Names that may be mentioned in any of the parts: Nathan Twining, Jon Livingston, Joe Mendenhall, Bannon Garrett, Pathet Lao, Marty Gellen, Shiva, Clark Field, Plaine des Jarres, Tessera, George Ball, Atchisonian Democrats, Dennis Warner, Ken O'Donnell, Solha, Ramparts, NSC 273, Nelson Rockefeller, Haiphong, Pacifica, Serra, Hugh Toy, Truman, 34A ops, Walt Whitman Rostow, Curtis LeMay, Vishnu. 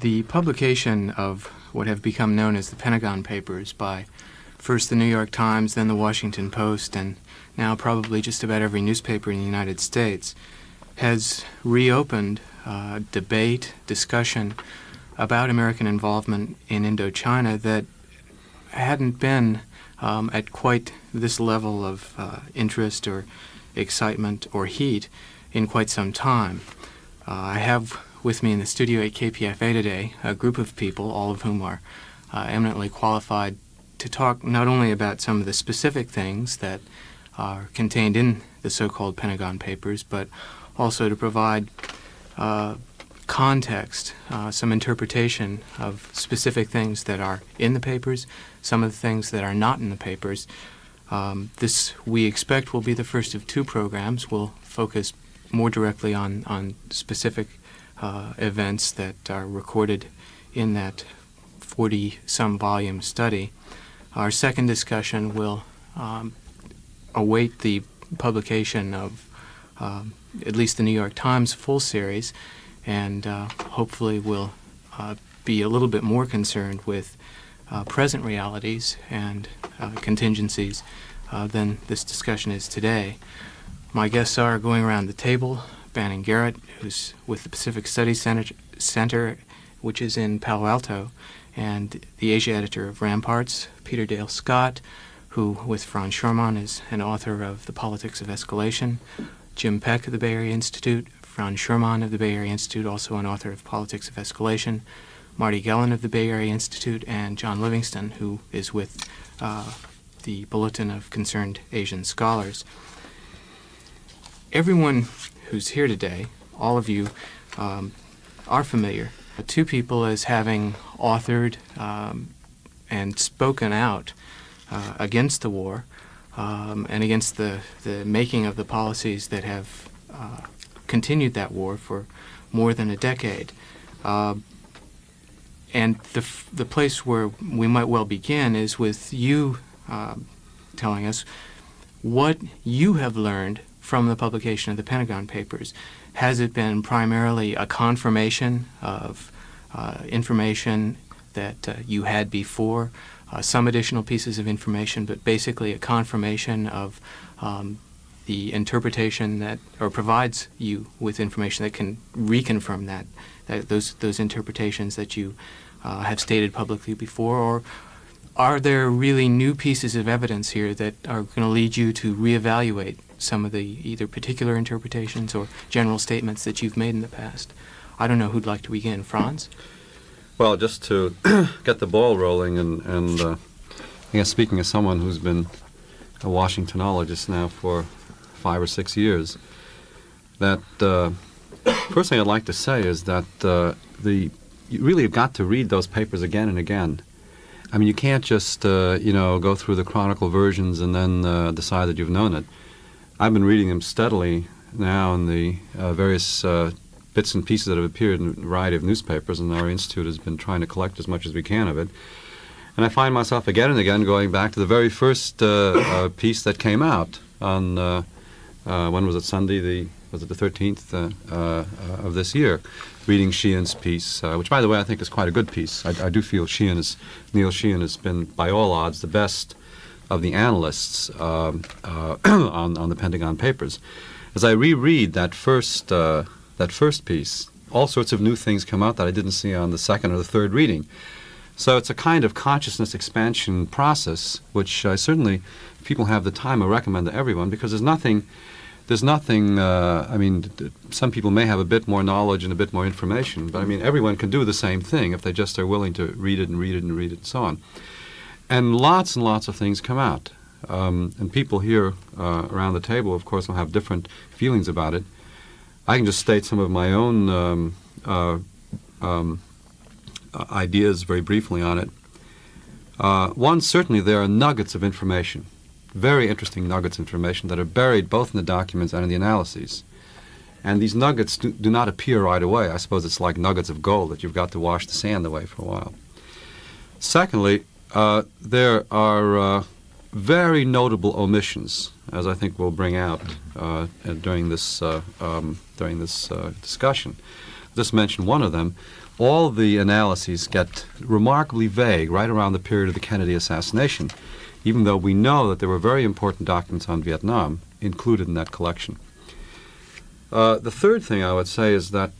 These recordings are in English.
The publication of what have become known as the Pentagon Papers by first the New York Times, then the Washington Post, and now probably just about every newspaper in the United States, has reopened debate, discussion about American involvement in Indochina that hadn't been at quite this level of interest or excitement or heat in quite some time. I have with me in the studio at KPFA today a group of people, all of whom are eminently qualified to talk not only about some of the specific things that are contained in the so-called Pentagon Papers, but also to provide context, some interpretation of specific things that are in the papers, some of the things that are not in the papers. This, we expect, will be the first of two programs. We'll focus more directly on specific events that are recorded in that 40-some volume study. Our second discussion will await the publication of at least the New York Times full series, and hopefully we'll be a little bit more concerned with present realities and contingencies than this discussion is today. My guests are, going around the table, Bannon Garrett, who's with the Pacific Studies Center, which is in Palo Alto, and the Asia editor of Ramparts, Peter Dale Scott, who, with Franz Schurmann, is an author of The Politics of Escalation, Jim Peck of the Bay Area Institute, Franz Schurmann of the Bay Area Institute, also an author of Politics of Escalation, Marty Gellin of the Bay Area Institute, and John Livingston, who is with the Bulletin of Concerned Asian Scholars. Everyone who's here today, all of you, are familiar to people as having authored and spoken out against the war, and against the making of the policies that have continued that war for more than a decade. And the place where we might well begin is with you telling us what you have learned from the publication of the Pentagon Papers. Has it been primarily a confirmation of information that you had before? Some additional pieces of information, but basically a confirmation of the interpretation that, or provides you with information that can reconfirm that those interpretations that you have stated publicly before? Or are there really new pieces of evidence here that are going to lead you to reevaluate some of the either particular interpretations or general statements that you've made in the past? I don't know who'd like to begin. Franz? Well, just to get the ball rolling, and I guess speaking as someone who's been a Washingtonologist now for 5 or 6 years, that first thing I'd like to say is that you really have got to read those papers again and again. I mean, you can't just you know, go through the chronicle versions and then decide that you've known it. I've been reading them steadily now in the various bits and pieces that have appeared in a variety of newspapers, and our institute has been trying to collect as much as we can of it. And I find myself again and again going back to the very first piece that came out on, when was it, Sunday, was it the 13th of this year, reading Sheehan's piece, which, by the way, I think is quite a good piece. I do feel Neil Sheehan has been, by all odds, the best of the analysts on the Pentagon Papers. As I reread that first piece, all sorts of new things come out that I didn't see on the second or the third reading. So it's a kind of consciousness expansion process, which I certainly, if people have the time, I recommend to everyone, because there's nothing, I mean, some people may have a bit more knowledge and a bit more information, but I mean, everyone can do the same thing if they just are willing to read it and read it and read it and so on. And lots of things come out. And people here around the table, of course, will have different feelings about it. I can just state some of my own ideas very briefly on it. One, certainly there are nuggets of information, very interesting nuggets of information that are buried both in the documents and in the analyses. And these nuggets do not appear right away. I suppose it's like nuggets of gold that you've got to wash the sand away for a while. Secondly, there are very notable omissions, as I think we'll bring out during this discussion. just mention one of them, all the analyses get remarkably vague right around the period of the Kennedy assassination, even though we know that there were very important documents on Vietnam included in that collection. The third thing I would say is that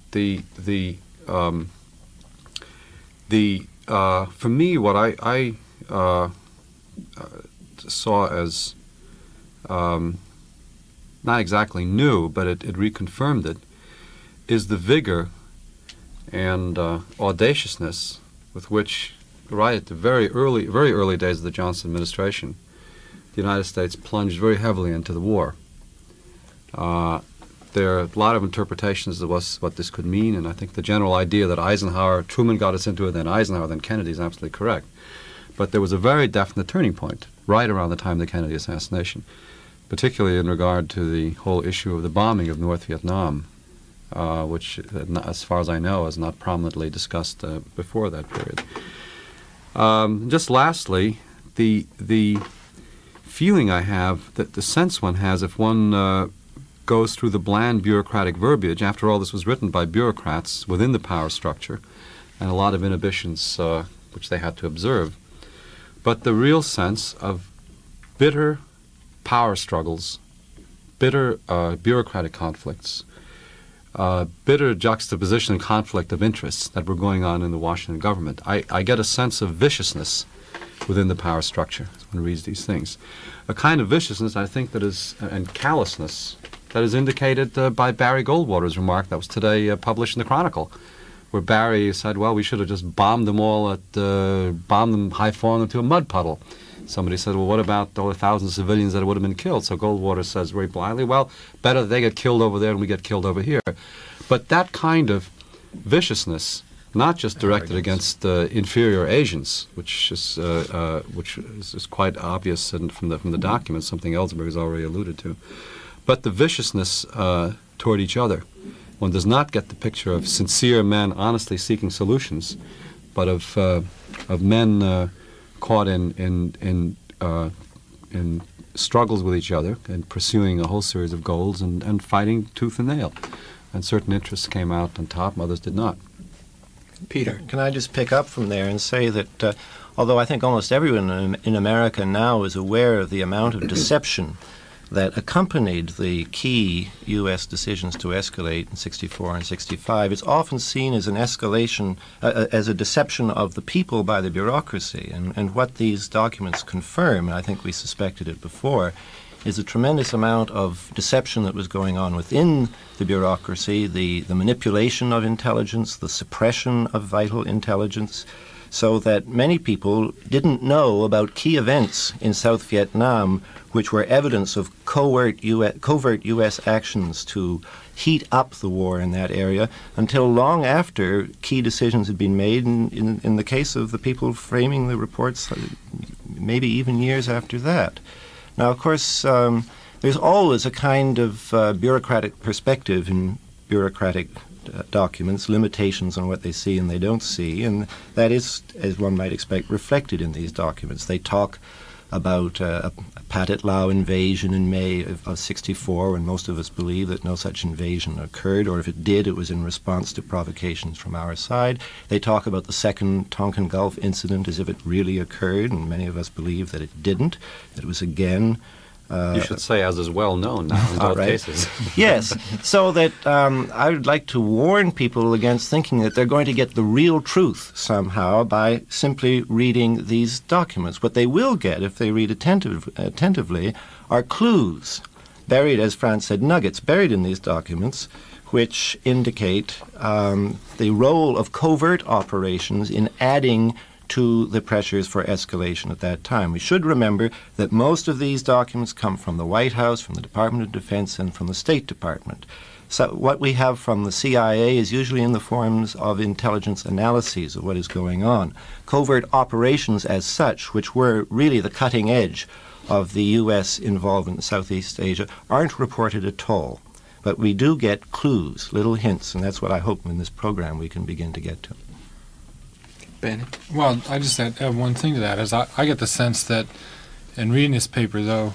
for me, what I saw as not exactly new, but it reconfirmed it, is the vigor and audaciousness with which, right at the very early days of the Johnson administration, the United States plunged very heavily into the war. There are a lot of interpretations of what this could mean, and I think the general idea that Truman got us into it, then Eisenhower, then Kennedy is absolutely correct. But there was a very definite turning point right around the time of the Kennedy assassination, particularly in regard to the whole issue of the bombing of North Vietnam, which, as far as I know, is not prominently discussed before that period. Just lastly, the feeling I have, that the sense one has if one goes through the bland bureaucratic verbiage. After all, this was written by bureaucrats within the power structure and a lot of inhibitions which they had to observe. But the real sense of bitter power struggles, bitter bureaucratic conflicts, bitter juxtaposition and conflict of interests that were going on in the Washington government. I get a sense of viciousness within the power structure as one reads these things. A kind of viciousness, I think, that is, and callousness, that is indicated by Barry Goldwater's remark that was today published in the Chronicle, where Barry said, well, we should have just bombed them all, high-flying into a mud puddle. Somebody said, well, what about all the 1,000 civilians that would have been killed? So Goldwater says very blindly, well, better they get killed over there than we get killed over here. But that kind of viciousness, not just directed against inferior Asians, which is quite obvious and from the documents, something Ellsberg has already alluded to, but the viciousness toward each other. One does not get the picture of sincere men honestly seeking solutions, but of men caught in struggles with each other and pursuing a whole series of goals and fighting tooth and nail. And certain interests came out on top, and others did not. Peter, can I just pick up from there and say that although I think almost everyone in America now is aware of the amount of deception that accompanied the key U.S. decisions to escalate in 64 and 65, it's often seen as an escalation, as a deception of the people by the bureaucracy. And what these documents confirm, and I think we suspected it before, is a tremendous amount of deception that was going on within the bureaucracy, the manipulation of intelligence, the suppression of vital intelligence, so that many people didn't know about key events in South Vietnam which were evidence of covert U.S. actions to heat up the war in that area until long after key decisions had been made, in the case of the people framing the reports, maybe even years after that. Now, of course, there's always a kind of bureaucratic perspective in bureaucratic documents, limitations on what they see and they don't see, and that is, as one might expect, reflected in these documents. They talk about a Pathet Lao invasion in May of 64, and most of us believe that no such invasion occurred, or if it did, it was in response to provocations from our side. They talk about the second Tonkin Gulf incident as if it really occurred, and many of us believe that it didn't, that it was again... you should say, as is well known now in all cases. Yes, so that I would like to warn people against thinking that they're going to get the real truth somehow by simply reading these documents. What they will get, if they read attentively, are clues, buried, as Franz said, nuggets buried in these documents, which indicate the role of covert operations in adding to the pressures for escalation at that time. We should remember that most of these documents come from the White House, from the Department of Defense, and from the State Department. So what we have from the CIA is usually in the forms of intelligence analyses of what is going on. Covert operations as such, which were really the cutting edge of the U.S. involvement in Southeast Asia, aren't reported at all. But we do get clues, little hints, and that's what I hope in this program we can begin to get to. Benny? Well, I just add one thing to that, is I get the sense that in reading this paper, though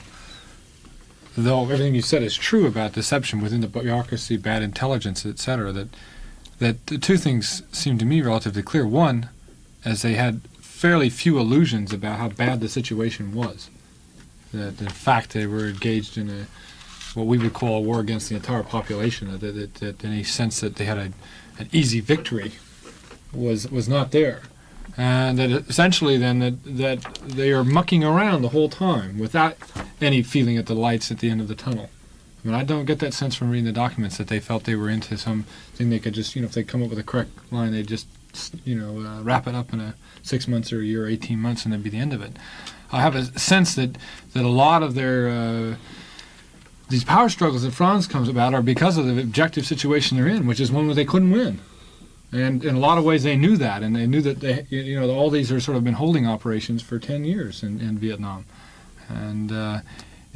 everything you said is true about deception within the bureaucracy, bad intelligence, etc., that that two things seemed to me relatively clear. One, as they had fairly few illusions about how bad the situation was, that in fact they were engaged in a what we would call a war against the entire population, that any sense that they had an easy victory was not there. And that essentially then that they are mucking around the whole time without any feeling at the lights at the end of the tunnel. I mean, I don't get that sense from reading the documents that they felt they were into something they could just, you know, if they come up with a correct line, they just, you know, wrap it up in a 6 months or a year or 18 months and that'd be the end of it. I have a sense that a lot of their these power struggles that Franz comes about are because of the objective situation they're in, which is one where they couldn't win. And in a lot of ways they knew that, and they knew that they, you know, all these are sort of been holding operations for 10 years in Vietnam. And in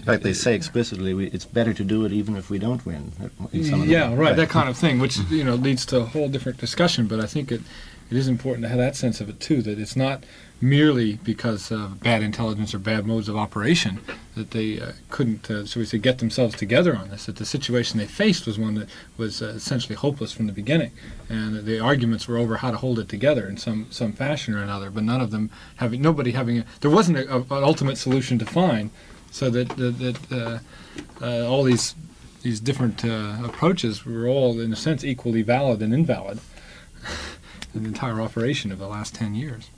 fact, they say explicitly it's better to do it even if we don't win. Yeah, right, that kind of thing, which, you know, leads to a whole different discussion. But I think it is important to have that sense of it too, that it's not merely because of bad intelligence or bad modes of operation that they couldn't, so we say, get themselves together on this, that the situation they faced was one that was essentially hopeless from the beginning, and the arguments were over how to hold it together in some fashion or another, but none of them having, nobody having, there wasn't an ultimate solution to find, so that all these different approaches were all, in a sense, equally valid and invalid in the entire operation of the last 10 years.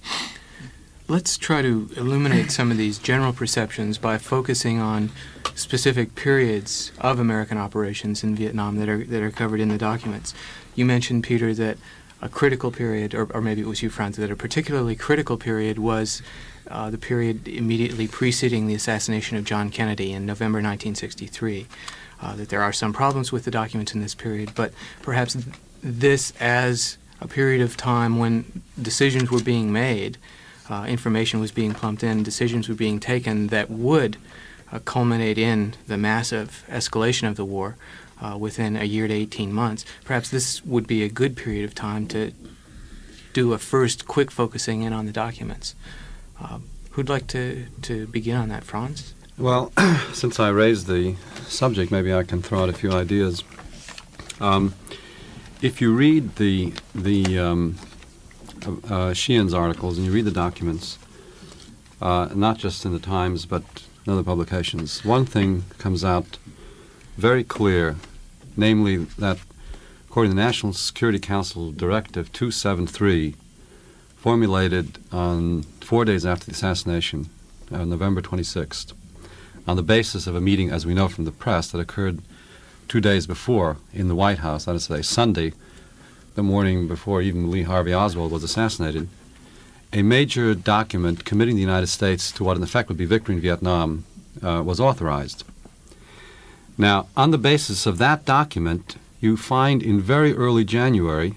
Let's try to illuminate some of these general perceptions by focusing on specific periods of American operations in Vietnam that are covered in the documents. You mentioned, Peter, that a critical period, or maybe it was you, Franz, that a particularly critical period was the period immediately preceding the assassination of John Kennedy in November 1963, that there are some problems with the documents in this period, but perhaps this as a period of time when decisions were being made, information was being plumped in, decisions were being taken that would culminate in the massive escalation of the war within a year to 18 months. Perhaps this would be a good period of time to do a first quick focusing in on the documents. Who'd like to begin on that, Franz? Well, since I raised the subject, maybe I can throw out a few ideas. If you read the Sheehan's articles, and you read the documents, not just in the Times but in other publications, one thing comes out very clear, namely that according to the National Security Council Directive 273, formulated on 4 days after the assassination, on November 26th, on the basis of a meeting, as we know from the press, that occurred 2 days before in the White House, that is to say Sunday, the morning before even Lee Harvey Oswald was assassinated, a major document committing the United States to what in effect would be victory in Vietnam was authorized. Now, on the basis of that document, you find in very early January,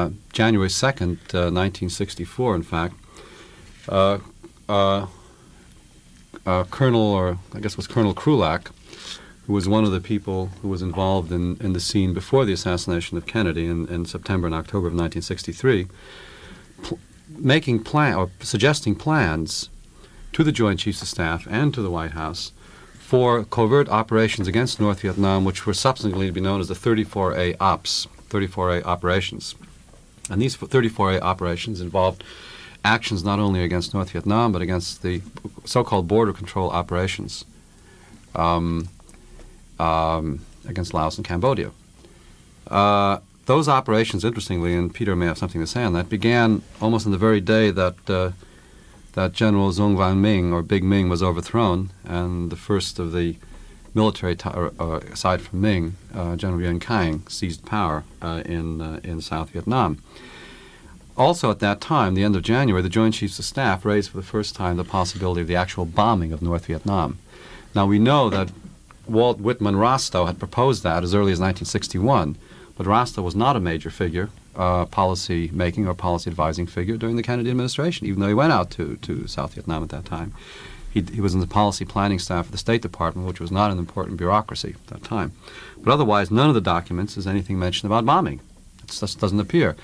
January 2nd, 1964, in fact, Colonel, or I guess it was Colonel Krulak, who was one of the people who was involved in the scene before the assassination of Kennedy in September and October of 1963, suggesting plans to the Joint Chiefs of Staff and to the White House for covert operations against North Vietnam, which were subsequently to be known as the 34A ops, 34A operations. And these 34A operations involved actions not only against North Vietnam, but against the so-called border control operations. Against Laos and Cambodia. Those operations, interestingly, and Peter may have something to say on that, began almost on the very day that General Duong Van Minh, or Big Minh, was overthrown, and the first of the military, aside from Minh, General Nguyen Khanh, seized power in South Vietnam. Also at that time, the end of January, the Joint Chiefs of Staff raised for the first time the possibility of the actual bombing of North Vietnam. Now we know that Walt Whitman Rostow had proposed that as early as 1961, but Rostow was not a major figure, policy-making or policy-advising figure during the Kennedy administration, even though he went out to South Vietnam at that time. He was in the policy planning staff of the State Department, which was not an important bureaucracy at that time. But otherwise, none of the documents is anything mentioned about bombing. It just doesn't appear.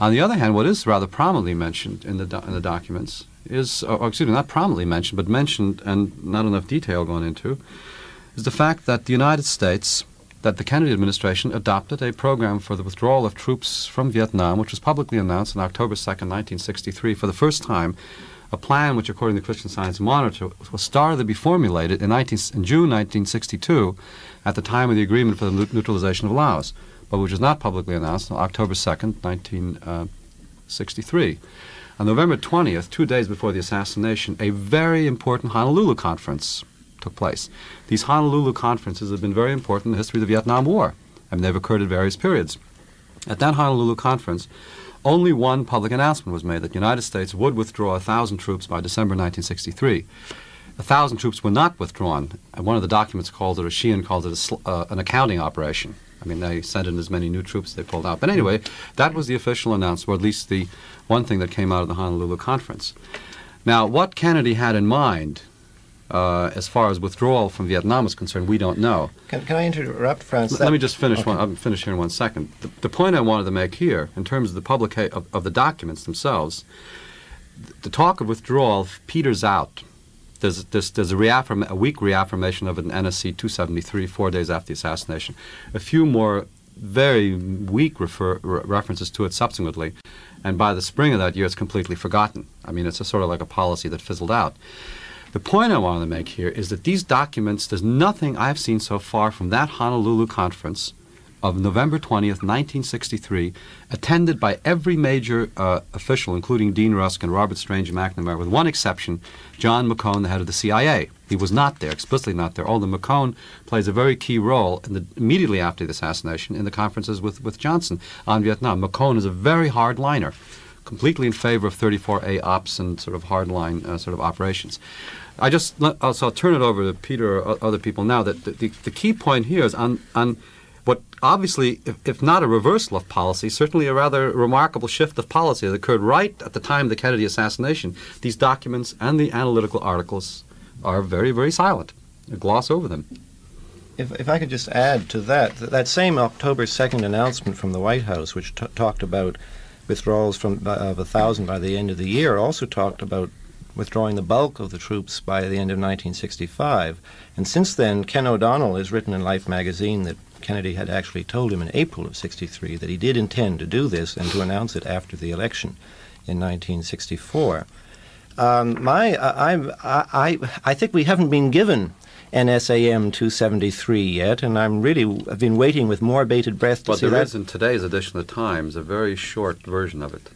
On the other hand, what is rather prominently mentioned in the documents is, or excuse me, not prominently mentioned, but mentioned and not enough detail gone into, is the fact that the United States that the Kennedy administration adopted a program for the withdrawal of troops from Vietnam, which was publicly announced on October 2, 1963, for the first time, a plan which, according to the Christian Science Monitor, was started to be formulated in June 1962 at the time of the agreement for the neutralization of Laos, but which was not publicly announced on October 2, 1963. On November 20th, 2 days before the assassination, a very important Honolulu conference took place. These Honolulu conferences have been very important in the history of the Vietnam War, and they've occurred at various periods. At that Honolulu conference, only one public announcement was made, that the United States would withdraw 1,000 troops by December 1963. 1,000 troops were not withdrawn, and one of the documents calls it, or Sheehan calls it, an accounting operation. I mean, they sent in as many new troops as they pulled out. But anyway, that was the official announcement, or at least the one thing that came out of the Honolulu conference. Now, what Kennedy had in mind as far as withdrawal from Vietnam is concerned, we don't know. Can I interrupt, Franz? Let me just finish. Okay. I'll finish here in 1 second. The point I wanted to make here, in terms of the of the documents themselves, the talk of withdrawal peters out. There's a weak reaffirmation of it in NSC 273, 4 days after the assassination. A few more very weak references to it subsequently, and by the spring of that year, it's completely forgotten. I mean, it's a sort of like a policy that fizzled out. The point I wanted to make here is that these documents, there's nothing I've seen so far from that Honolulu conference of November 20th, 1963, attended by every major official, including Dean Rusk and Robert Strange and McNamara, with one exception, John McCone, the head of the CIA. He was not there, explicitly not there, although McCone plays a very key role in immediately after the assassination in the conferences with Johnson on Vietnam. McCone is a very hardliner, completely in favor of 34A ops and sort of hardline sort of operations. So I'll turn it over to Peter or other people now. That the key point here is on what obviously, if not a reversal of policy, certainly a rather remarkable shift of policy that occurred right at the time of the Kennedy assassination. These documents and the analytical articles are very, very silent. They gloss over them. If I could just add to that, that same October 2nd announcement from the White House, which talked about withdrawals of 1,000 by the end of the year, also talked about withdrawing the bulk of the troops by the end of 1965. And since then, Ken O'Donnell has written in Life magazine that Kennedy had actually told him in April of '63 that he did intend to do this and to announce it after the election in 1964. I think we haven't been given NSAM 273 yet, and I've been waiting with more bated breath to see that. But there is in today's edition of the Times a very short version of it.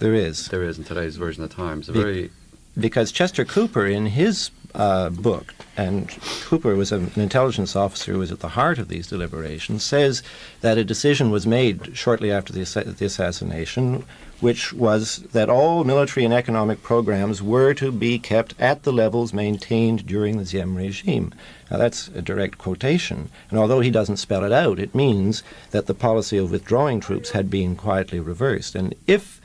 There is. There is in today's version of the Times a very. Because Chester Cooper, in his book, and Cooper was an intelligence officer who was at the heart of these deliberations, says that a decision was made shortly after the assassination, which was that all military and economic programs were to be kept at the levels maintained during the Diem regime. Now, that's a direct quotation, and although he doesn't spell it out, it means that the policy of withdrawing troops had been quietly reversed. And if,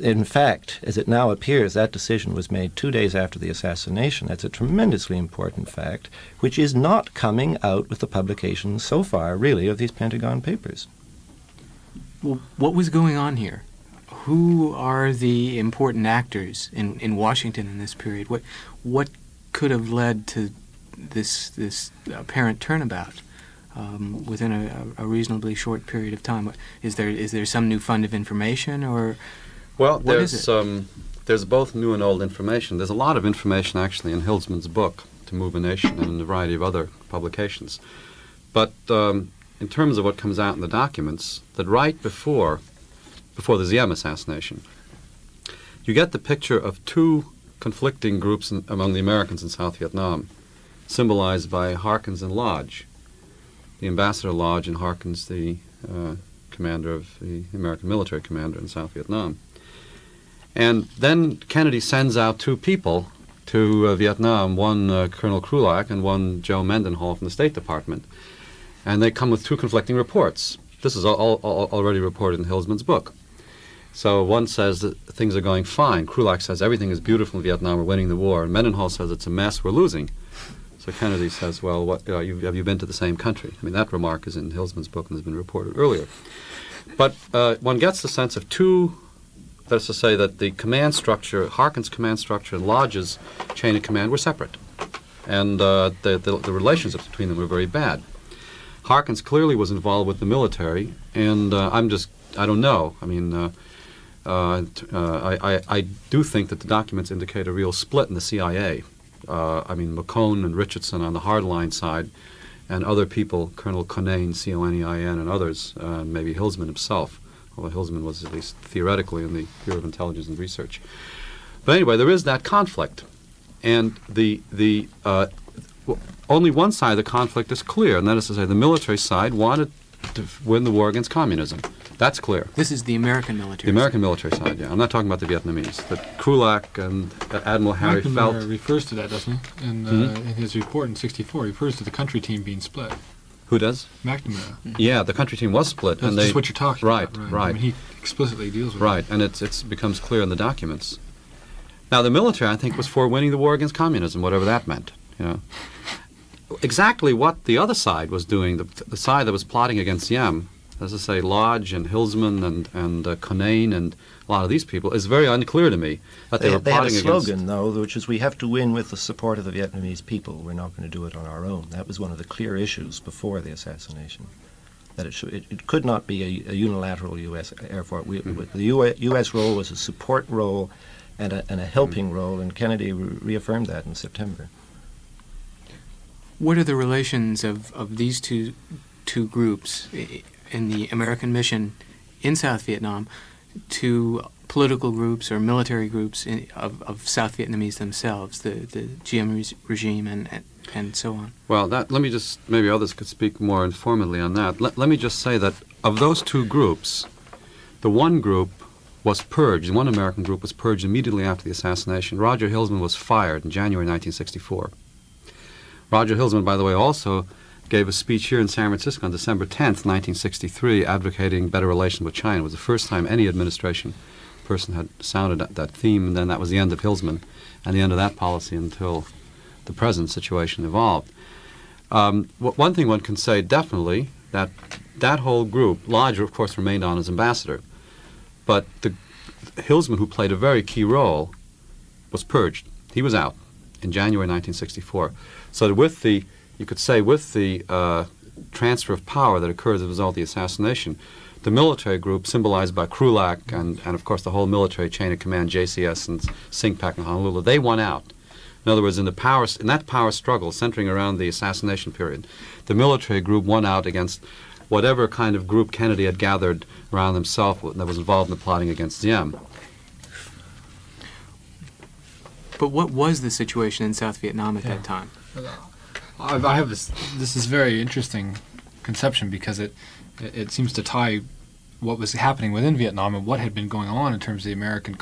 in fact, as it now appears, that decision was made 2 days after the assassination, that's a tremendously important fact, which is not coming out with the publication so far, really, of these Pentagon Papers. Well, what was going on here? Who are the important actors in Washington in this period? What could have led to this apparent turnabout within a reasonably short period of time? Is there some new fund of information, or? Well, there's both new and old information. There's a lot of information, actually, in Hilsman's book, To Move a Nation, and in a variety of other publications. But in terms of what comes out in the documents, that right before the Diem assassination, you get the picture of two conflicting groups among the Americans in South Vietnam, symbolized by Harkins and Lodge, the Ambassador Lodge and Harkins, the commander of the American military commander in South Vietnam. And then Kennedy sends out two people to Vietnam, one Colonel Krulak and one Joe Mendenhall from the State Department. And they come with two conflicting reports. This is all already reported in Hilsman's book. So one says that things are going fine. Krulak says everything is beautiful in Vietnam, we're winning the war. And Mendenhall says it's a mess, we're losing. So Kennedy says, well, have you been to the same country? I mean, that remark is in Hilsman's book and has been reported earlier. But one gets the sense of two. That is to say that the command structure, Harkins' command structure and Lodge's chain of command were separate. And the relationships between them were very bad. Harkins clearly was involved with the military, and I don't know. I mean, I do think that the documents indicate a real split in the CIA. I mean, McCone and Richardson on the hardline side, and other people, Colonel Conain, C-O-N-E-I-N, and others, maybe Hilsman himself, although Hilsman was at least theoretically in the Bureau of Intelligence and Research. But anyway, there is that conflict, and only one side of the conflict is clear, and that is to say the military side wanted to win the war against communism. That's clear. This is the American military. The American military side, yeah. I'm not talking about the Vietnamese. That Krulak and Admiral Harry Felt refers to that, doesn't he? In his report in '64, he refers to the country team being split. Who does? McNamara. Yeah, the country team was split. That's just what you're talking about. Right, right. I mean, he explicitly deals with that. And it becomes clear in the documents. Now, the military, I think, was for winning the war against communism, whatever that meant. You know, exactly what the other side was doing, the side that was plotting against Diem, as I say, Lodge and Hilsman and Conain and a lot of these people, is very unclear to me that they were plotting against. They had a slogan, though, which is, we have to win with the support of the Vietnamese people. We're not going to do it on our own. That was one of the clear issues before the assassination, that it could not be a unilateral U.S. Air Force. The U.S. role was a support role and a helping role, and Kennedy reaffirmed that in September. What are the relations of these two groups in the American mission in South Vietnam to political groups or military groups of South Vietnamese themselves, the Diem regime and so on? Well, let me just, maybe others could speak more informally on that. Let me just say that of those two groups, the one group was purged, one American group was purged immediately after the assassination. Roger Hilsman was fired in January 1964. Roger Hilsman, by the way, also gave a speech here in San Francisco on December 10th, 1963, advocating better relations with China. It was the first time any administration person had sounded that theme, and then that was the end of Hilsman and the end of that policy until the present situation evolved. One thing one can say definitely, that whole group, Lodge, of course, remained on as ambassador, but Hilsman, who played a very key role, was purged. He was out in January 1964. So with the transfer of power that occurs as a result of the assassination, the military group, symbolized by Krulak and of course, the whole military chain of command, JCS and SingPak and Honolulu, they won out. In other words, in that power struggle centering around the assassination period, the military group won out against whatever kind of group Kennedy had gathered around himself that was involved in the plotting against Diem. But what was the situation in South Vietnam at that time? I have this is very interesting conception because it seems to tie what was happening within Vietnam and what had been going on in terms of the American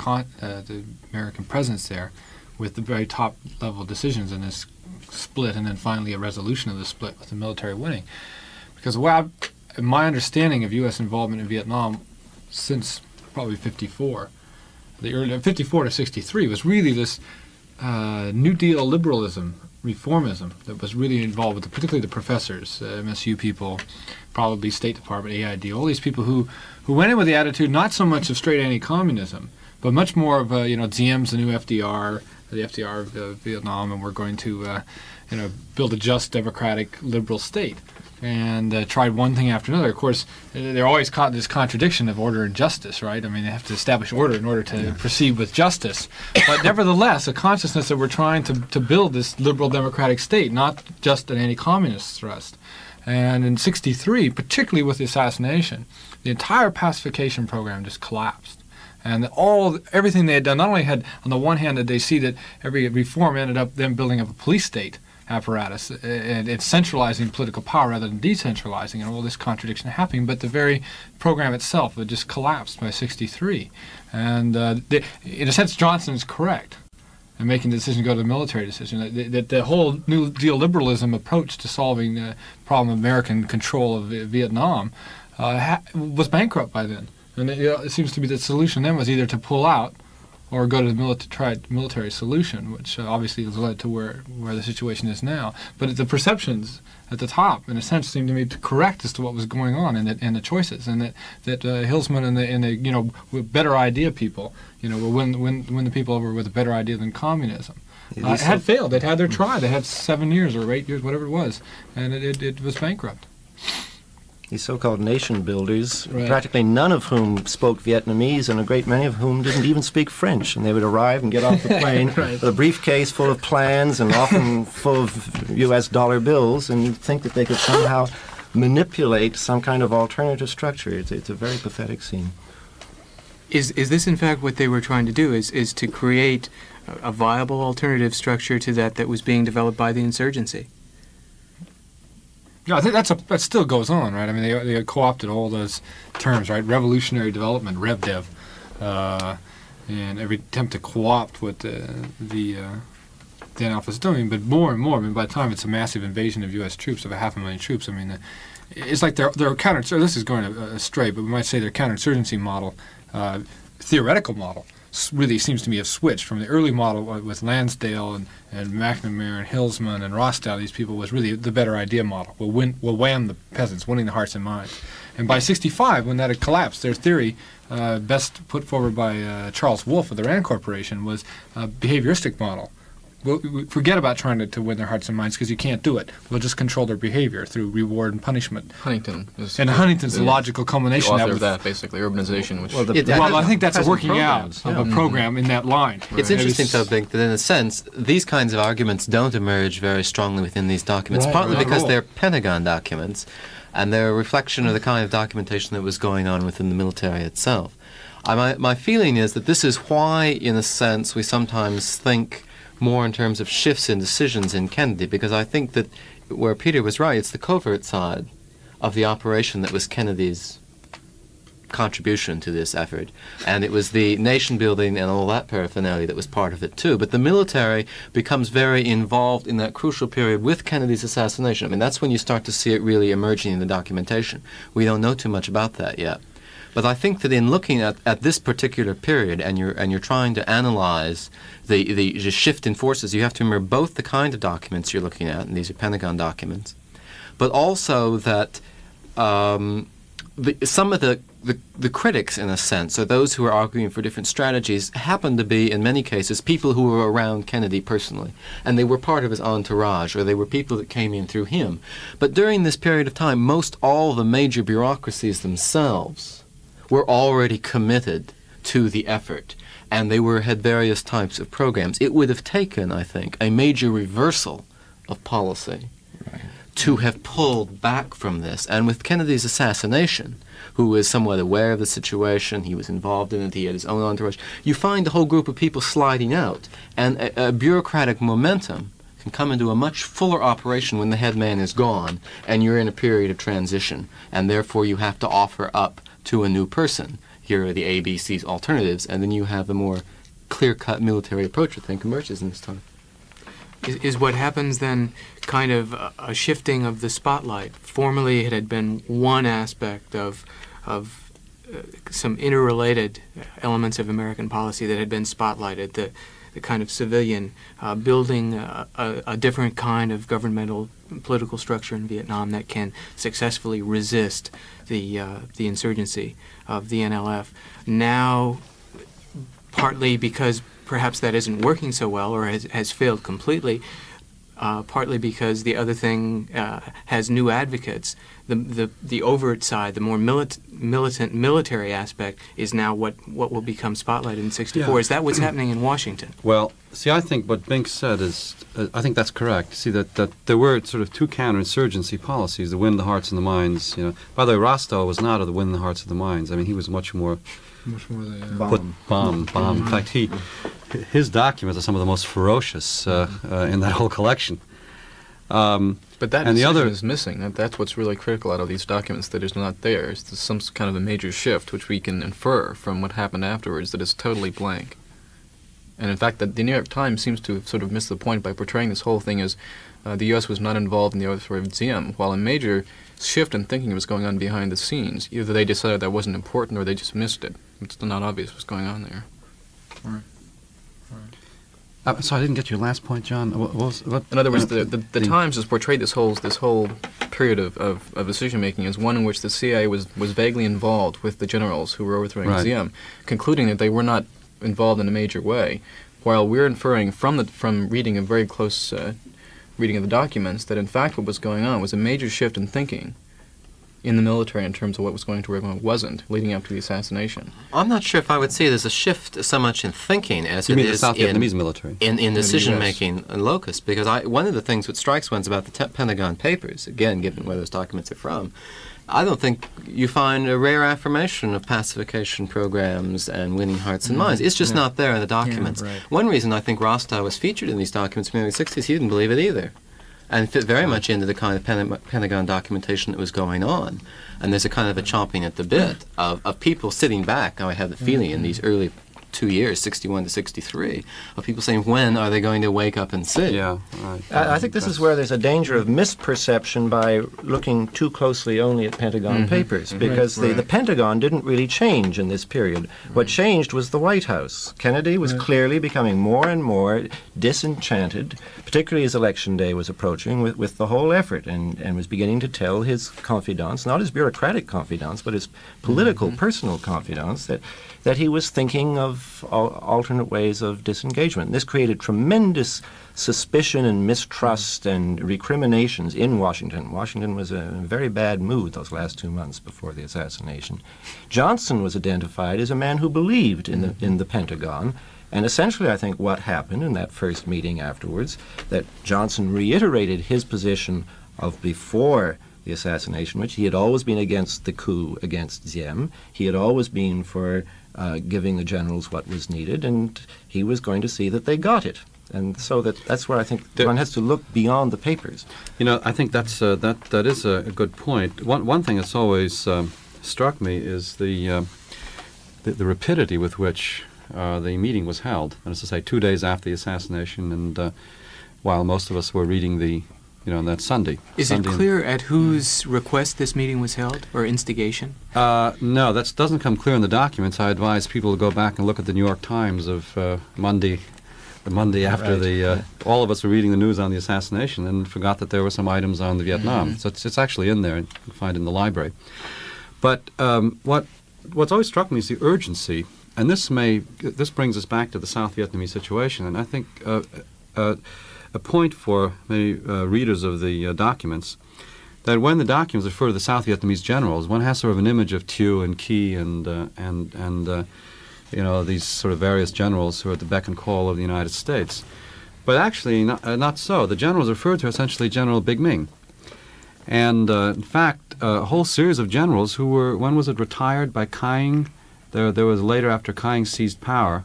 American presence there with the very top level decisions in this split and then finally a resolution of the split with the military winning. Because my understanding of U.S. involvement in Vietnam since probably 54, the early 54 to 63 was really this New Deal liberalism, reformism that was really involved with particularly the professors, MSU people, probably State Department, AID, all these people who went in with the attitude not so much of straight anti-communism, but much more of Diem's the new FDR, the FDR of Vietnam, and we're going to build a just democratic liberal state, and tried one thing after another. Of course, they're always caught in this contradiction of order and justice, right? I mean, they have to establish order in order to proceed with justice. But nevertheless, a consciousness that we're trying to build this liberal democratic state, not just an anti-communist thrust. And in 63, particularly with the assassination, the entire pacification program just collapsed. And everything they had done, not only had, on the one hand, did they see that every reform ended up them building up a police state apparatus, and it's centralizing political power rather than decentralizing, and all this contradiction happening, but the very program itself had just collapsed by 63. And in a sense, Johnson is correct in making the decision to go to the military decision, that the whole New Deal liberalism approach to solving the problem of American control of Vietnam was bankrupt by then. And it seems to be the solution then was either to pull out or go to the military solution, which obviously has led to where the situation is now. But the perceptions at the top, in a sense, seemed to me correct as to what was going on and the choices, and that Hilsman and the better idea people, were when the people over with a better idea than communism. It had failed. They'd had their try. They had 7 years or 8 years, whatever it was, and it was bankrupt. These so-called nation builders, right, practically none of whom spoke Vietnamese, and a great many of whom didn't even speak French. And they would arrive and get off the plane right, with a briefcase full of plans and often full of U.S. dollar bills, and you'd think that they could somehow manipulate some kind of alternative structure. It's a very pathetic scene. Is this in fact what they were trying to do, is to create a viable alternative structure to that was being developed by the insurgency? Yeah, I think that still goes on, right? I mean, they co-opted all those terms, right? Revolutionary development, RevDev, and every attempt to co-opt what the Dan Alpha is doing. But more and more, I mean, by the time it's a massive invasion of U.S. troops, of 500,000 troops, I mean, it's like their counter. So this is going astray, but we might say their counterinsurgency model, theoretical model, really seems to me have switched from the early model with Lansdale and McNamara and Hilsman and Rostow. These people was really the better idea model. We'll wham the peasants, winning the hearts and minds. And by '65, when that had collapsed, their theory, best put forward by Charles Wolfe of the Rand Corporation, was a behavioristic model. We'll forget about trying to win their hearts and minds because you can't do it. We'll just control their behavior through reward and punishment. Huntington. Huntington's the logical culmination. The author of that, basically, urbanization. Which I think that's a working programs, out of a program in that line. It's interesting, though, Bink, that in a sense, these kinds of arguments don't emerge very strongly within these documents, right, partly because they're Pentagon documents, and they're a reflection of the kind of documentation that was going on within the military itself. My feeling is that this is why, in a sense, we sometimes think more in terms of shifts in decisions in Kennedy, because I think that where Peter was right, it's the covert side of the operation that was Kennedy's contribution to this effort, and it was the nation building and all that paraphernalia that was part of it too. But the military becomes very involved in that crucial period with Kennedy's assassination. I mean, that's when you start to see it really emerging in the documentation. We don't know too much about that yet. But I think that in looking at this particular period, and you're trying to analyze the shift in forces, you have to remember both the kind of documents you're looking at, and these are Pentagon documents, but also that some of the critics, in a sense, or those who are arguing for different strategies, happen to be, in many cases, people who were around Kennedy personally, and they were part of his entourage, or they were people that came in through him. But during this period of time, most all the major bureaucracies themselves were already committed to the effort, and they had various types of programs. It would have taken, I think, a major reversal of policy to have pulled back from this. And with Kennedy's assassination, who was somewhat aware of the situation, he was involved in it, he had his own entourage, you find a whole group of people sliding out, and a bureaucratic momentum can come into a much fuller operation when the headman is gone, and you're in a period of transition, and therefore you have to offer up to a new person. Here are the ABC's alternatives, and then you have the more clear-cut military approach I think emerges in this time. Is what happens then kind of a shifting of the spotlight? Formerly it had been one aspect of some interrelated elements of American policy that had been spotlighted, the kind of civilian building a different kind of governmental political structure in Vietnam that can successfully resist the insurgency of the NLF. Now, partly because perhaps that isn't working so well or has failed completely, partly because the other thing has new advocates. The overt side, the more militant military aspect, is now what will become spotlighted in '64. Yeah. Is that what's happening in Washington? Well, see, I think what Bink said is, I think that's correct. See, that there were sort of two counterinsurgency policies: the win the hearts and the minds. You know, by the way, Rostow was not of the win the hearts and the minds. I mean, he was much more the bomb. In fact, his documents are some of the most ferocious in that whole collection. But that decision is missing. That's what's really critical out of these documents, that is not there. It's some kind of a major shift, which we can infer from what happened afterwards, that is totally blank. And in fact, the New York Times seems to have sort of missed the point by portraying this whole thing as the U.S. was not involved in the overthrow of Diem, while a major shift in thinking was going on behind the scenes. Either they decided that wasn't important or they just missed it. It's not obvious what's going on there. All right. So I didn't get your last point, John. What in other words, the Times has portrayed this whole period of decision-making as one in which the CIA was vaguely involved with the generals who were overthrowing Diem, concluding that they were not involved in a major way, while we're inferring from reading a very close reading of the documents that in fact what was going on was a major shift in thinking in the military in terms of what was going to work and what wasn't leading up to the assassination? I'm not sure if I would say there's a shift so much in thinking as it is in decision-making and locus, because one of the things that strikes one's about the Pentagon Papers, again, given where those documents are from, I don't think you find a rare affirmation of pacification programs and winning hearts and minds. It's just not there in the documents. Yeah, right. One reason I think Rostow was featured in these documents in the early 60s, he didn't believe it either, and fit very much into the kind of Pentagon documentation that was going on. And there's a kind of a chomping at the bit of people sitting back. Now I have the feeling in these early 2 years, 61 to 63, of people saying, when are they going to wake up and see? Yeah, right. I think this is where there's a danger of misperception by looking too closely only at Pentagon Papers, because the Pentagon didn't really change in this period. What changed was the White House. Kennedy was clearly becoming more and more disenchanted, particularly as Election Day was approaching, with the whole effort, and was beginning to tell his confidants, not his bureaucratic confidants, but his political, personal confidants, that he was thinking of alternate ways of disengagement. This created tremendous suspicion and mistrust and recriminations in Washington. Washington was in a very bad mood those last 2 months before the assassination. Johnson was identified as a man who believed in the Pentagon, and essentially I think what happened in that first meeting afterwards, that Johnson reiterated his position of before the assassination, which he had always been against the coup against Diem. He had always been for giving the generals what was needed, and he was going to see that they got it. And so that's where I think one has to look beyond the papers. You know, I think that's that is a good point. One thing that's always struck me is the rapidity with which the meeting was held. That is to say, 2 days after the assassination, and while most of us were reading the, you know, on that Sunday. Is it clear at whose request this meeting was held, or instigation? No, that doesn't come clear in the documents. I advise people to go back and look at the New York Times of the Monday after the... All of us were reading the news on the assassination and forgot that there were some items on the Vietnam. So it's actually in there, you can find it in the library. But what's always struck me is the urgency, and this brings us back to the South Vietnamese situation, and I think... a point for many readers of the documents, that when the documents refer to the South Vietnamese generals, one has sort of an image of Thieu and Ky and you know, these sort of various generals who are at the beck and call of the United States. But actually, not so. The generals referred to are essentially General Big Minh. And in fact, a whole series of generals who were, when was it, retired by Khanh? There was later, after Khanh seized power,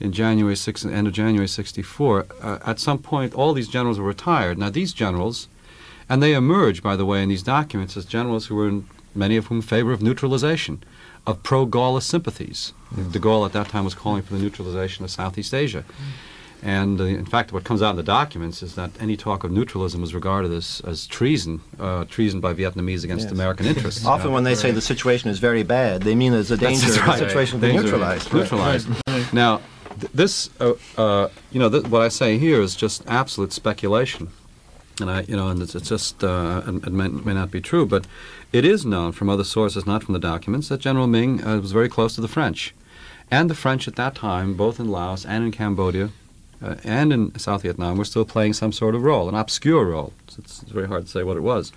in end of January 64, at some point all these generals were retired. Now these generals, and they emerge, by the way, in these documents as generals who were, many of whom, in favor of neutralization, of pro-Gaullist sympathies. De Gaulle at that time was calling for the neutralization of Southeast Asia. And in fact, what comes out in the documents is that any talk of neutralism was regarded as treason by Vietnamese against American interests. Often when they say the situation is very bad, they mean there's a danger of the situation being neutralized. Now, this, you know, what I say here is just absolute speculation, and it's just, it may not be true, but it is known from other sources, not from the documents, that General Minh was very close to the French, and the French at that time, both in Laos and in Cambodia, and in South Vietnam, were still playing some sort of role, an obscure role. So it's very hard to say what it was.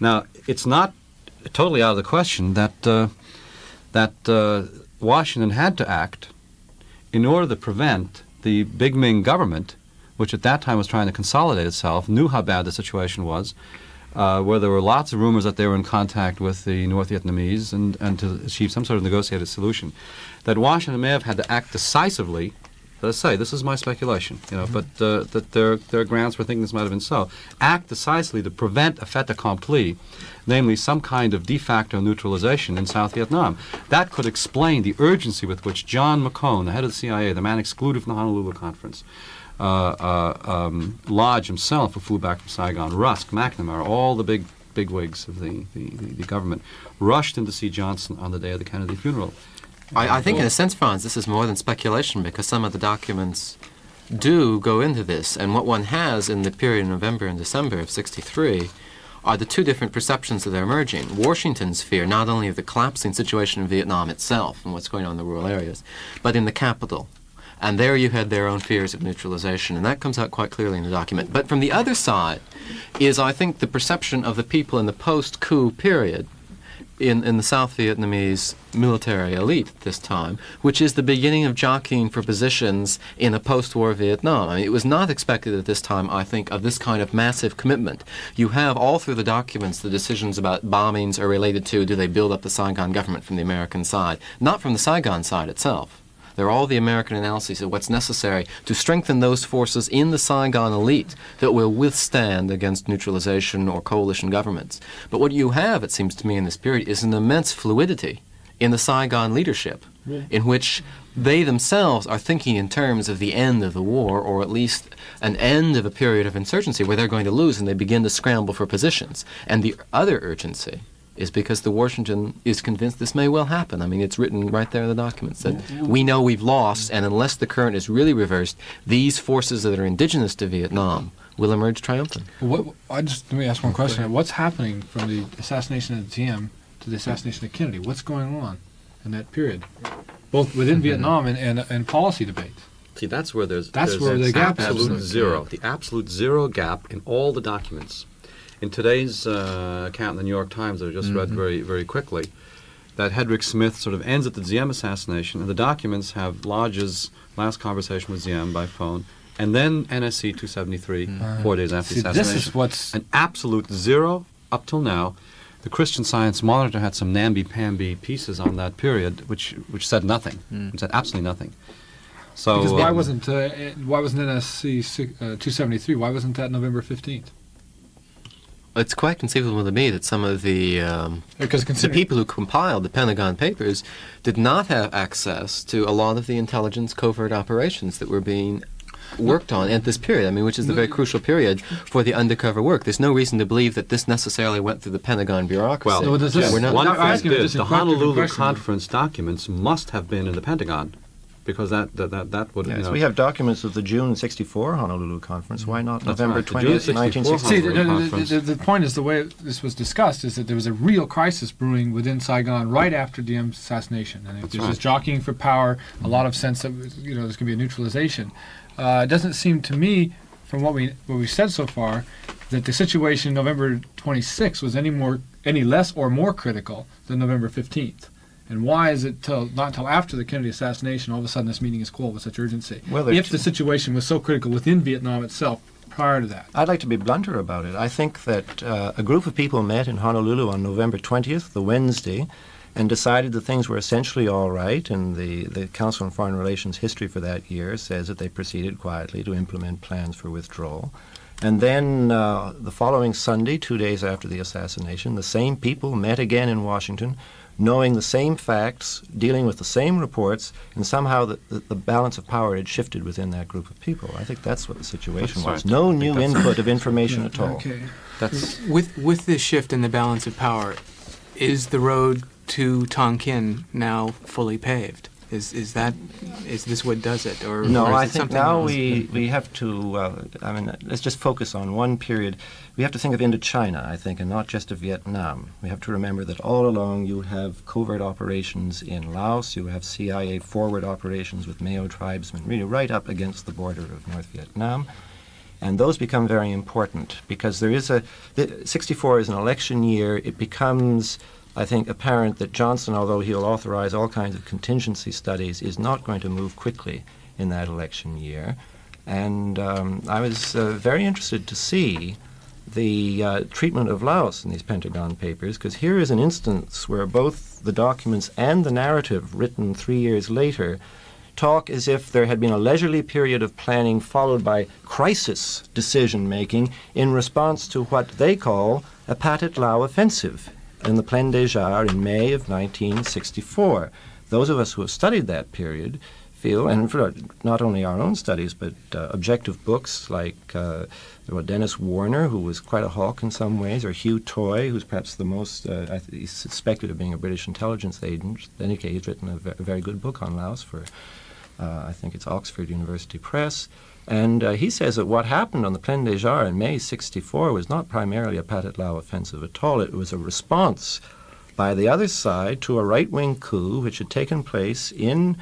Now, it's not totally out of the question that Washington had to act in order to prevent the Big Minh government, which at that time was trying to consolidate itself, knew how bad the situation was, where there were lots of rumors that they were in contact with the North Vietnamese and to achieve some sort of negotiated solution, that Washington may have had to act decisively. Let's say, this is my speculation, you know, but that there are grounds for thinking this might have been so. Act decisively to prevent a fait accompli, namely some kind of de facto neutralization in South Vietnam. That could explain the urgency with which John McCone, the head of the CIA, the man excluded from the Honolulu conference, Lodge himself, who flew back from Saigon, Rusk, McNamara, all the big wigs of the government, rushed in to see Johnson on the day of the Kennedy funeral. I think in a sense, Franz, this is more than speculation, because some of the documents do go into this, and what one has in the period of November and December of 63 are the two different perceptions that are emerging. Washington's fear, not only of the collapsing situation in Vietnam itself and what's going on in the rural areas, but in the capital. And there you had their own fears of neutralization, and that comes out quite clearly in the document. But from the other side is, I think, the perception of the people in the post-coup period in the South Vietnamese military elite at this time, which is the beginning of jockeying for positions in a post-war Vietnam. I mean, it was not expected at this time, I think, of this kind of massive commitment. You have all through the documents the decisions about bombings are related to, do they build up the Saigon government from the American side, not from the Saigon side itself. There are all the American analyses of what's necessary to strengthen those forces in the Saigon elite that will withstand against neutralization or coalition governments. But what you have, it seems to me, in this period is an immense fluidity in the Saigon leadership, in which they themselves are thinking in terms of the end of the war, or at least an end of a period of insurgency where they're going to lose, and they begin to scramble for positions. And the other urgency is because the Washington is convinced this may well happen. I mean, it's written right there in the documents that we know we've lost, and unless the current is really reversed, these forces that are indigenous to Vietnam will emerge triumphant. Let me ask one question. What's happening from the assassination of Diem to the assassination of Kennedy? What's going on in that period, both within Vietnam and policy debates? See, that's where there's the gap. Absolute zero. The absolute zero gap in all the documents. In today's account in the New York Times, that I just read very quickly, that Hedrick Smith sort of ends at the Diem assassination, and the documents have Lodge's last conversation with Diem by phone, and then NSC 273 4 days after the assassination. This is what's an absolute zero up till now. The Christian Science Monitor had some namby-pamby pieces on that period, which said nothing, it said absolutely nothing. So because why wasn't NSC 273? Why wasn't that November 15th? It's quite conceivable to me that some of the people who compiled the Pentagon Papers did not have access to a lot of the intelligence covert operations that were being worked on at this period, I mean, which is the very crucial period for the undercover work. There's no reason to believe that this necessarily went through the Pentagon bureaucracy. Well, the Honolulu conference documents must have been in the Pentagon, because that would... Yes, we have documents of the June 64 Honolulu conference. Why not November 20th, 1964? See, the point is, the way this was discussed is that there was a real crisis brewing within Saigon right after Diem's assassination. And there's this jockeying for power, a lot of sense that, you know, there's going to be a neutralization. It doesn't seem to me, from what we've said so far, that the situation November 26 was any less or more critical than November 15th. And why is it not till after the Kennedy assassination all of a sudden this meeting is called with such urgency? Well, if the situation was so critical within Vietnam itself prior to that. I'd like to be blunter about it. I think that a group of people met in Honolulu on November 20th, the Wednesday, and decided that things were essentially all right, and the Council on Foreign Relations history for that year says that they proceeded quietly to implement plans for withdrawal. And then the following Sunday, 2 days after the assassination, the same people met again in Washington, knowing the same facts, dealing with the same reports, and somehow the balance of power had shifted within that group of people. I think that's what the situation was. No new input of information at all. Okay. That's with this shift in the balance of power, is the road to Tonkin now fully paved? Is this what does it, or no? Or I think now we have to. I mean, let's just focus on one period. We have to think of Indochina, I think, and not just of Vietnam. We have to remember that all along you have covert operations in Laos, you have CIA forward operations with Mayo tribesmen, really right up against the border of North Vietnam, and those become very important because there is a 64 is an election year. It becomes, I think, apparent that Johnson, although he'll authorize all kinds of contingency studies, is not going to move quickly in that election year. And I was very interested to see the treatment of Laos in these Pentagon Papers, because here is an instance where both the documents and the narrative written 3 years later talk as if there had been a leisurely period of planning followed by crisis decision-making in response to what they call a Pathet Lao offensive in the Plaine des Jarres in May of 1964. Those of us who have studied that period feel, and for not only our own studies, but objective books like Dennis Warner, who was quite a hawk in some ways, or Hugh Toy, who's perhaps the most he's suspected of being a British intelligence agent. In any case, he's written a very good book on Laos for, I think it's Oxford University Press. And he says that what happened on the Plaine des Jarres in May 64 was not primarily a Pathet Lao offensive at all. It was a response by the other side to a right-wing coup which had taken place in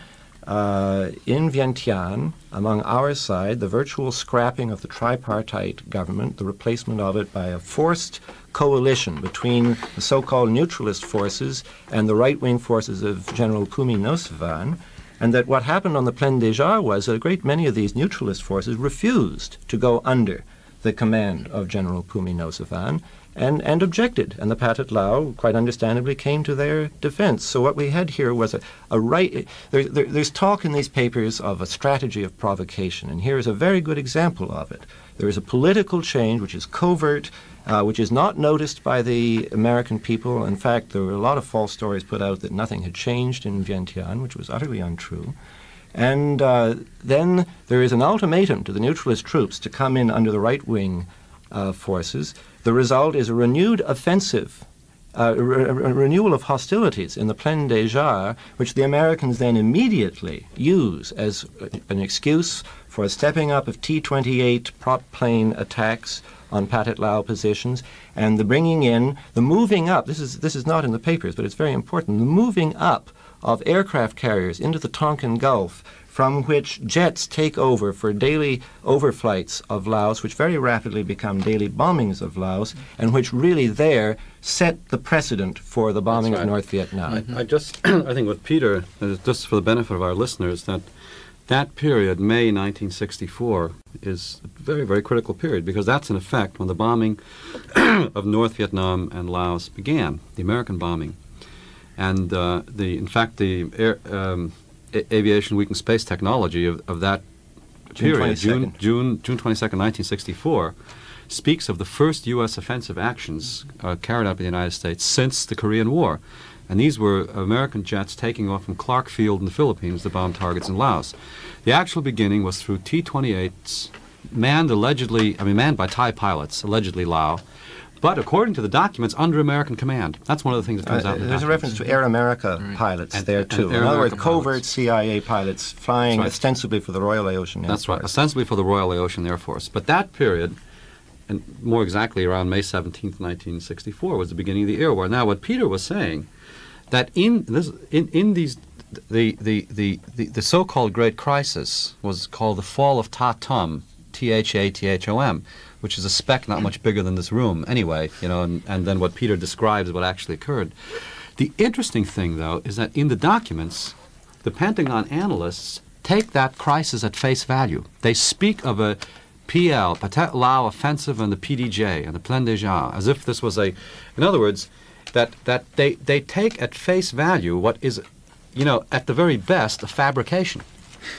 in Vientiane, among our side, the virtual scrapping of the tripartite government, the replacement of it by a forced coalition between the so-called neutralist forces and the right-wing forces of General Kumi Nosevan, and that what happened on the Plaine des Jarres was that a great many of these neutralist forces refused to go under the command of General Kumi Nosevan and objected, and the Pathet Lao, quite understandably, came to their defense. So what we had here was a right... There's talk in these papers of a strategy of provocation, and here is a very good example of it. There is a political change which is covert, which is not noticed by the American people. In fact, there were a lot of false stories put out that nothing had changed in Vientiane, which was utterly untrue. And then there is an ultimatum to the neutralist troops to come in under the right-wing forces. The result is a renewed offensive, a renewal of hostilities in the Plaine des Jarres, which the Americans then immediately use as an excuse for a stepping up of T-28 prop plane attacks on Pathet Lao positions, and the bringing in, the moving up, this is not in the papers, but it's very important, the moving up of aircraft carriers into the Tonkin Gulf, from which jets take over for daily overflights of Laos, which very rapidly become daily bombings of Laos, and which really there set the precedent for the bombing of North Vietnam. I think with Peter, just for the benefit of our listeners, that period, May 1964, is a very, very critical period, because that's in effect when the bombing of North Vietnam and Laos began, the American bombing. And Aviation Week and Space Technology of that period, June 22nd, 1964, speaks of the first U.S. offensive actions carried out by the United States since the Korean War. And these were American jets taking off from Clark Field in the Philippines to bomb targets in Laos. The actual beginning was through T-28s, manned by Thai pilots, allegedly Lao, but according to the documents, under American command. That's one of the things that comes out in the documents. There's a reference to Air America pilots there, too. In other words, covert CIA pilots flying ostensibly for the Royal Laotian Air Force. That's right, ostensibly for the Royal Laotian Air Force. But that period, and more exactly around May 17th, 1964, was the beginning of the air war. Now, what Peter was saying, that the so-called Great Crisis was called the Fall of Ta Tum, T-H-A-T-H-O-M, which is a speck not much bigger than this room anyway, you know, and then what Peter describes what actually occurred. The interesting thing, though, is that in the documents, the Pentagon analysts take that crisis at face value. They speak of a PL, Pathet Lao offensive, and the PDJ, and the Plaine des Jarres, as if this was a... In other words, that they take at face value what is, you know, at the very best, a fabrication.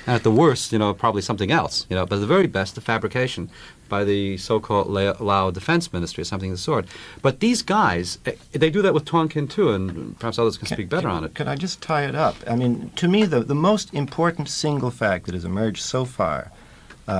And at the worst, you know, probably something else, you know, but at the very best, a fabrication by the so-called Lao Defense Ministry or something of the sort. But these guys, they do that with Tonkin, too, and perhaps others can speak better on it. Could I just tie it up? I mean, to me, the most important single fact that has emerged so far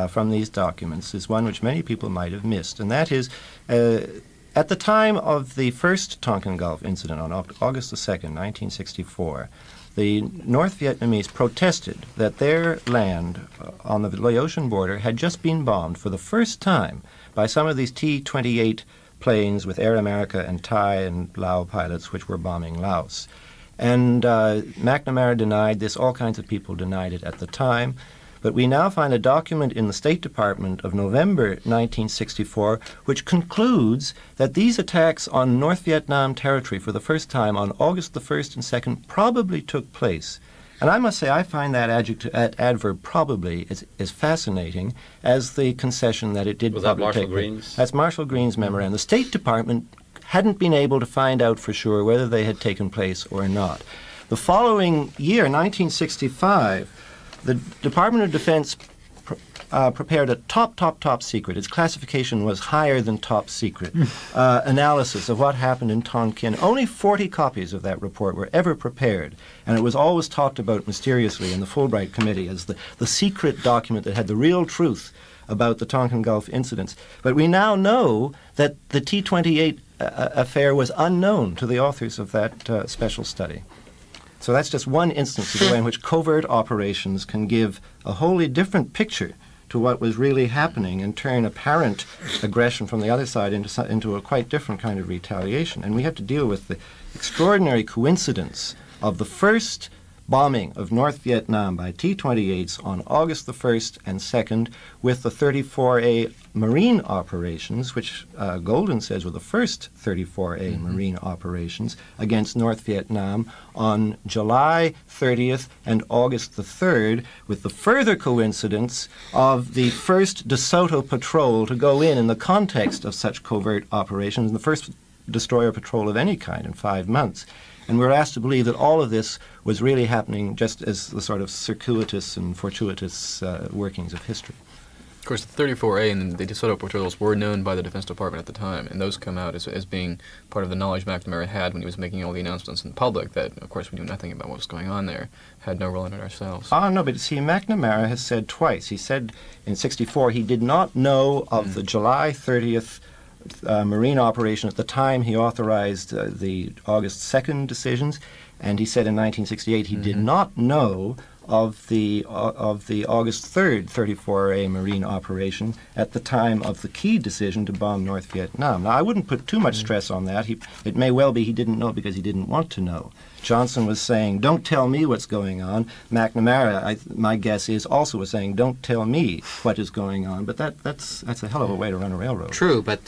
from these documents is one which many people might have missed, and that is, at the time of the first Tonkin Gulf incident on August the 2nd, 1964, the North Vietnamese protested that their land on the Laotian border had just been bombed for the first time by some of these T-28 planes with Air America and Thai and Lao pilots which were bombing Laos. And McNamara denied this. All kinds of people denied it at the time. But we now find a document in the State Department of November 1964 which concludes that these attacks on North Vietnam territory for the first time on August the 1st and 2nd probably took place. And I must say I find that adverb probably is fascinating as the concession that it did probably take place. That's Marshall Green's memorandum. The State Department hadn't been able to find out for sure whether they had taken place or not. The following year, 1965, the Department of Defense prepared a top secret. Its classification was higher than top secret analysis of what happened in Tonkin. Only 40 copies of that report were ever prepared, and it was always talked about mysteriously in the Fulbright Committee as the secret document that had the real truth about the Tonkin Gulf incidents. But we now know that the T-28 affair was unknown to the authors of that special study. So that's just one instance of the way in which covert operations can give a wholly different picture to what was really happening and turn apparent aggression from the other side into a quite different kind of retaliation. And we have to deal with the extraordinary coincidence of the first bombing of North Vietnam by T-28s on August the 1st and 2nd with the 34A Marine operations, which Golden says were the first 34A Marine operations against North Vietnam on July 30th and August the 3rd, with the further coincidence of the first DeSoto patrol to go in the context of such covert operations, the first destroyer patrol of any kind in 5 months. And we're asked to believe that all of this was really happening just as the sort of circuitous and fortuitous workings of history. Of course, the 34A and the DeSoto patrols were known by the Defense Department at the time, and those come out as being part of the knowledge McNamara had when he was making all the announcements in public that, of course, we knew nothing about what was going on there, had no role in it ourselves. Ah, no, but see, McNamara has said twice. He said in '64 he did not know of the July 30th Marine operation at the time he authorized the August 2nd decisions, and he said in 1968 he did not know of the August 3rd 34A Marine operation at the time of the key decision to bomb North Vietnam. Now, I wouldn't put too much stress on that. It may well be he didn't know because he didn't want to know. Johnson was saying, don't tell me what's going on. McNamara, my guess is, also was saying, don't tell me what is going on. But that's a hell of a way to run a railroad. True, but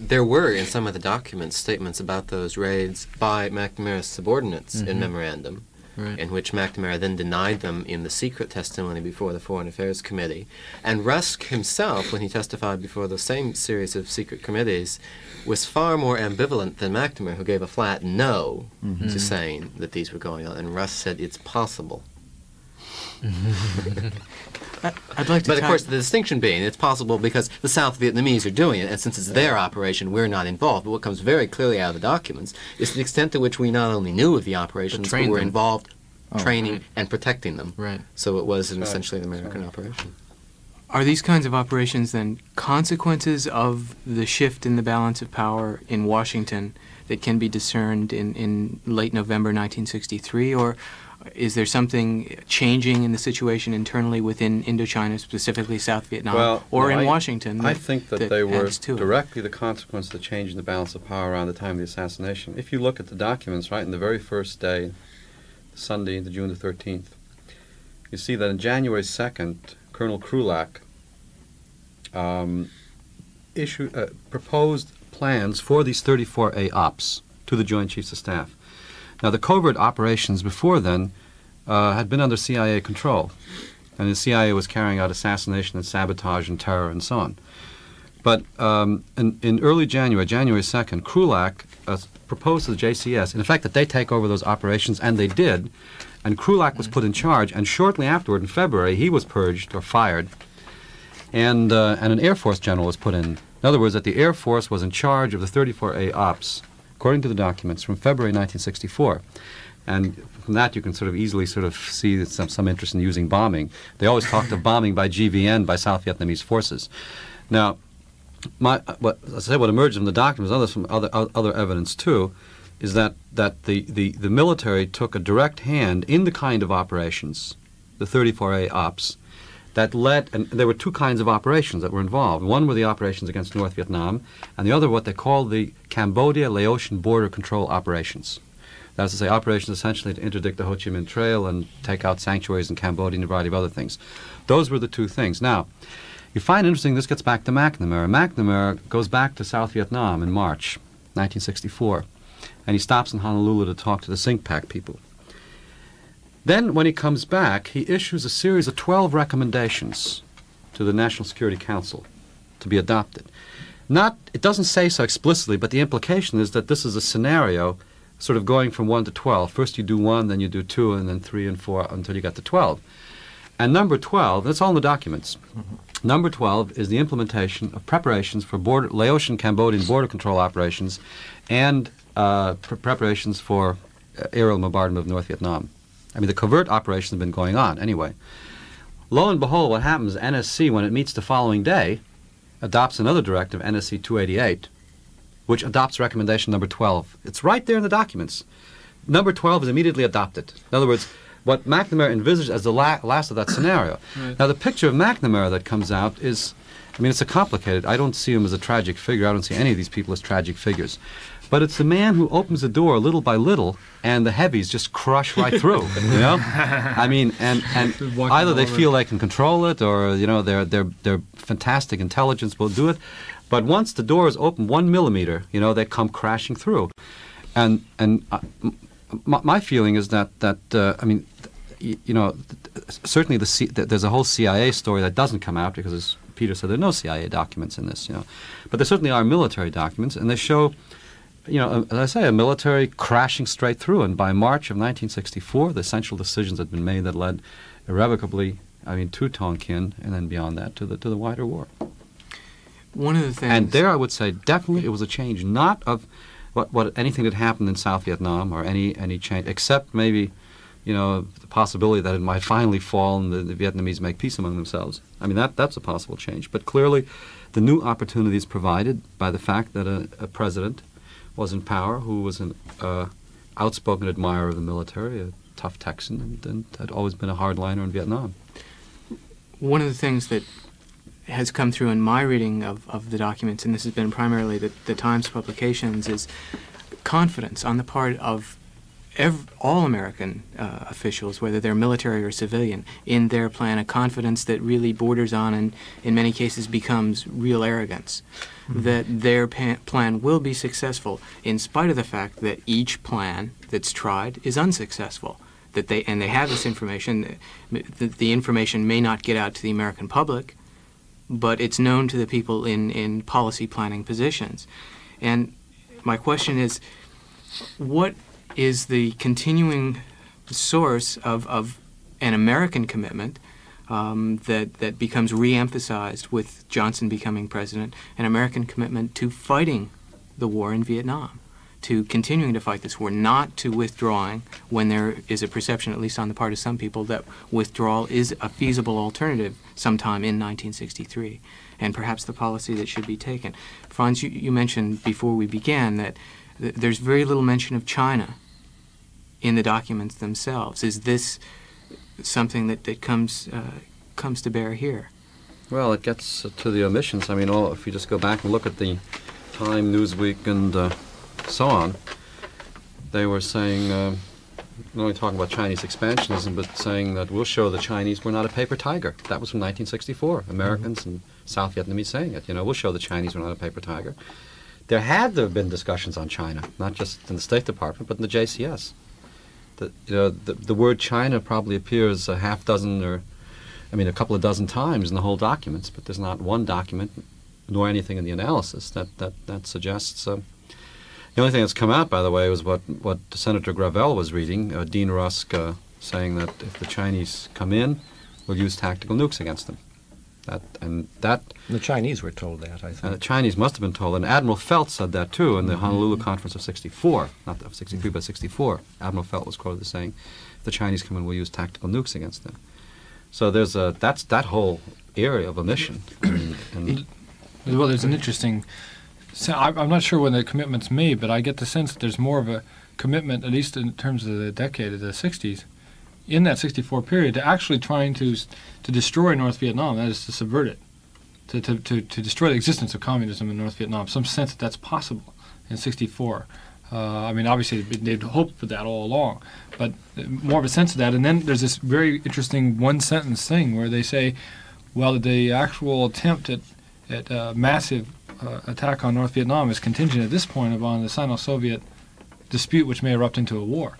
there were, in some of the documents, statements about those raids by McNamara's subordinates in memorandum. Right. In which McNamara then denied them in the secret testimony before the Foreign Affairs Committee. And Rusk himself, when he testified before the same series of secret committees, was far more ambivalent than McNamara, who gave a flat no to saying that these were going on. And Rusk said, it's possible. I'd like to but, of course, the distinction being it's possible because the South Vietnamese are doing it, and since it's their operation, we're not involved. But what comes very clearly out of the documents is the extent to which we not only knew of the operations, but were involved training and protecting them. Right. So it was essentially an American operation. Are these kinds of operations, then, consequences of the shift in the balance of power in Washington that can be discerned in late November 1963, or is there something changing in the situation internally within Indochina, specifically South Vietnam, in Washington? I think that they were directly the consequence of the change in the balance of power around the time of the assassination. If you look at the documents, right, in the very first day, Sunday, June the 13th, you see that on January 2nd, Colonel Krulak proposed plans for these 34A ops to the Joint Chiefs of Staff. Now, the covert operations before then had been under CIA control, and the CIA was carrying out assassination and sabotage and terror and so on. But in early January, January 2nd, Krulak proposed to the JCS, in effect, that they take over those operations, and they did, and Krulak was put in charge, and shortly afterward, in February, he was purged or fired, and an Air Force general was put in. In other words, that the Air Force was in charge of the 34A ops, according to the documents, from February 1964. And from that you can sort of easily sort of see some interest in using bombing. They always talked of bombing by GVN, by South Vietnamese forces. Now, what emerged from the documents, from other evidence too, is that the military took a direct hand in the kind of operations, the 34A ops, that led, and there were two kinds of operations that were involved. One were the operations against North Vietnam, and the other what they called the Cambodia-Laotian border control operations. That is to say, operations essentially to interdict the Ho Chi Minh Trail and take out sanctuaries in Cambodia and a variety of other things. Those were the two things. Now, you find interesting, this gets back to McNamara. McNamara goes back to South Vietnam in March 1964, and he stops in Honolulu to talk to the SingPak people. Then, when he comes back, he issues a series of 12 recommendations to the National Security Council to be adopted. It doesn't say so explicitly, but the implication is that this is a scenario sort of going from 1 to 12. First you do 1, then you do 2, and then 3 and 4 until you get to 12. And number 12, that's all in the documents, number 12 is the implementation of preparations for Laotian-Cambodian border control operations and preparations for aerial bombardment of North Vietnam. I mean, the covert operations have been going on anyway. Lo and behold, what happens, NSC, when it meets the following day, adopts another directive, NSC 288, which adopts recommendation number 12. It's right there in the documents. Number 12 is immediately adopted. In other words, what McNamara envisaged as the last of that scenario. Right. Now, the picture of McNamara that comes out is, I mean, it's a complicated. I don't see him as a tragic figure. I don't see any of these people as tragic figures. But it's the man who opens the door little by little, and the heavies just crush right through. You know, I mean, and either they feel they can control it, or you know, their fantastic intelligence will do it. But once the door is open 1 millimeter, you know, they come crashing through. And my feeling is that I mean, you know, certainly there's a whole CIA story that doesn't come out because, as Peter said, there are no CIA documents in this, you know, but there certainly are military documents, and they show, you know, as I say, a military crashing straight through. And by March of 1964, the essential decisions had been made that led irrevocably, I mean, to Tonkin, and then beyond that to the wider war. One of the things, and there I would say definitely it was a change, not of what anything that happened in South Vietnam or any change, except maybe, you know, the possibility that it might finally fall and the Vietnamese make peace among themselves. I mean, that's a possible change. But clearly, the new opportunities provided by the fact that a president was in power who was an outspoken admirer of the military, a tough Texan, and had always been a hardliner in Vietnam. One of the things that has come through in my reading of the documents, and this has been primarily the Times publications, is confidence on the part of all American officials, whether they're military or civilian, in their plan, a confidence that really borders on and in many cases becomes real arrogance, that their plan will be successful in spite of the fact that each plan that's tried is unsuccessful, that they have this information, that the information may not get out to the American public, but it's known to the people in policy planning positions. And my question is, what is the continuing source of an American commitment that becomes re-emphasized with Johnson becoming president, an American commitment to fighting the war in Vietnam, to continuing to fight this war, not to withdrawing when there is a perception, at least on the part of some people, that withdrawal is a feasible alternative sometime in 1963, and perhaps the policy that should be taken. Franz, you mentioned before we began that there's very little mention of China in the documents themselves. Is this something that comes to bear here? Well, it gets to the omissions. I mean, if you just go back and look at the Time, Newsweek, and so on, they were saying, not only talking about Chinese expansionism, but saying that we'll show the Chinese we're not a paper tiger. That was from 1964. Americans and South Vietnamese saying it. You know, we'll show the Chinese we're not a paper tiger. There had to have been discussions on China, not just in the State Department, but in the JCS. The word China probably appears a half dozen or, I mean, a couple of dozen times in the whole documents, but there's not one document nor anything in the analysis that suggests. The only thing that's come out, by the way, was what Senator Gravel was reading, Dean Rusk saying that if the Chinese come in, we'll use tactical nukes against them. The Chinese were told that, I think. The Chinese must have been told, and Admiral Felt said that too in the Honolulu conference of 64, not of 63, but 64. Admiral Felt was quoted as saying, if the Chinese come in, we'll use tactical nukes against them. So there's that whole area of omission. Well, there's an interesting, so I'm not sure when the commitment's made, but I get the sense that there's more of a commitment, at least in terms of the decade of the 60s, in that 64 period, to actually trying to destroy North Vietnam, that is to subvert it, to destroy the existence of communism in North Vietnam, some sense that that's possible in 64. I mean, obviously, they'd hoped for that all along, but more of a sense of that. And then there's this very interesting one-sentence thing where they say, well, the actual attempt at massive attack on North Vietnam is contingent at this point upon the Sino-Soviet dispute, which may erupt into a war.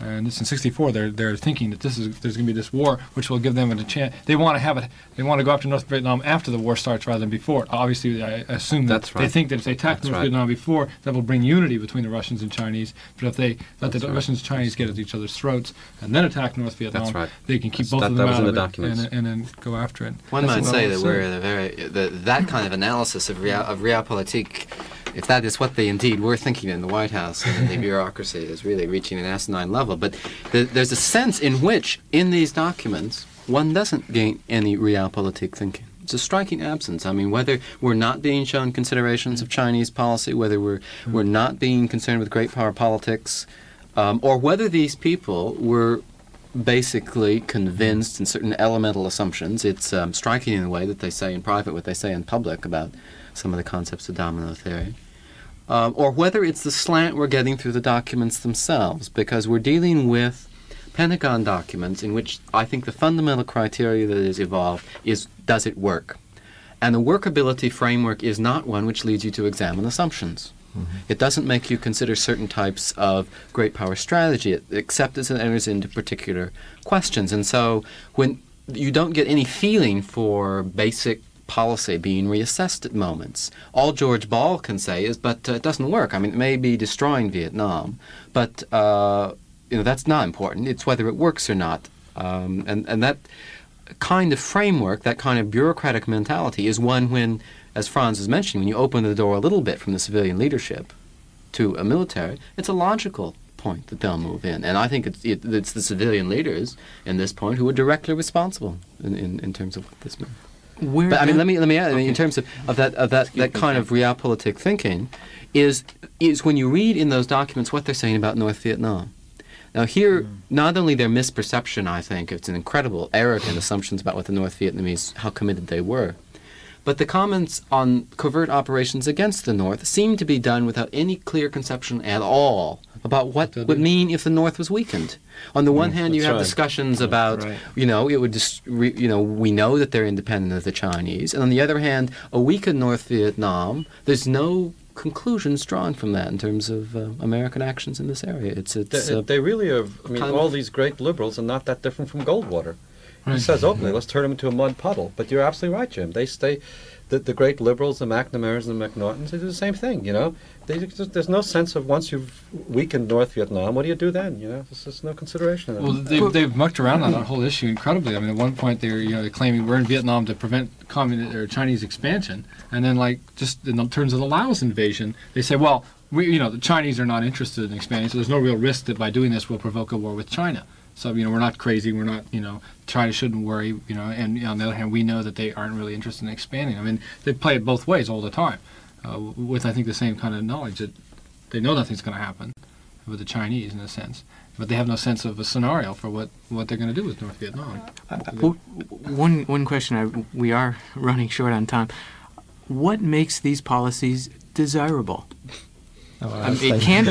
And it's in 64. They're thinking that there's going to be this war, which will give them a chance. They want to have it. They want to go after North Vietnam after the war starts rather than before. Obviously, I assume that they think that if they attack North Vietnam before, that will bring unity between the Russians and Chinese. But if they let the Russians and Chinese get at each other's throats and then attack North Vietnam, they can keep both of them out of it and then go after it. One might say that we're in a very that kind of analysis of realpolitik. If that is what they indeed were thinking in the White House, and the bureaucracy is really reaching an asinine level. But there's a sense in which, in these documents, one doesn't gain any realpolitik thinking. It's a striking absence. I mean, whether we're not being shown considerations of Chinese policy, whether we're not being concerned with great power politics, or whether these people were basically convinced in certain elemental assumptions. It's striking in the way that they say in private what they say in public about some of the concepts of domino theory. or whether it's the slant we're getting through the documents themselves, because we're dealing with Pentagon documents in which I think the fundamental criteria that is evolved is, does it work? And the workability framework is not one which leads you to examine assumptions. Mm-hmm. It doesn't make you consider certain types of great power strategy, except as it enters into particular questions. And so when you don't get any feeling for basic policy being reassessed at moments, all George Ball can say is, but it doesn't work. I mean, it may be destroying Vietnam, but you know, that's not important. It's whether it works or not. And that kind of framework, that kind of bureaucratic mentality is one when, as Franz is mentioning, when you open the door a little bit from the civilian leadership to a military, it's a logical point that they'll move in. And I think it's the civilian leaders in this point who are directly responsible in terms of what this means. Where but I mean, let me add. Okay. I mean, in terms of that kind of realpolitik thinking, is when you read in those documents what they're saying about North Vietnam. Now here, not only their misperception, I think, it's an incredible arrogant assumptions about what the North Vietnamese, how committed they were, but the comments on covert operations against the North seem to be done without any clear conception at all about what would mean if the North was weakened. On the one hand, you have discussions about, you know, it would just, you know, we know that they're independent of the Chinese, and on the other hand, a weakened North Vietnam, there's no conclusions drawn from that in terms of American actions in this area. They really are, I mean, all these great liberals are not that different from Goldwater. He says openly, let's turn them into a mud puddle. But you're absolutely right, Jim. They stay, the great liberals, the McNamaras and the McNaughtons, they do the same thing, you know. There's no sense of once you've weakened North Vietnam, what do you do then, you know? There's just no consideration of that. Well, they've mucked around on that whole issue incredibly. I mean, at one point they were, you know, claiming we're in Vietnam to prevent communist or Chinese expansion. And then, like, just in terms of the Laos invasion, they say, well, you know, the Chinese are not interested in expanding, so there's no real risk that by doing this we'll provoke a war with China. So, you know, we're not crazy, we're not, you know, China shouldn't worry, you know, and on the other hand, we know that they aren't really interested in expanding. I mean, they play it both ways all the time, with, I think, the same kind of knowledge that they know nothing's going to happen with the Chinese, in a sense, but they have no sense of a scenario for what they're going to do with North Vietnam. One question, we are running short on time. What makes these policies desirable? It can,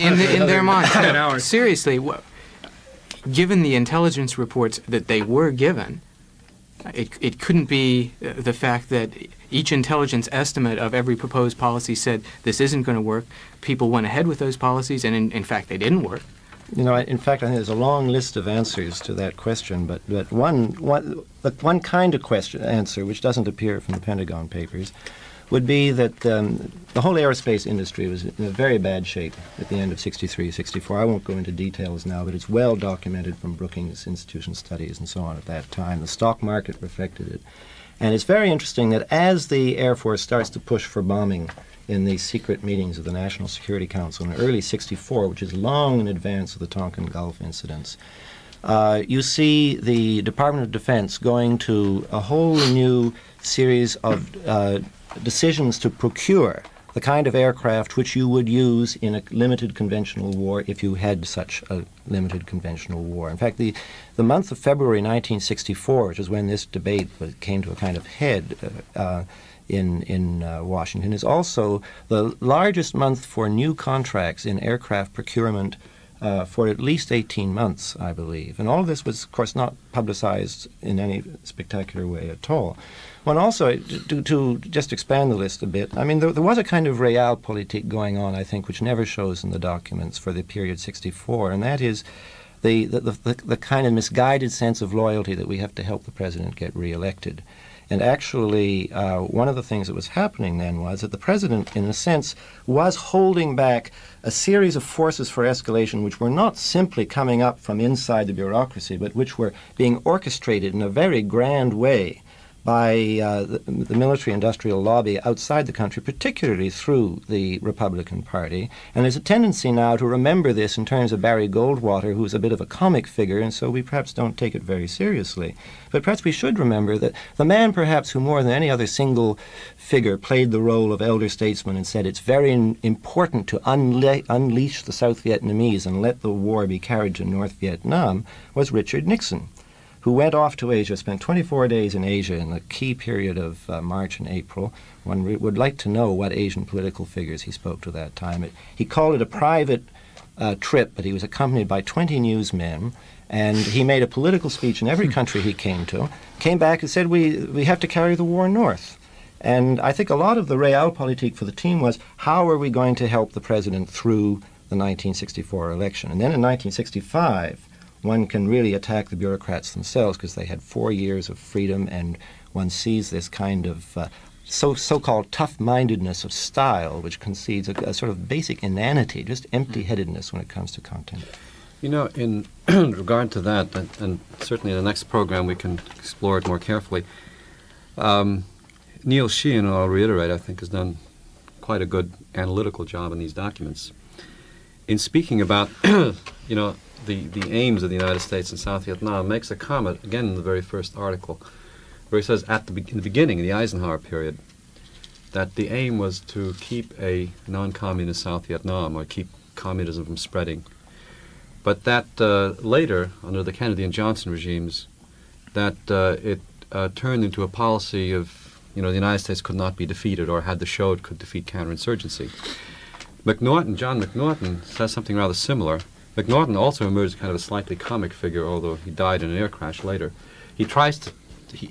in their minds. Seriously, given the intelligence reports that they were given, it couldn't be the fact that each intelligence estimate of every proposed policy said this isn't going to work. People went ahead with those policies, and in fact, they didn't work. You know, in fact, I think there's a long list of answers to that question, but one kind of answer which doesn't appear from the Pentagon Papers would be that the whole aerospace industry was in a very bad shape at the end of '63, '64. I won't go into details now, but it's well documented from Brookings Institution Studies and so on at that time. The stock market reflected it. And it's very interesting that as the Air Force starts to push for bombing in these secret meetings of the National Security Council in early '64, which is long in advance of the Tonkin Gulf incidents, you see the Department of Defense going to a whole new series of decisions to procure the kind of aircraft which you would use in a limited conventional war if you had such a limited conventional war. In fact, the month of February 1964, which is when this debate came to a kind of head in Washington, is also the largest month for new contracts in aircraft procurement for at least 18 months, I believe. And all of this was, of course, not publicized in any spectacular way at all. One also, to just expand the list a bit, I mean, there was a kind of realpolitik going on, I think, which never shows in the documents for the period '64, and that is the kind of misguided sense of loyalty that we have to help the president get reelected. And actually, one of the things that was happening then was that the president, in a sense, was holding back a series of forces for escalation which were not simply coming up from inside the bureaucracy, but which were being orchestrated in a very grand way by the military-industrial lobby outside the country, particularly through the Republican Party. And there's a tendency now to remember this in terms of Barry Goldwater, who's a bit of a comic figure, and so we perhaps don't take it very seriously. But perhaps we should remember that the man perhaps who more than any other single figure played the role of elder statesman and said it's very important to unleash the South Vietnamese and let the war be carried to North Vietnam was Richard Nixon. who went off to Asia, spent 24 days in Asia in the key period of March and April. One would like to know what Asian political figures he spoke to that time. He called it a private trip, but he was accompanied by 20 newsmen, and he made a political speech in every country he came to, came back and said, we have to carry the war north. And I think a lot of the realpolitik for the team was, how are we going to help the president through the 1964 election? And then in 1965, one can really attack the bureaucrats themselves, because they had 4 years of freedom, and one sees this kind of so-called tough-mindedness of style, which concedes a sort of basic inanity, just empty-headedness when it comes to content. You know, in regard to that, and certainly in the next program we can explore it more carefully, Neil Sheehan, I'll reiterate, I think has done quite a good analytical job in these documents. In speaking about, you know, the aims of the United States in South Vietnam, makes a comment, again, in the very first article, where he says, in the beginning, in the Eisenhower period, that the aim was to keep a non-communist South Vietnam, or keep communism from spreading. But that later, under the Kennedy and Johnson regimes, that it turned into a policy of, you know, the United States could not be defeated, or had to show it could defeat counterinsurgency. McNaughton, John McNaughton, says something rather similar. McNaughton also emerged as kind of a slightly comic figure, although he died in an air crash later. He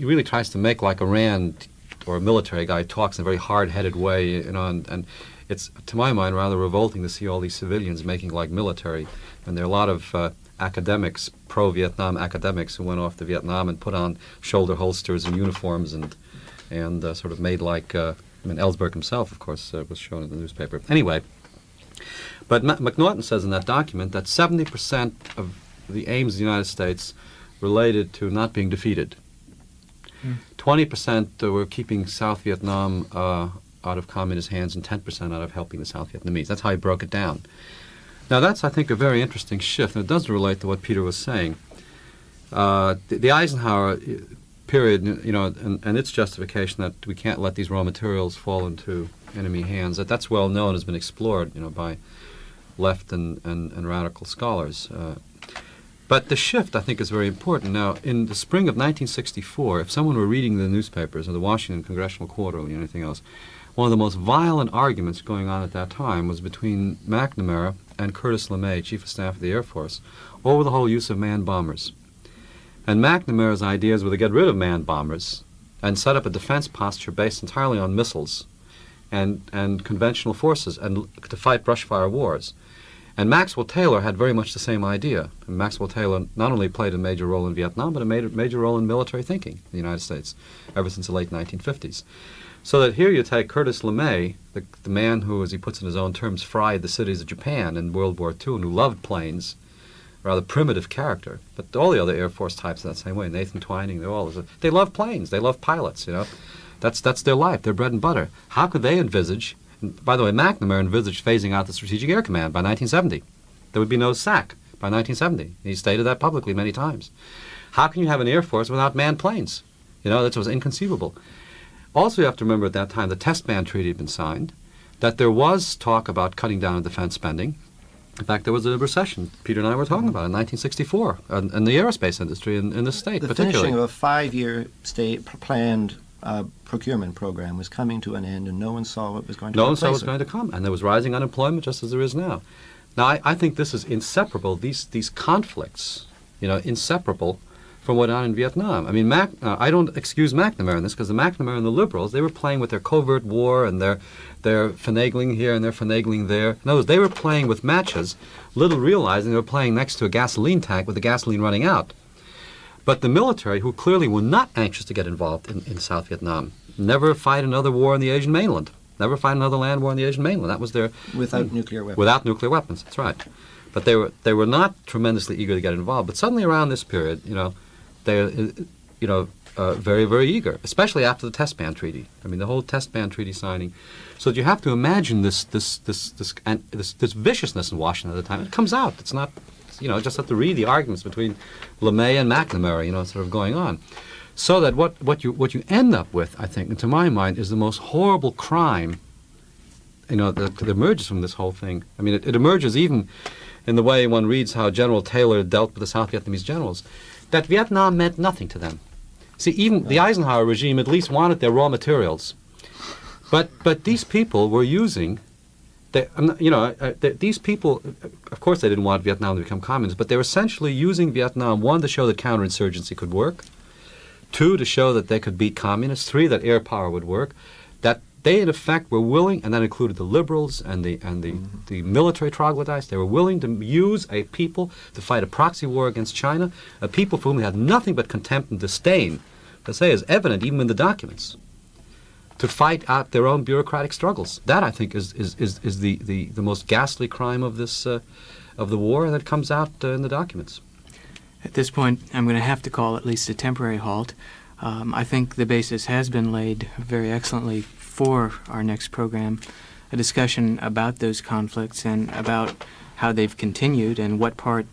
really tries to make like a Rand or a military guy, talks in a very hard-headed way, you know, and it's, to my mind, rather revolting to see all these civilians making like military. And there are a lot of academics, pro-Vietnam academics, who went off to Vietnam and put on shoulder holsters and uniforms and sort of made like, I mean, Ellsberg himself, of course, was shown in the newspaper. Anyway. But McNaughton says in that document that 70% of the aims of the United States related to not being defeated. 20% were keeping South Vietnam out of communist hands, and 10% out of helping the South Vietnamese. That's how he broke it down. Now that's, I think, a very interesting shift, and it does relate to what Peter was saying. The Eisenhower period, you know, and its justification that we can't let these raw materials fall into enemy hands, that's well known, has been explored, you know, by left and radical scholars. But the shift, I think, is very important. Now, in the spring of 1964, if someone were reading the newspapers or the Washington Congressional Quarterly or anything else, one of the most violent arguments going on at that time was between McNamara and Curtis LeMay, Chief of Staff of the Air Force, over the whole use of manned bombers. And McNamara's ideas were to get rid of manned bombers and set up a defense posture based entirely on missiles and conventional forces, and to fight brushfire wars. And Maxwell Taylor had very much the same idea. And Maxwell Taylor not only played a major role in Vietnam, but a major role in military thinking in the United States ever since the late 1950s. So that here you take Curtis LeMay, the man who, as he puts in his own terms, fried the cities of Japan in World War II, and who loved planes, rather primitive character. But all the other Air Force types are that same way. Nathan Twining, they love planes, they love pilots, you know. That's their life, their bread and butter. How could they envisage? And by the way, McNamara envisaged phasing out the Strategic Air Command by 1970. There would be no SAC by 1970. He stated that publicly many times. How can you have an Air Force without manned planes? You know, that was inconceivable. Also, you have to remember at that time the Test Ban Treaty had been signed, that there was talk about cutting down on defense spending. In fact, there was a recession, Peter and I were talking about, in 1964, in the aerospace industry in this state particularly. The finishing of a five-year planned procurement program was coming to an end, and no one saw what was going to come. No one saw what was going to come, and there was rising unemployment just as there is now. Now, I think this is inseparable, these conflicts, you know, inseparable from what went on in Vietnam. I mean, I don't excuse McNamara in this, because the McNamara and the liberals, they were playing with their covert war and their finagling here and their finagling there. In other words, they were playing with matches, little realizing they were playing next to a gasoline tank with the gasoline running out. But the military, who clearly were not anxious to get involved in South Vietnam, never fight another war on the Asian mainland, never fight another land war on the Asian mainland. That was their... Without nuclear weapons. Without nuclear weapons, that's right. But they were not tremendously eager to get involved. But suddenly around this period, you know, they're, you know, very, very eager, especially after the Test Ban Treaty. I mean, the whole Test Ban Treaty signing. So you have to imagine this viciousness in Washington at the time. It comes out. It's not... You know, just have to read the arguments between LeMay and McNamara, you know, sort of going on. So that what you end up with, I think, and to my mind, is the most horrible crime, you know, that emerges from this whole thing. I mean, it emerges even in the way one reads how General Taylor dealt with the South Vietnamese generals. that Vietnam meant nothing to them. See, even the Eisenhower regime at least wanted their raw materials. But these people were using, these people, of course they didn't want Vietnam to become communist, but they were essentially using Vietnam, one, to show that counterinsurgency could work, two, to show that they could beat communists, three, that air power would work, that they in effect were willing, and that included the liberals and the military troglodytes, they were willing to use a people to fight a proxy war against China, a people for whom they had nothing but contempt and disdain, per se, is evident even in the documents, to fight out their own bureaucratic struggles. That, I think, is the most ghastly crime of this of the war, and that comes out in the documents. At this point, I'm going to have to call at least a temporary halt. I think the basis has been laid very excellently for our next program, a discussion about those conflicts and about how they've continued and what part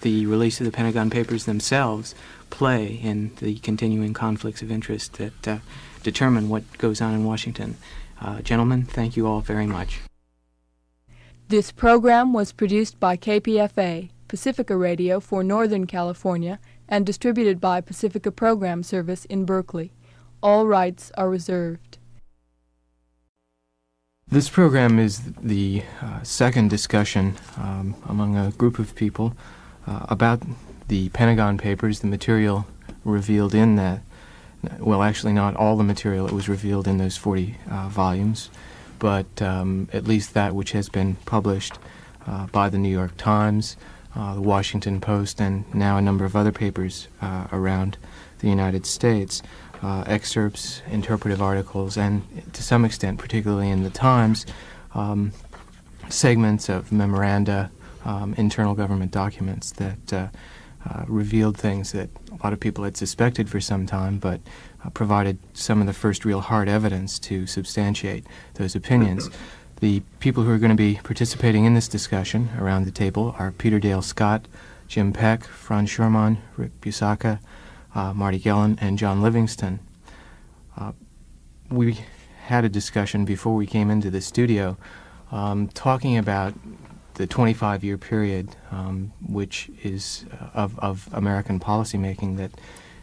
the release of the Pentagon Papers themselves play in the continuing conflicts of interest that determine what goes on in Washington. Gentlemen, thank you all very much. This program was produced by KPFA, Pacifica Radio for Northern California, and distributed by Pacifica Program Service in Berkeley. All rights are reserved. This program is the second discussion among a group of people about the Pentagon Papers, the material revealed in that. Well, actually not all the material that was revealed in those 40 volumes, but at least that which has been published by the New York Times, the Washington Post, and now a number of other papers around the United States. Excerpts, interpretive articles, and to some extent, particularly in the Times, segments of memoranda, internal government documents that revealed things that a lot of people had suspected for some time, but provided some of the first real hard evidence to substantiate those opinions. The people who are going to be participating in this discussion around the table are Peter Dale Scott, Jim Peck, Franz Schurmann, Rick Busaka, Marty Gellin, and John Livingston. We had a discussion before we came into the studio talking about the 25-year period which is of American policymaking that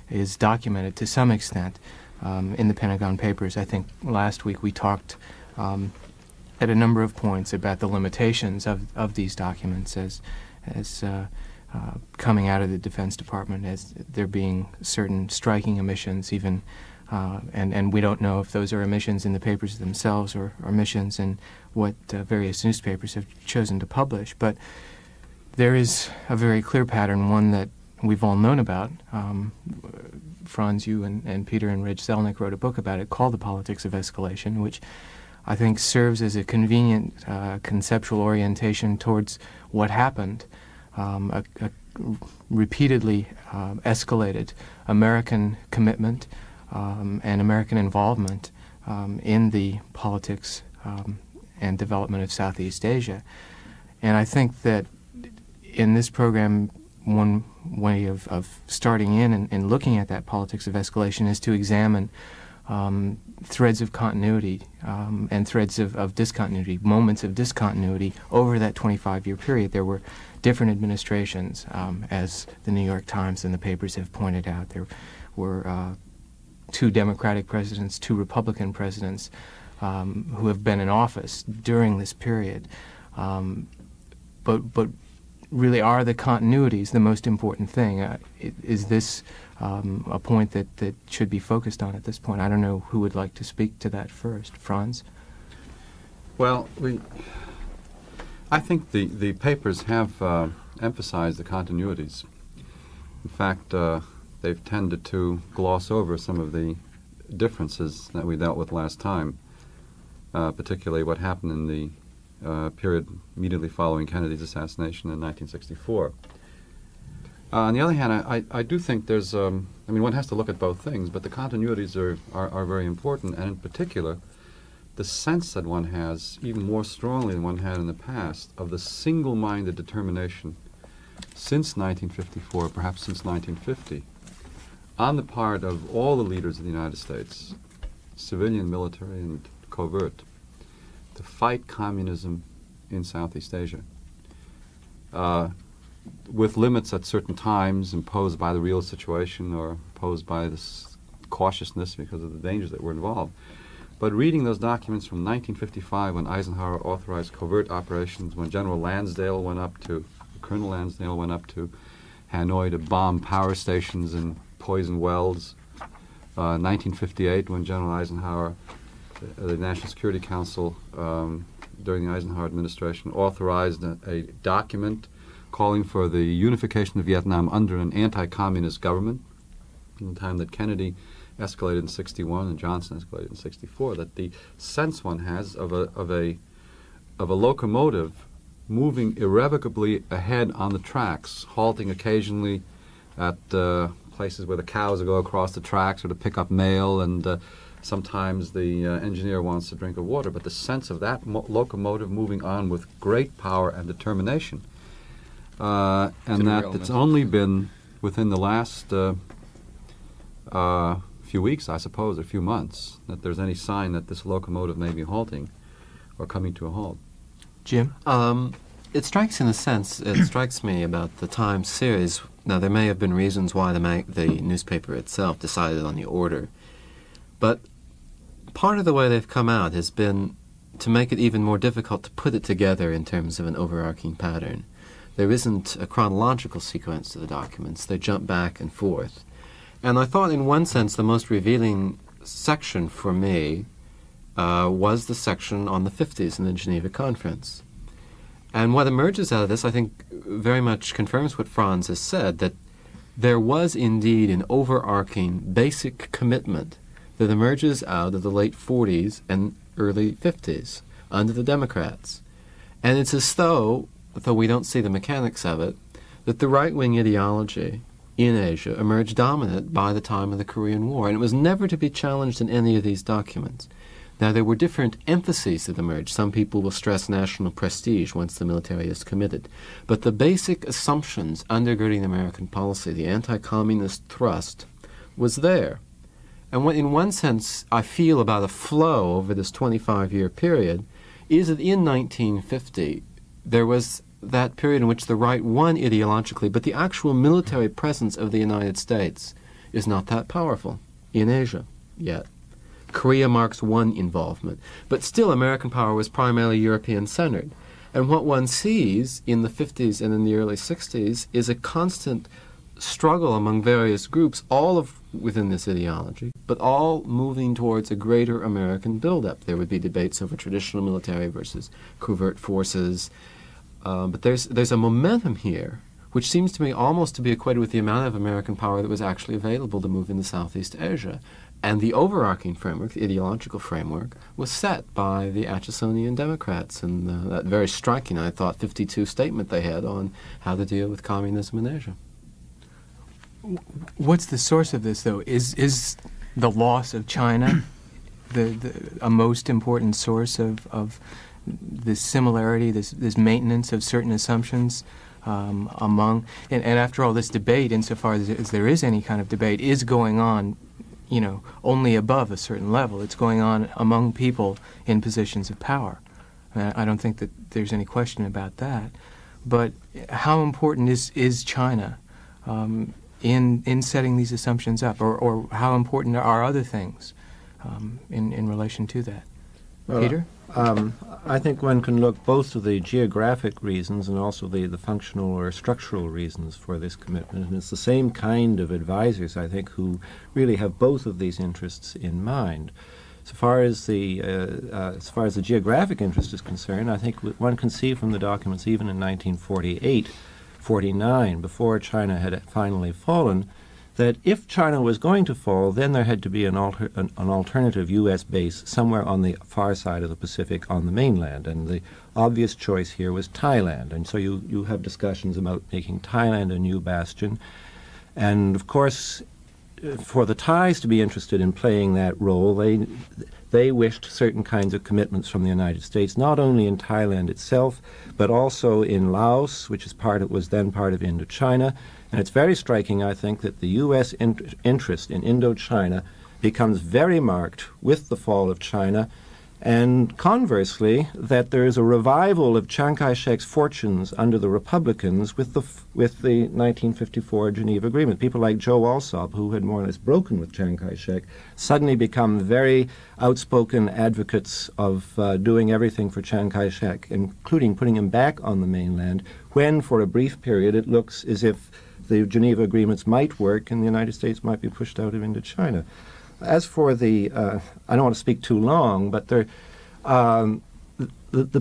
is documented to some extent in the Pentagon Papers. I think last week we talked at a number of points about the limitations of these documents as coming out of the Defense Department, as there being certain striking omissions even, and we don't know if those are omissions in the papers themselves or omissions in what various newspapers have chosen to publish. But there is a very clear pattern, one that we've all known about. Franz, you and Peter and Reg Zelnick wrote a book about it called The Politics of Escalation, which I think serves as a convenient conceptual orientation towards what happened. A repeatedly escalated American commitment and American involvement in the politics and development of Southeast Asia. And I think that in this program, one way of starting in and looking at that politics of escalation is to examine threads of continuity and threads of discontinuity, moments of discontinuity over that 25-year period. There were different administrations, as the New York Times and the papers have pointed out. There were two Democratic presidents, two Republican presidents who have been in office during this period. But really, are the continuities the most important thing? Is this a point that should be focused on at this point? I don't know who would like to speak to that first. Franz? Well, I think the papers have emphasized the continuities. In fact, they've tended to gloss over some of the differences that we dealt with last time, particularly what happened in the period immediately following Kennedy's assassination in 1964. On the other hand, I do think there's, I mean, one has to look at both things, but the continuities are very important, and in particular, the sense that one has, even more strongly than one had in the past, of the single-minded determination since 1954, perhaps since 1950, on the part of all the leaders of the United States, civilian, military, and covert, to fight communism in Southeast Asia. with limits at certain times imposed by the real situation or imposed by this cautiousness because of the dangers that were involved. But reading those documents from 1955 when Eisenhower authorized covert operations, when General Lansdale went up to, Colonel Lansdale went up to Hanoi to bomb power stations and poison wells, 1958 when General Eisenhower, the National Security Council during the Eisenhower administration authorized a document calling for the unification of Vietnam under an anti-communist government in the time that Kennedy escalated in 61 and Johnson escalated in 64, that the sense one has of a locomotive moving irrevocably ahead on the tracks, halting occasionally at places where the cows go across the tracks or to pick up mail, and sometimes the engineer wants a drink of water, but the sense of that locomotive moving on with great power and determination. And that it's only been within the last few weeks, I suppose, or few months, that there's any sign that this locomotive may be halting or coming to a halt. Jim? It strikes in a sense, it strikes me about the Times series. Now, there may have been reasons why the newspaper itself decided on the order, but part of the way they've come out has been to make it even more difficult to put it together in terms of an overarching pattern. There isn't a chronological sequence to the documents. They jump back and forth. And I thought in one sense the most revealing section for me was the section on the 50s in the Geneva Conference. And what emerges out of this, I think, very much confirms what Franz has said, that there was indeed an overarching basic commitment that emerges out of the late 40s and early 50s under the Democrats. And it's as though we don't see the mechanics of it, that the right-wing ideology in Asia emerged dominant by the time of the Korean War, and it was never to be challenged in any of these documents. Now, there were different emphases that emerged. Some people will stress national prestige once the military is committed. But the basic assumptions undergirding American policy, the anti-communist thrust, was there. And what, in one sense, I feel about a flow over this 25-year period is that in 1950, there was that period in which the right won ideologically, but the actual military presence of the United States is not that powerful in Asia yet. Korea marks one involvement, but still American power was primarily European-centered. And what one sees in the 50s and in the early 60s is a constant struggle among various groups, all of within this ideology, but all moving towards a greater American buildup. There would be debates over traditional military versus covert forces, but there's a momentum here which seems to me almost to be equated with the amount of American power that was actually available to move into Southeast Asia. And the overarching framework, the ideological frameworc, was set by the Atchisonian Democrats and that very striking, I thought, 52 statement they had on how to deal with communism in Asia. What's the source of this, though? Is the loss of China a most important source of this similarity, this maintenance of certain assumptions? And after all, this debate, insofar as there is any kind of debate, is going on only above a certain level. It's going on among people in positions of power. I don't think that there's any question about that. But how important is China in setting these assumptions up, or how important are other things in relation to that? Well, Peter? I think one can look both to the geographic reasons and also the functional or structural reasons for this commitment. And it's the same kind of advisors, I think, who really have both of these interests in mind. So far as the geographic interest is concerned, I think one can see from the documents even in 1948, 49, before China had finally fallen, that if China was going to fall, then there had to be an alternative U.S. base somewhere on the far side of the Pacific on the mainland. And the obvious choice here was Thailand. And so you have discussions about making Thailand a new bastion. And, of course, for the Thais to be interested in playing that role, they wished certain kinds of commitments from the United States, not only in Thailand itself, but also in Laos, which is was then part of Indochina. And it's very striking, I think, that the U.S. interest in Indochina becomes very marked with the fall of China, and conversely, that there is a revival of Chiang Kai-shek's fortunes under the Republicans with the 1954 Geneva Agreement. People like Joe Alsop, who had more or less broken with Chiang Kai-shek, suddenly become very outspoken advocates of doing everything for Chiang Kai-shek, including putting him back on the mainland, when for a brief period it looks as if the Geneva Agreements might work and the United States might be pushed out of Indochina. As for the, I don't want to speak too long, but the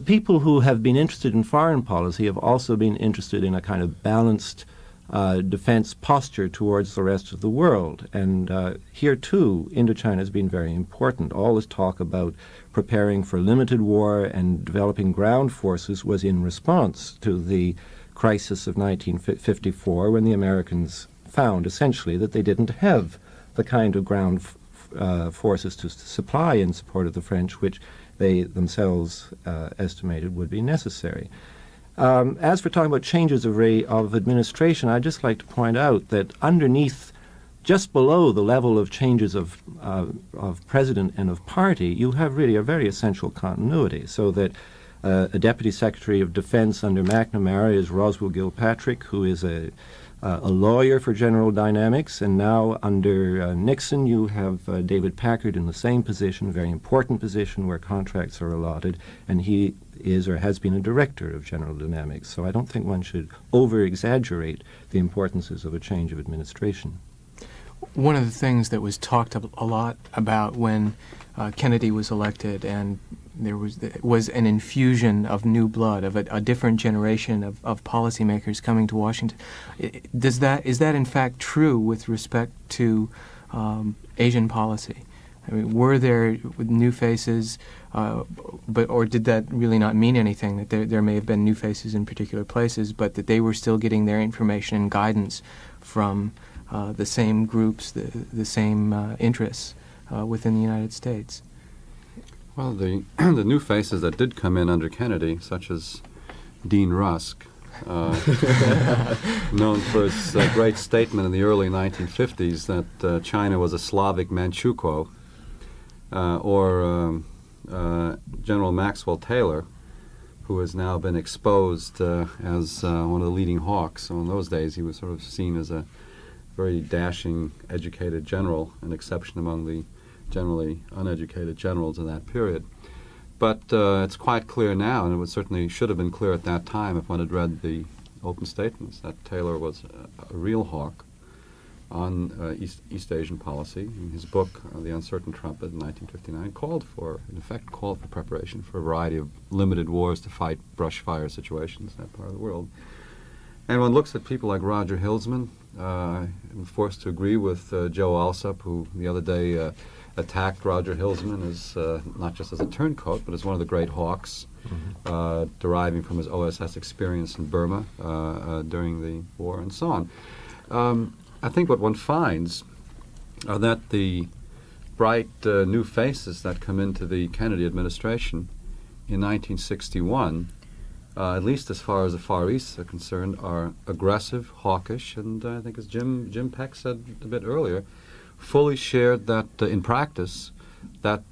people who have been interested in foreign policy have also been interested in a kind of balanced defense posture towards the rest of the world. And here, too, Indochina has been very important. All this talk about preparing for limited war and developing ground forces was in response to the crisis of 1954, when the Americans found, essentially, that they didn't have the kind of ground forces to supply in support of the French, which they themselves estimated would be necessary. As for talking about changes of administration, I'd just like to point out that underneath, just below the level of changes of president and of party, you have really a very essential continuity, so that a Deputy Secretary of Defense under McNamara is Roswell Gilpatrick, who is a lawyer for General Dynamics, and now under Nixon you have David Packard in the same position, very important position where contracts are allotted, and he is or has been a director of General Dynamics. So I don't think one should over-exaggerate the importances of a change of administration. One of the things that was talked a lot about when Kennedy was elected, and there was an infusion of new blood, of a different generation of policymakers coming to Washington. Is that in fact true with respect to Asian policy? I mean, were there new faces, or did that really not mean anything? That there may have been new faces in particular places, but that they were still getting their information and guidance from the same groups, the same interests within the United States. Well, the new faces that did come in under Kennedy, such as Dean Rusk, known for his great statement in the early 1950s that China was a Slavic Manchukuo, or General Maxwell Taylor, who has now been exposed as one of the leading hawks. So in those days, he was sort of seen as a very dashing, educated general, an exception among the generally uneducated generals in that period. But it's quite clear now, and it was certainly should have been clear at that time if one had read the open statements, that Taylor was a real hawk on East Asian policy. And his book, The Uncertain Trumpet, in 1959, in effect called for preparation for a variety of limited wars to fight brush fire situations in that part of the world. And one looks at people like Roger Hilsman. I'm forced to agree with Joe Alsop, who the other day attacked Roger Hilsman as not just as a turncoat, but as one of the great hawks, deriving from his OSS experience in Burma during the war and so on. I think what one finds are that the bright new faces that come into the Kennedy administration in 1961, at least as far as the Far East are concerned, are aggressive, hawkish, and I think as Jim Peck said a bit earlier, fully shared that, in practice, that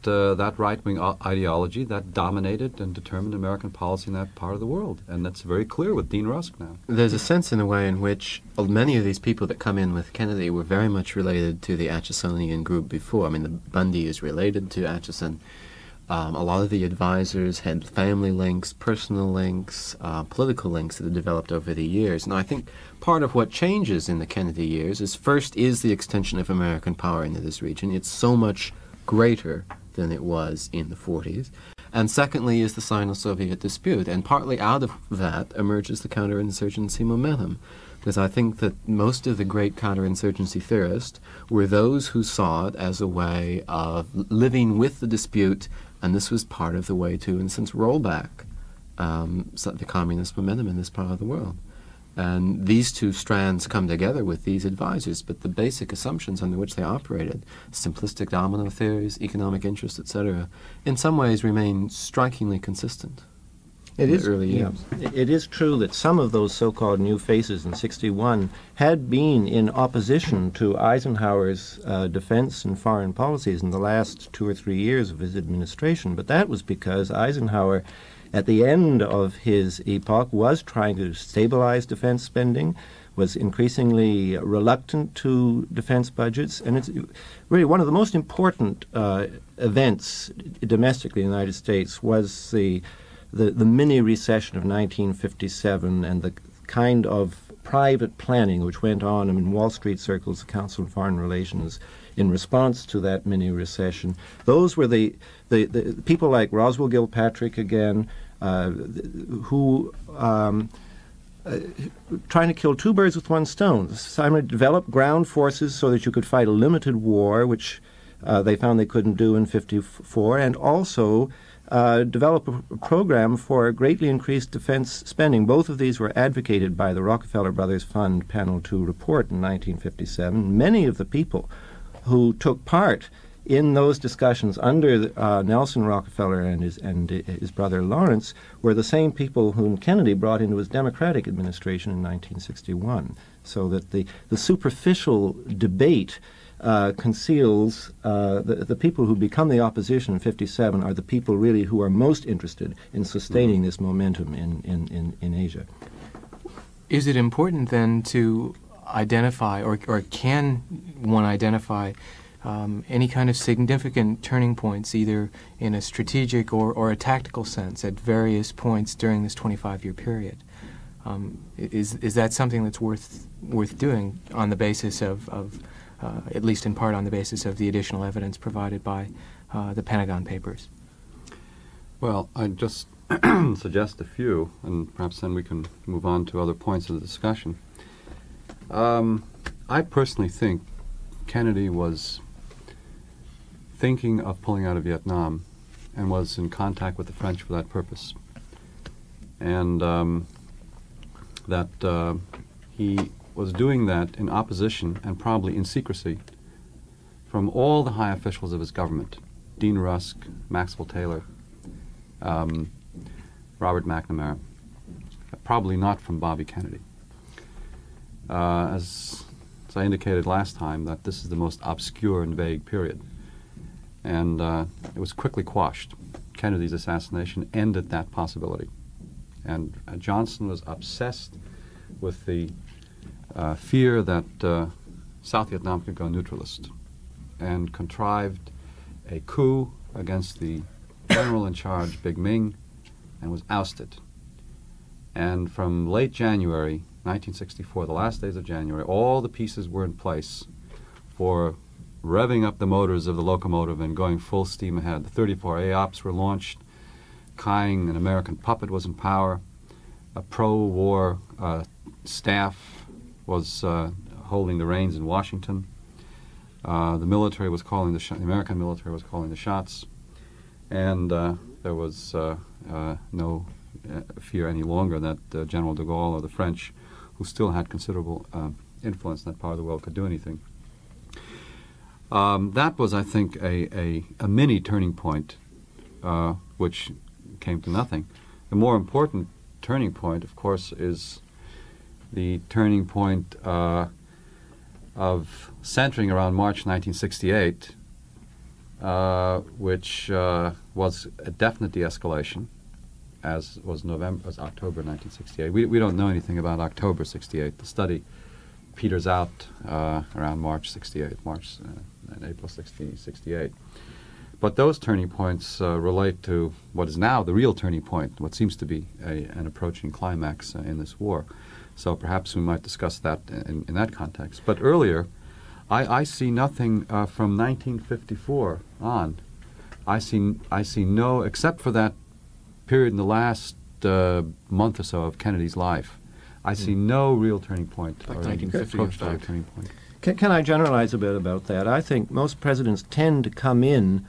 right-wing ideology that dominated and determined American policy in that part of the world. And that's very clear with Dean Rusk now. There's a sense in a way in which many of these people that come in with Kennedy were very much related to the Achesonian group before. I mean, the Bundy is related to Acheson. A lot of the advisors had family links, personal links, political links that have developed over the years. And I think part of what changes in the Kennedy years is first the extension of American power into this region. It's so much greater than it was in the 40s. And secondly is the Sino-Soviet dispute. And partly out of that emerges the counterinsurgency momentum. Because I think that most of the great counterinsurgency theorists were those who saw it as a way of living with the dispute. And this was part of the way to, and since rollback, the communist momentum in this part of the world. And these two strands come together with these advisors, but the basic assumptions under which they operated, simplistic domino theories, economic interests, etc., in some ways remain strikingly consistent. in the early years. It is true that some of those so-called new faces in '61 had been in opposition to Eisenhower's defense and foreign policies in the last 2 or 3 years of his administration, but that was because Eisenhower, at the end of his epoch, was trying to stabilize defense spending, was increasingly reluctant to defense budgets, and it's really one of the most important events domestically in the United States was the mini-recession of 1957 and the kind of private planning which went on in Wall Street circles, the Council on Foreign Relations, in response to that mini-recession. Those were the people like Roswell Gilpatrick, again, who trying to kill two birds with one stone. Simon developed ground forces so that you could fight a limited war, which they found they couldn't do in '54, and also develop a program for greatly increased defense spending. Both of these were advocated by the Rockefeller Brothers Fund Panel 2 report in 1957. Many of the people who took part in those discussions under Nelson Rockefeller and his brother Lawrence were the same people whom Kennedy brought into his Democratic administration in 1961. So that the superficial debate conceals the people who become the opposition in '57 are the people really who are most interested in sustaining this momentum in Asia. Is it important then to identify, or can one identify any kind of significant turning points, either in a strategic or a tactical sense, at various points during this 25-year period? Is that something that's worth doing on the basis of at least in part on the basis of the additional evidence provided by the Pentagon Papers? Well, I'd just suggest a few, and perhaps then we can move on to other points of the discussion. I personally think Kennedy was thinking of pulling out of Vietnam and was in contact with the French for that purpose. And that he was doing that in opposition and probably in secrecy from all the high officials of his government: Dean Rusk, Maxwell Taylor, Robert McNamara. Probably not from Bobby Kennedy. As I indicated last time, that this is the most obscure and vague period. And it was quickly quashed. Kennedy's assassination ended that possibility. And Johnson was obsessed with the fear that South Vietnam could go neutralist, and contrived a coup against the general in charge, Big Minh, and was ousted. And from late January 1964, the last days of January, all the pieces were in place for revving up the motors of the locomotive and going full steam ahead. The 34A ops were launched. Khanh, an American puppet, was in power. A pro-war staff was holding the reins in Washington. The military was calling the American military was calling the shots, and there was no fear any longer that General de Gaulle or the French, who still had considerable influence in that part of the world, could do anything. That was, I think, a mini turning point, which came to nothing. The more important turning point, of course, is the turning point of centering around March 1968, which was a definite de-escalation, as was October 1968. We don't know anything about October 68. The study peters out around March 68, March and April 68. But those turning points relate to what is now the real turning point, what seems to be an approaching climax in this war. So perhaps we might discuss that in that context. But earlier, I see nothing from 1954 on. I see no, except for that period in the last month or so of Kennedy's life, I see no real turning point. Like 1950 turning point. Can I generalize a bit about that? I think most presidents tend to come in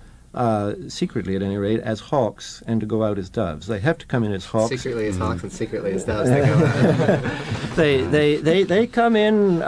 secretly at any rate, as hawks and to go out as doves. They have to come in as hawks. Secretly as hawks and secretly as doves. They go out. They come in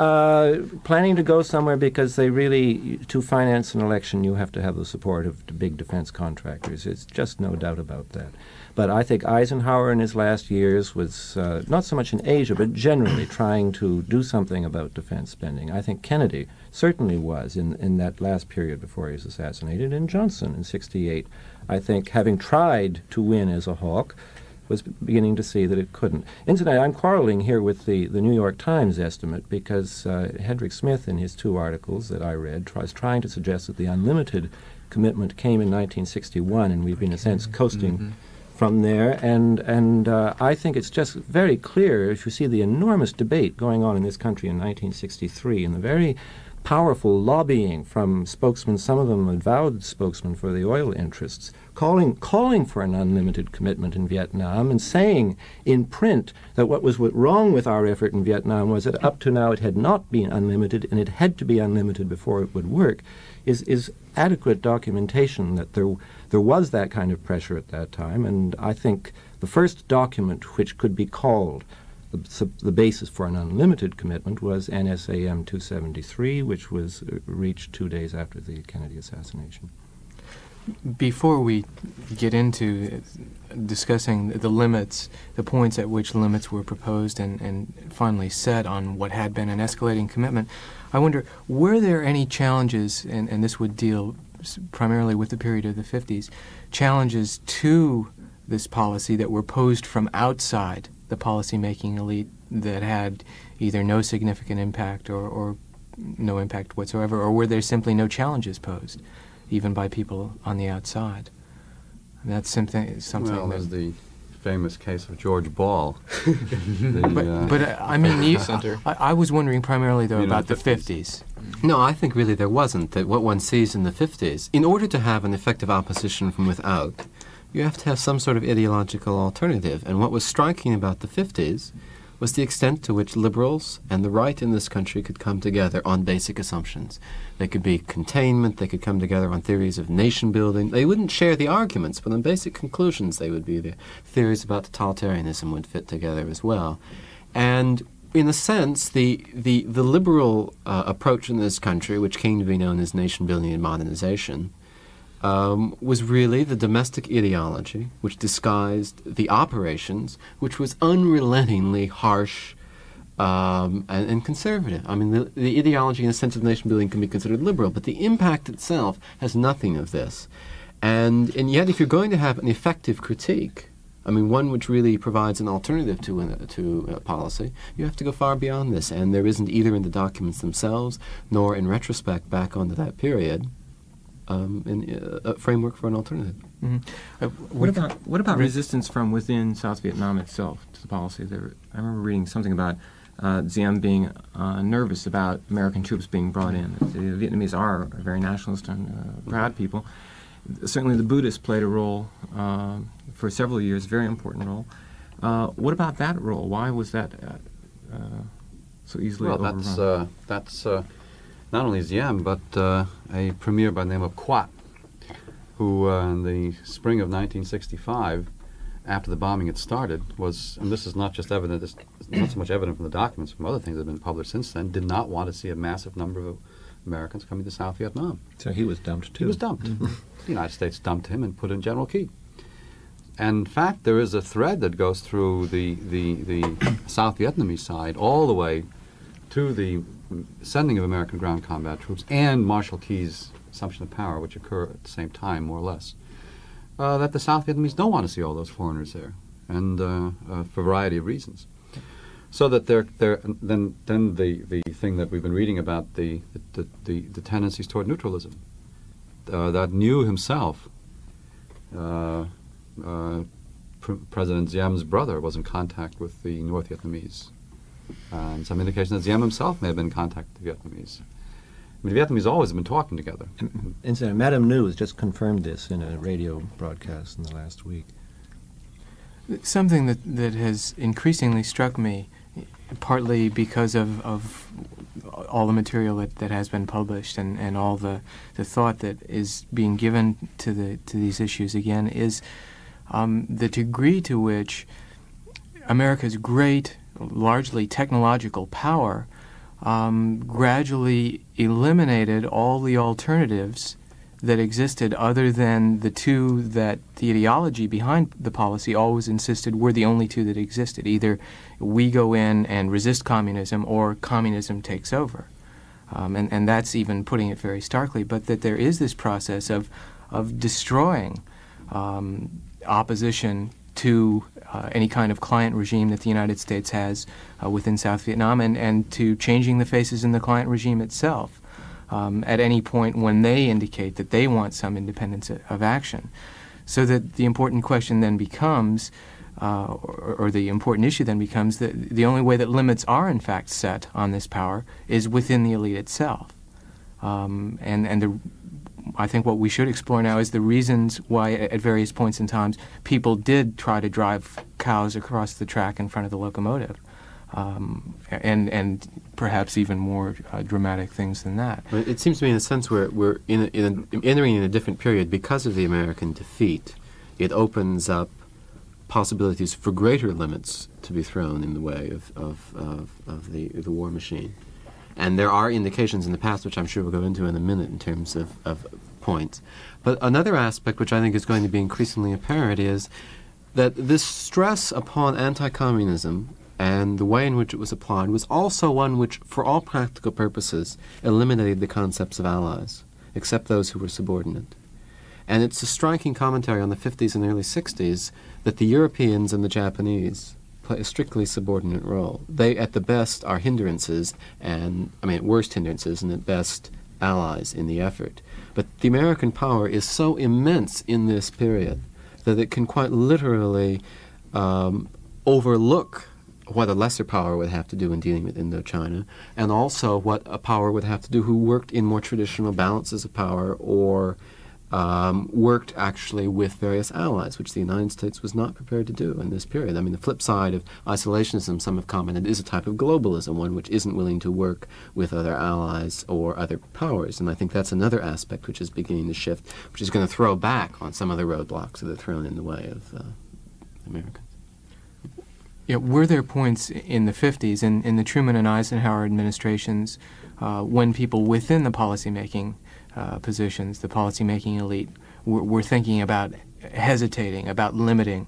planning to go somewhere because they really, to finance an election, you have to have the support of big defense contractors. It's just no doubt about that. But I think Eisenhower in his last years was not so much in Asia, but generally trying to do something about defense spending. I think Kennedy certainly was in that last period before he was assassinated, and Johnson in '68, I think, having tried to win as a hawk, was beginning to see that it couldn't. Incidentally, I'm quarreling here with the New York Times estimate because Hedrick Smith, in his two articles that I read, was trying to suggest that the unlimited commitment came in 1961, and we've been, in a sense, coasting from there, and I think it's just very clear if you see the enormous debate going on in this country in 1963 and the very powerful lobbying from spokesmen, some of them avowed spokesmen for the oil interests, calling for an unlimited commitment in Vietnam and saying in print that what was wrong with our effort in Vietnam was that up to now it had not been unlimited and it had to be unlimited before it would work, is adequate documentation that there was that kind of pressure at that time. And I think the first document which could be called the basis for an unlimited commitment was NSAM 273, which was reached 2 days after the Kennedy assassination. Before we get into discussing the limits, the points at which limits were proposed and finally set on what had been an escalating commitment, I wonder, were there any challenges, and this would deal primarily with the period of the 50s, challenges to this policy that were posed from outside the policymaking elite that had either no significant impact or no impact whatsoever, or were there simply no challenges posed, even by people on the outside? And that's something. Well, there's the famous case of George Ball. I was wondering primarily, though, about the 50s. No, I think really there wasn't. That what one sees in the 50s, in order to have an effective opposition from without, you have to have some sort of ideological alternative. And what was striking about the 50s was the extent to which liberals and the right in this country could come together on basic assumptions. They could be containment, they could come together on theories of nation building. They wouldn't share the arguments, but on basic conclusions they would be there. Theories about totalitarianism would fit together as well. And in a sense, the liberal approach in this country, which came to be known as nation building and modernization, was really the domestic ideology which disguised the operations, which was unrelentingly harsh and conservative. I mean, the ideology in the sense of nation-building can be considered liberal, but the impact itself has nothing of this. And yet, if you're going to have an effective critique, I mean, one which really provides an alternative to policy, you have to go far beyond this. And there isn't either in the documents themselves, nor in retrospect back onto that period, a framework for an alternative. What about resistance from within South Vietnam itself to the policy? I remember reading something about Diem being nervous about American troops being brought in. The Vietnamese are very nationalist and proud people. Certainly the Buddhists played a role for several years, a very important role. What about that role? Why was that so easily overrun? Well, that's not only Diem, but a premier by the name of Quat, who in the spring of 1965, after the bombing had started, was, and this is not just evident, it's not so much evident from the documents, from other things that have been published since then, did not want to see a massive number of Americans coming to South Vietnam. So he was dumped, too. He was dumped. The United States dumped him and put in General Key. And in fact, there is a thread that goes through the South Vietnamese side all the way to the sending of American ground combat troops and Marshal Key's assumption of power, which occur at the same time, more or less, that the South Vietnamese don't want to see all those foreigners there, and for a variety of reasons. So that then the thing that we've been reading about, the tendencies toward neutralism, that Nhu himself, President Diem's brother, was in contact with the North Vietnamese. And some indication that Diem himself may have been in contact with the Vietnamese. I mean, the Vietnamese always have been talking together. Incidentally, Madame Nhu has just confirmed this in a radio broadcast in the last week. Something that has increasingly struck me partly because of all the material that has been published and all the thought that is being given to these issues, again, is the degree to which America's great, largely technological power gradually eliminated all the alternatives that existed other than the two that the ideology behind the policy always insisted were the only two that existed. Either we go in and resist communism or communism takes over. And that's even putting it very starkly, but that there is this process of destroying opposition to any kind of client regime that the United States has within South Vietnam, and to changing the faces in the client regime itself at any point when they indicate that they want some independence of action. So that the important question then becomes, or the important issue then becomes, that the only way that limits are in fact set on this power is within the elite itself. I think what we should explore now is the reasons why, at various points in time, people did try to drive cows across the track in front of the locomotive, and perhaps even more dramatic things than that. Well, it seems to me, in a sense, we're entering in a different period because of the American defeat. It opens up possibilities for greater limits to be thrown in the way of the war machine. And there are indications in the past, which I'm sure we'll go into in a minute, in terms of points. But another aspect which I think is going to be increasingly apparent is that this stress upon anti-communism and the way in which it was applied was also one which, for all practical purposes, eliminated the concepts of allies, except those who were subordinate. And it's a striking commentary on the 50s and early 60s that the Europeans and the Japanese play a strictly subordinate role. They, at the best, are hindrances, and I mean, at worst, hindrances, and at best, allies in the effort. But the American power is so immense in this period that it can quite literally overlook what a lesser power would have to do in dealing with Indochina, and also what a power would have to do who worked in more traditional balances of power or worked actually with various allies, which the United States was not prepared to do in this period. I mean, the flip side of isolationism, some have commented, is a type of globalism, one which isn't willing to work with other allies or other powers. And I think that's another aspect which is beginning to shift, which is going to throw back on some of the roadblocks that are thrown in the way of Americans. Yeah, were there points in the 50s, in the Truman and Eisenhower administrations, when people within the policymaking positions, the policymaking elite, were thinking about hesitating, about limiting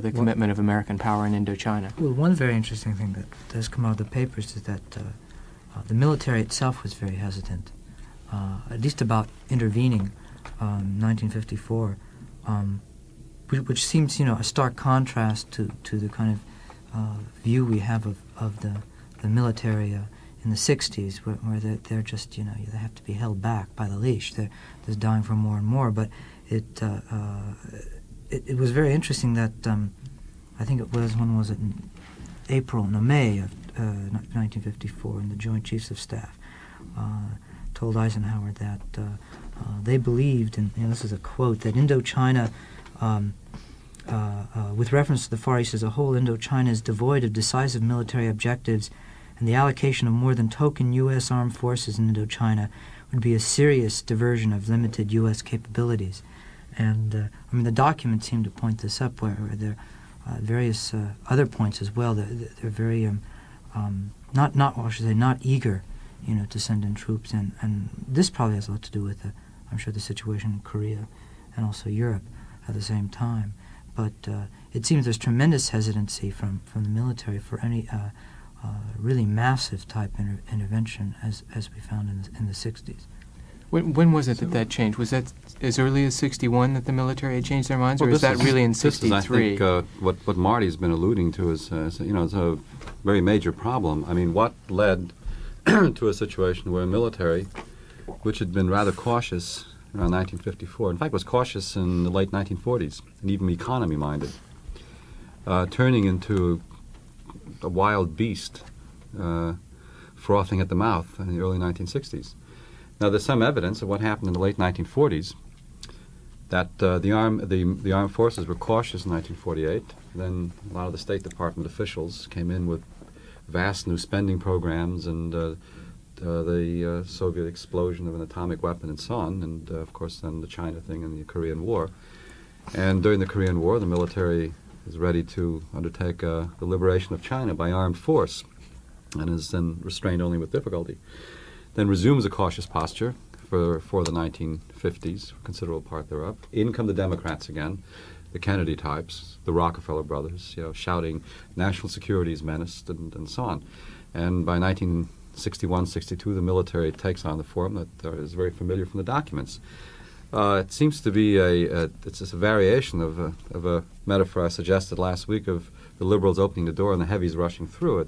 the commitment of American power in Indochina? Well, one very interesting thing that does come out of the papers is that the military itself was very hesitant, at least about intervening 1954, which seems, you know, a stark contrast to the kind of view we have of the military in the 60s, where they're just, you know, they have to be held back by the leash. They're dying for more and more. But it was very interesting that I think it was, when was it, in April, no, May of 1954, and the Joint Chiefs of Staff told Eisenhower that they believed, and you know, this is a quote, that Indochina, with reference to the Far East as a whole, Indochina is devoid of decisive military objectives, and the allocation of more than token U.S. armed forces in Indochina would be a serious diversion of limited U.S. capabilities. And, I mean, the document seemed to point this up, where there are various other points as well. They're very, not, well, I should say, not eager, you know, to send in troops. And this probably has a lot to do with, I'm sure, the situation in Korea and also Europe at the same time. But it seems there's tremendous hesitancy from the military for any really massive type intervention, as we found in the 60s. When was it that changed? Was that as early as 61 that the military had changed their minds, or is that really in 63? This is, I think, what Marty's been alluding to is you know, it's a very major problem. I mean, what led to a situation where a military, which had been rather cautious around 1954, in fact was cautious in the late 1940s, and even economy-minded, turning into a wild beast frothing at the mouth in the early 1960s. Now, there's some evidence of what happened in the late 1940s, that the armed forces were cautious in 1948. Then a lot of the State Department officials came in with vast new spending programs and the Soviet explosion of an atomic weapon and so on, and of course then the China thing and the Korean War. And during the Korean War, the military is ready to undertake the liberation of China by armed force, and is then restrained only with difficulty. Then resumes a cautious posture for the 1950s, for considerable part thereof. In come the Democrats again, the Kennedy types, the Rockefeller brothers, you know, shouting national security is menaced and so on. And by 1961-62, the military takes on the form that is very familiar from the documents. It seems to be it's just a variation of a metaphor I suggested last week of the liberals opening the door and the heavies rushing through.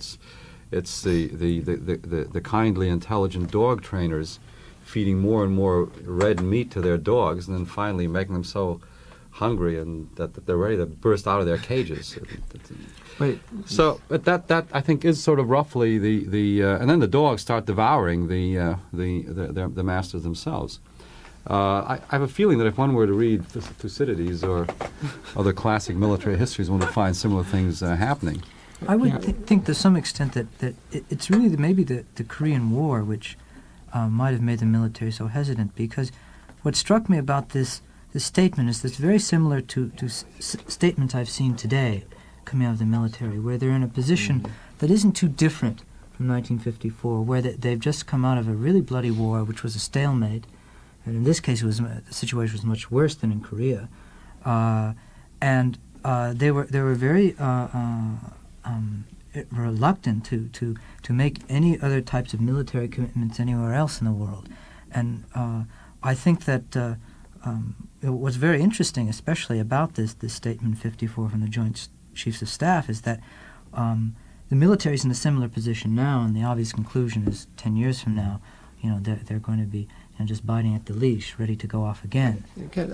It's the kindly, intelligent dog trainers feeding more and more red meat to their dogs and then finally making them so hungry and that they're ready to burst out of their cages. Wait. So that I think is sort of roughly the and then the dogs start devouring the masters themselves. I have a feeling that if one were to read Thucydides or other classic military histories, one would find similar things happening. I would think to some extent that it's really maybe the Korean War which might have made the military so hesitant, because what struck me about this statement is that's very similar to statements I've seen today coming out of the military, where they're in a position that isn't too different from 1954, where they've just come out of a really bloody war, which was a stalemate. And in this case, it was, the situation was much worse than in Korea, and they were very reluctant to make any other types of military commitments anywhere else in the world. And I think that what's very interesting, especially about this statement 54 from the Joint Chiefs of Staff, is that the military is in a similar position now, and the obvious conclusion is 10 years from now, you know, they're going to be and just biting at the leash, ready to go off again.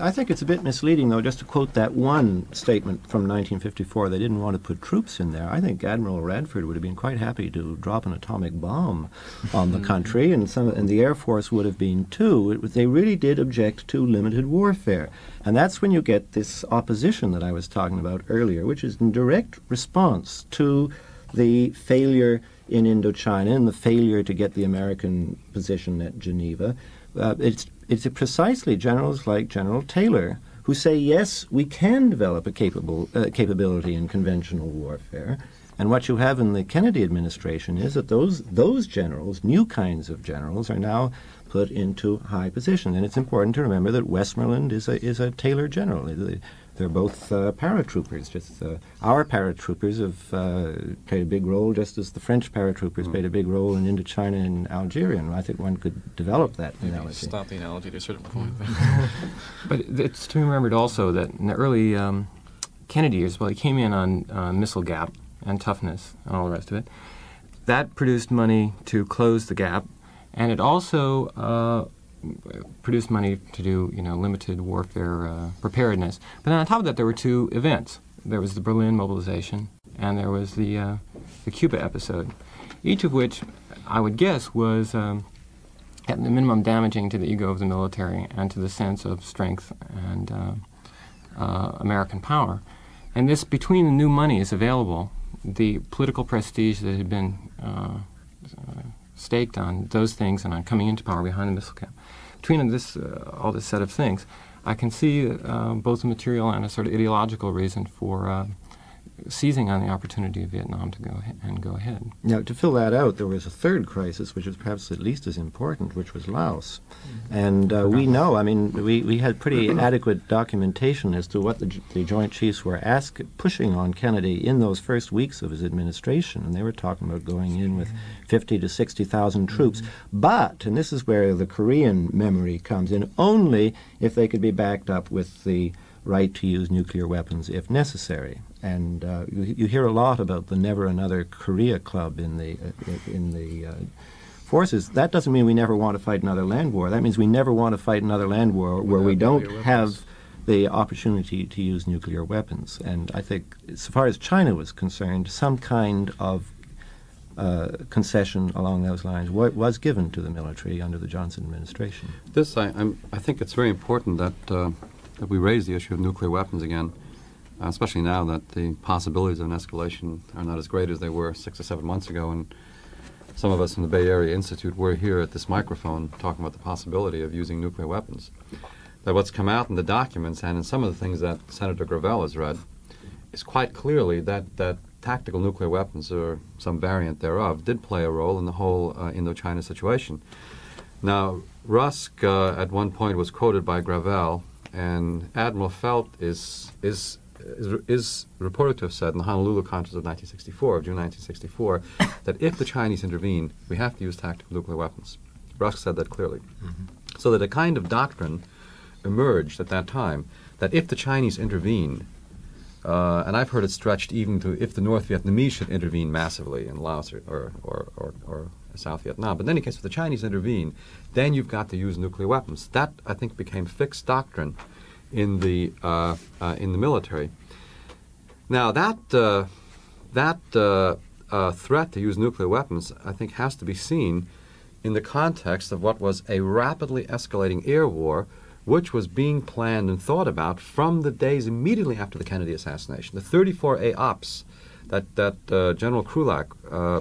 I think it's a bit misleading, though, just to quote that one statement from 1954. They didn't want to put troops in there. I think Admiral Radford would have been quite happy to drop an atomic bomb on the country, and the Air Force would have been, too. They really did object to limited warfare. And that's when you get this opposition that I was talking about earlier, which is in direct response to the failure in Indochina and the failure to get the American position at Geneva. It's precisely generals like General Taylor who say, yes, we can develop a capability in conventional warfare. And what you have in the Kennedy administration is that those generals, new kinds of generals, are now put into high position. And it's important to remember that Westmoreland is a Taylor general. They're both paratroopers. Just our paratroopers have played a big role, just as the French paratroopers played a big role in Indochina and Algeria. And I think one could develop that analogy. Stop the analogy to a certain point. But it's to be remembered also that in the early Kennedy years, well, he came in on missile gap and toughness and all the rest of it. That produced money to close the gap, and it also produced money to do, you know, limited warfare preparedness. But then on top of that, there were two events. There was the Berlin mobilization, and there was the Cuba episode, each of which I would guess was at the minimum damaging to the ego of the military and to the sense of strength and American power. And this, between the new monies available, the political prestige that had been staked on those things and on coming into power behind the missile cap. Between this, all this set of things, I can see both a material and a sort of ideological reason for seizing on the opportunity of Vietnam to go ahead. Now, to fill that out, there was a third crisis, which was perhaps at least as important, which was Laos. And we know, I mean, we had pretty adequate documentation as to what the Joint Chiefs were pushing on Kennedy in those first weeks of his administration, and they were talking about going in with 50,000 to 60,000 troops. But, and this is where the Korean memory comes in, only if they could be backed up with the right to use nuclear weapons if necessary. And you hear a lot about the Never Another Korea Club in the forces. That doesn't mean we never want to fight another land war. That means we never want to fight another land war where we don't have the opportunity to use nuclear weapons. And I think, as far as China was concerned, some kind of concession along those lines was given to the military under the Johnson administration. This, I think it's very important that we raise the issue of nuclear weapons again. especially now that the possibilities of an escalation are not as great as they were 6 or 7 months ago. And some of us from the Bay Area Institute were here at this microphone talking about the possibility of using nuclear weapons. That what's come out in the documents and in some of the things that Senator Gravel has read is quite clearly that, tactical nuclear weapons, or some variant thereof, did play a role in the whole Indochina situation. Now, Rusk at one point was quoted by Gravel, and Admiral Felt is reported to have said in the Honolulu conference of 1964, of June 1964, that if the Chinese intervene, we have to use tactical nuclear weapons. Rusk said that clearly. Mm-hmm. So that a kind of doctrine emerged at that time that if the Chinese intervene, and I've heard it stretched even to if the North Vietnamese should intervene massively in Laos or South Vietnam, but in any case, if the Chinese intervene, then you've got to use nuclear weapons. That, I think, became fixed doctrine in the military. Now, that threat to use nuclear weapons, I think, has to be seen in the context of what was a rapidly escalating air war, which was being planned and thought about from the days immediately after the Kennedy assassination. The 34A ops that General Krulak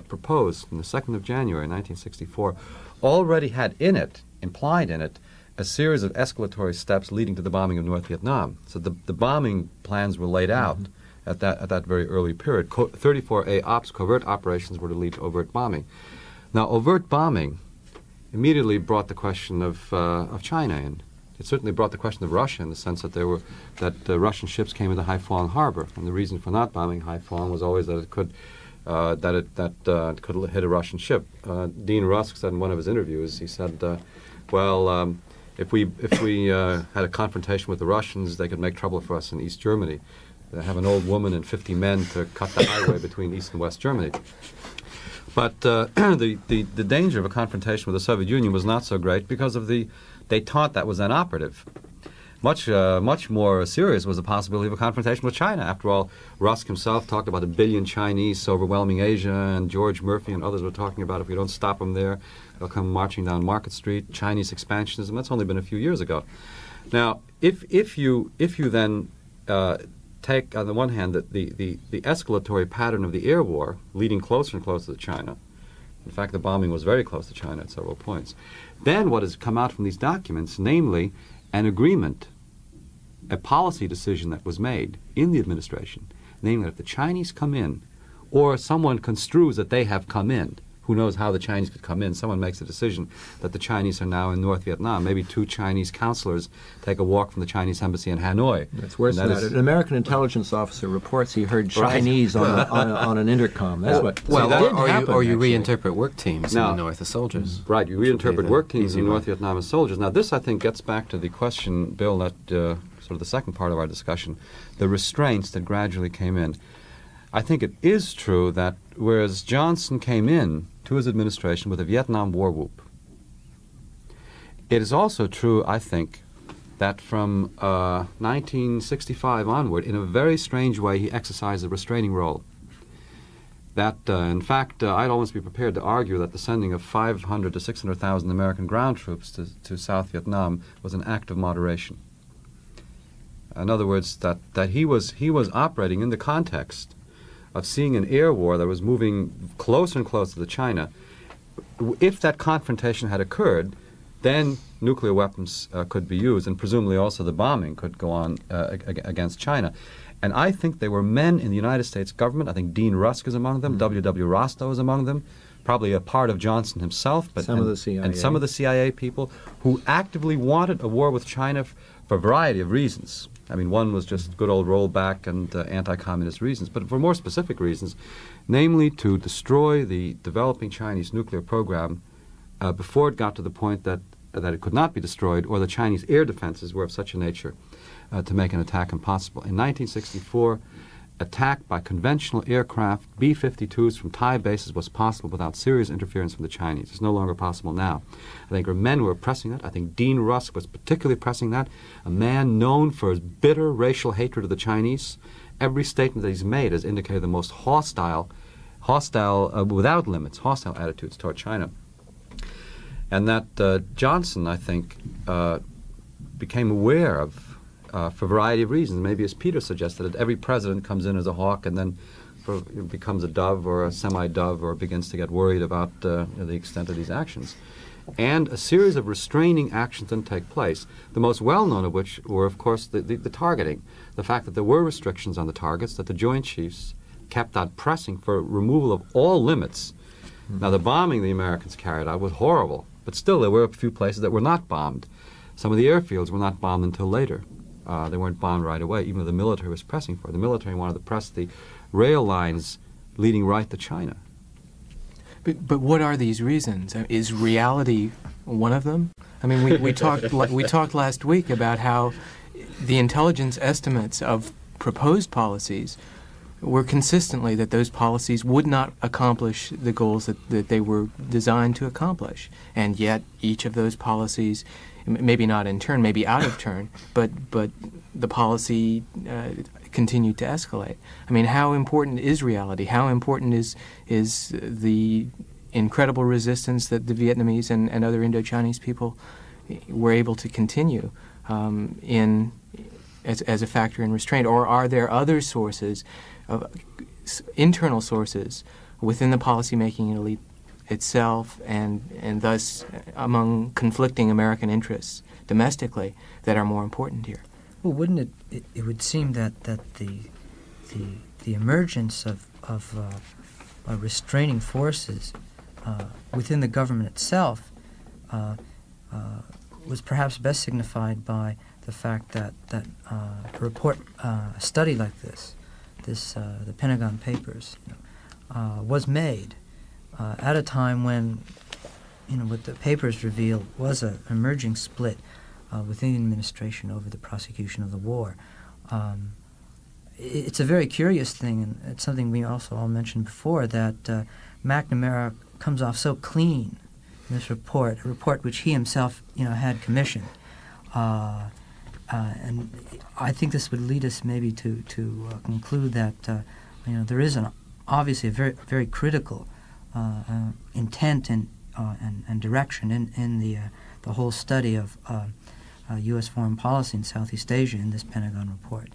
proposed on the 2nd of January 1964 already had in it, implied in it, a series of escalatory steps leading to the bombing of North Vietnam. So the bombing plans were laid out at that very early period. 34A ops, covert operations, were to lead to overt bombing. Now, overt bombing immediately brought the question of China in. It certainly brought the question of Russia in the sense that Russian ships came into Haiphong harbor, and the reason for not bombing Haiphong was always that it could hit a Russian ship. Dean Rusk said in one of his interviews, he said, "Well, if we had a confrontation with the Russians, they could make trouble for us in East Germany. They have an old woman and 50 men to cut the highway between East and West Germany." But the danger of a confrontation with the Soviet Union was not so great because of the detente that was then operative. Much more serious was the possibility of a confrontation with China. After all, Rusk himself talked about 1 billion Chinese overwhelming Asia, and George Murphy and others were talking about if we don't stop them there, they'll come marching down Market Street, Chinese expansionism. That's only been a few years ago. Now, if you then take, on the one hand, the escalatory pattern of the air war leading closer and closer to China. In fact, the bombing was very close to China at several points. Then what has come out from these documents, namely an agreement, a policy decision that was made in the administration, namely that if the Chinese come in, or someone construes that they have come in, who knows how the Chinese could come in, someone makes a decision that the Chinese are now in North Vietnam. Maybe two Chinese counselors take a walk from the Chinese embassy in Hanoi. That's worse than that. An American intelligence officer reports he heard Chinese on an intercom. That's what did happen, or you reinterpret work teams in the North as soldiers. Right, you reinterpret work teams in North Vietnam as soldiers. Now this, I think, gets back to the question, Bill, that sort of the second part of our discussion, the restraints that gradually came in. I think it is true that whereas Johnson came in to his administration with a Vietnam war whoop, it is also true, I think, that from 1965 onward, in a very strange way, he exercised a restraining role. That, in fact, I'd almost be prepared to argue that the sending of 500 to 600,000 American ground troops to South Vietnam was an act of moderation. In other words, that he was operating in the context of seeing an air war that was moving closer and closer to China. If that confrontation had occurred, then nuclear weapons could be used, and presumably also the bombing could go on against China. And I think there were men in the United States government, I think Dean Rusk is among them, W.W. Rostow is among them, probably a part of Johnson himself, but some of the CIA people who actively wanted a war with China for a variety of reasons. I mean, one was just good old rollback and anti-communist reasons, but for more specific reasons, namely to destroy the developing Chinese nuclear program before it got to the point that it could not be destroyed, or the Chinese air defenses were of such a nature to make an attack impossible. In 1964, attack by conventional aircraft, B-52s from Thai bases, was possible without serious interference from the Chinese. It's no longer possible now. I think our men were pressing that. I think Dean Rusk was particularly pressing that. A man known for his bitter racial hatred of the Chinese. Every statement that he's made has indicated the most hostile attitudes toward China. And that Johnson, I think, became aware of for a variety of reasons. Maybe, as Peter suggested, that every president comes in as a hawk and then becomes a dove or a semi-dove, or begins to get worried about the extent of these actions. And a series of restraining actions then take place, the most well-known of which were, of course, the targeting. The fact that there were restrictions on the targets, that the Joint Chiefs kept on pressing for removal of all limits. Mm-hmm. Now, the bombing the Americans carried out was horrible, but still there were a few places that were not bombed. Some of the airfields were not bombed until later. They weren't bombed right away, even though the military was pressing for it. The military wanted to press the rail lines leading right to China. But what are these reasons? Is reality one of them? I mean, we talked last week about how the intelligence estimates of proposed policies were consistently that those policies would not accomplish the goals that they were designed to accomplish. And yet each of those policies, maybe not in turn, maybe out of turn, but the policy continued to escalate. I mean, how important is reality? How important is the incredible resistance that the Vietnamese and other Indo-Chinese people were able to continue as a factor in restraint? Or are there other sources, internal sources, within the policymaking elite itself and thus among conflicting American interests domestically that are more important here? Well, wouldn't it would seem that the emergence of restraining forces within the government itself was perhaps best signified by the fact that a study like this the Pentagon Papers, was made at a time when, what the papers revealed was an emerging split within the administration over the prosecution of the war. It's a very curious thing, and it's something we also all mentioned before, that McNamara comes off so clean in this report, a report which he himself, had commissioned. And I think this would lead us maybe to conclude that, there is obviously a very, very critical intent and direction in the whole study of U.S. foreign policy in Southeast Asia in this Pentagon report.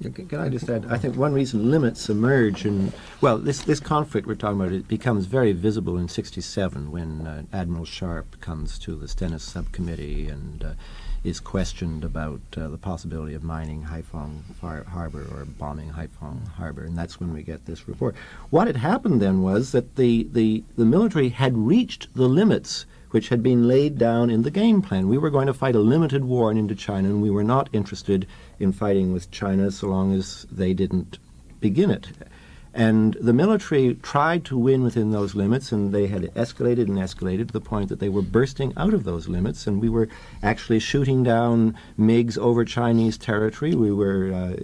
Yeah, can I just add, I think one reason limits emerge, and, well, this conflict we're talking about, it becomes very visible in '67 when Admiral Sharp comes to the Stennis subcommittee and is questioned about the possibility of mining Haiphong Harbor or bombing Haiphong Harbor, and that's when we get this report. What had happened then was that the military had reached the limits which had been laid down in the game plan. We were going to fight a limited war in Indochina, and we were not interested in fighting with China so long as they didn't begin it. And the military tried to win within those limits, and they had escalated to the point that they were bursting out of those limits, and we were actually shooting down MiGs over Chinese territory. We were,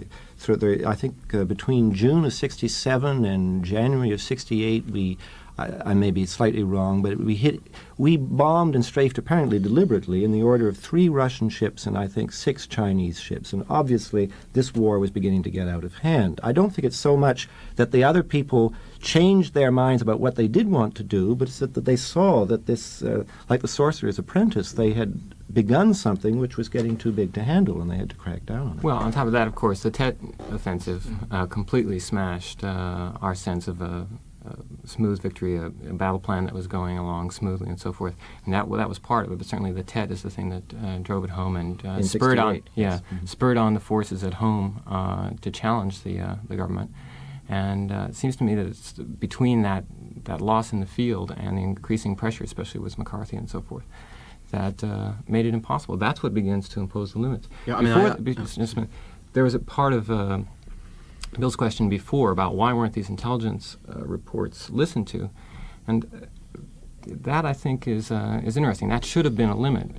between June of '67 and January of '68, I may be slightly wrong, but we bombed and strafed apparently deliberately in the order of 3 Russian ships and I think 6 Chinese ships. And obviously this war was beginning to get out of hand. I don't think it's so much that the other people changed their minds about what they did want to do, but it's that they saw that this, like the Sorcerer's Apprentice, they had begun something which was getting too big to handle, and they had to crack down on it. Well, on top of that, of course, the Tet offensive completely smashed our sense of a smooth victory, a battle plan that was going along smoothly and so forth. And that was part of it, but certainly the Tet is the thing that drove it home and spurred on the forces at home to challenge the government. And it seems to me that it's between that loss in the field and the increasing pressure, especially with McCarthy and so forth, that made it impossible. That's what begins to impose the limits. Yeah, there was a part of Bill's question before about why weren't these intelligence reports listened to, and that I think is interesting. That should have been a limit,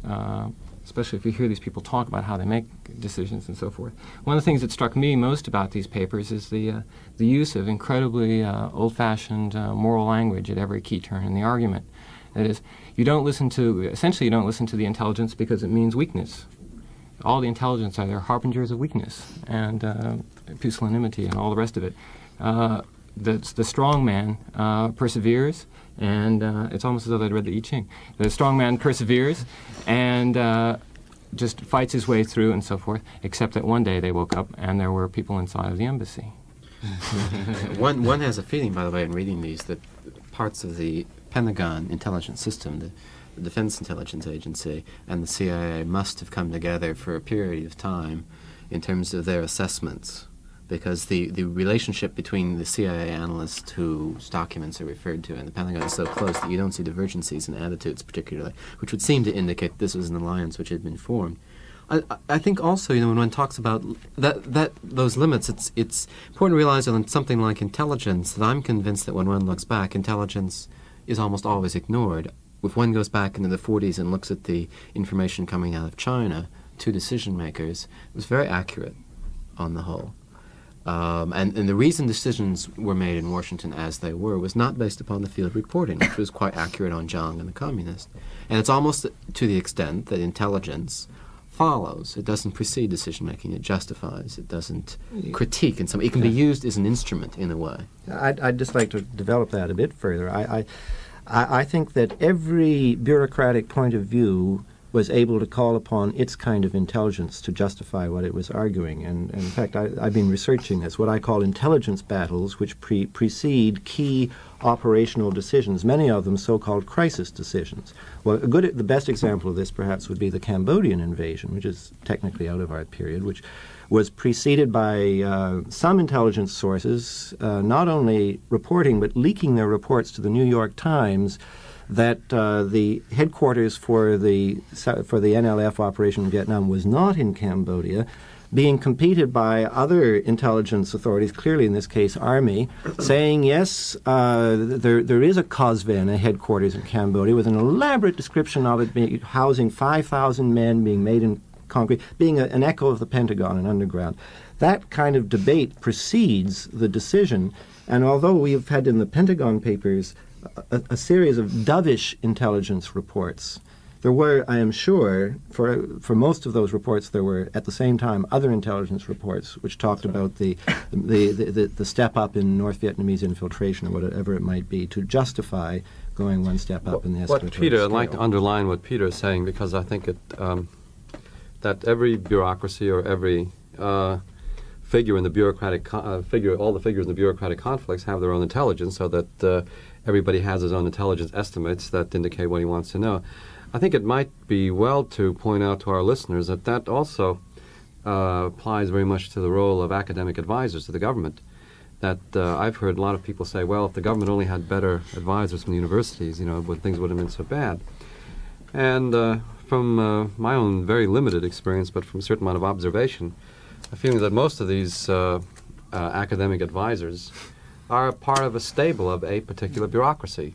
especially if you hear these people talk about how they make decisions and so forth. One of the things that struck me most about these papers is the use of incredibly old-fashioned moral language at every key turn in the argument. That is, essentially you don't listen to the intelligence because it means weakness. All the intelligence are their harbingers of weakness and pusillanimity and all the rest of it. The strong man perseveres, and it's almost as though I'd read the I Ching. The strong man perseveres, and just fights his way through and so forth, except that one day they woke up and there were people inside of the embassy. One has a feeling, by the way, in reading these, that parts of the Pentagon intelligence system, the Defense Intelligence Agency, and the CIA must have come together for a period of time in terms of their assessments, because the relationship between the CIA analyst whose documents are referred to and the Pentagon is so close that you don't see divergencies in attitudes particularly, which would seem to indicate this was an alliance which had been formed. I think also, you know, when one talks about those limits, it's important to realize that on something like intelligence, that I'm convinced that when one looks back, intelligence is almost always ignored. If one goes back into the 40s and looks at the information coming out of China to decision makers, it was very accurate on the whole. And the reason decisions were made in Washington as they were was not based upon the field reporting, which was quite accurate on Jiang and the communists. And it's almost to the extent that intelligence follows. It doesn't precede decision-making. It justifies. It doesn't critique. In some, it can be used as an instrument in a way. I'd just like to develop that a bit further. I think that every bureaucratic point of view was able to call upon its kind of intelligence to justify what it was arguing. And in fact, I've been researching this, what I call intelligence battles, which precede key operational decisions, many of them so-called crisis decisions. Well, the best example of this perhaps would be the Cambodian invasion, which is technically out of our period, which was preceded by some intelligence sources not only reporting but leaking their reports to the New York Times that the headquarters for the NLF operation in Vietnam was not in Cambodia, being competed by other intelligence authorities, clearly in this case Army, saying yes, there is a COSVEN, a headquarters in Cambodia, with an elaborate description of it being housing 5,000 men, being made in concrete, being an echo of the Pentagon and underground. That kind of debate precedes the decision, and although we have had in the Pentagon Papers a series of dovish intelligence reports. There were, I am sure, for most of those reports, there were at the same time other intelligence reports which talked about the step up in North Vietnamese infiltration or whatever it might be to justify going one step up in the escalatory scale. I'd like to underline what Peter is saying, because I think it, that every bureaucracy or every figure in the bureaucratic all the figures in the bureaucratic conflicts have their own intelligence, so that everybody has his own intelligence estimates that indicate what he wants to know. I think it might be well to point out to our listeners that that also applies very much to the role of academic advisors to the government. That I've heard a lot of people say, well, if the government only had better advisors from the universities, you know, things wouldn't have been so bad. And from my own very limited experience, but from a certain amount of observation, the feeling that most of these academic advisors are a part of a stable of a particular bureaucracy,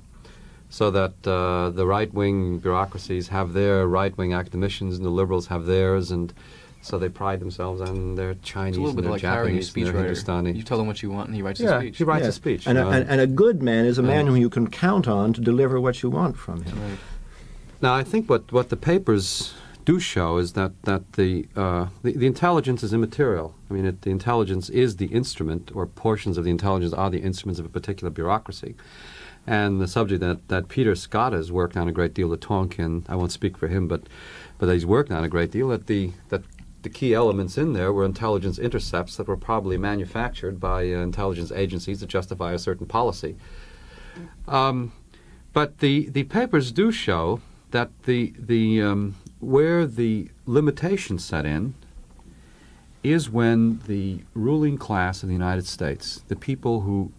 so that the right-wing bureaucracies have their right-wing academicians and the liberals have theirs, and so they pride themselves on their Chinese and their like Japanese speech and their Hindustani. You tell him what you want and he writes a speech. He writes a speech. And, and a good man is a man who you can count on to deliver what you want from him. Right. Now, I think what the papers do show is that the intelligence is immaterial. I mean, the intelligence is the instrument, or portions of the intelligence are the instruments of a particular bureaucracy. And the subject that Peter Scott has worked on a great deal, the Tonkin, I won't speak for him, but he's worked on a great deal, that the key elements in there were intelligence intercepts that were probably manufactured by intelligence agencies to justify a certain policy. But the papers do show that where the limitations set in is when the ruling class in the United States, the people who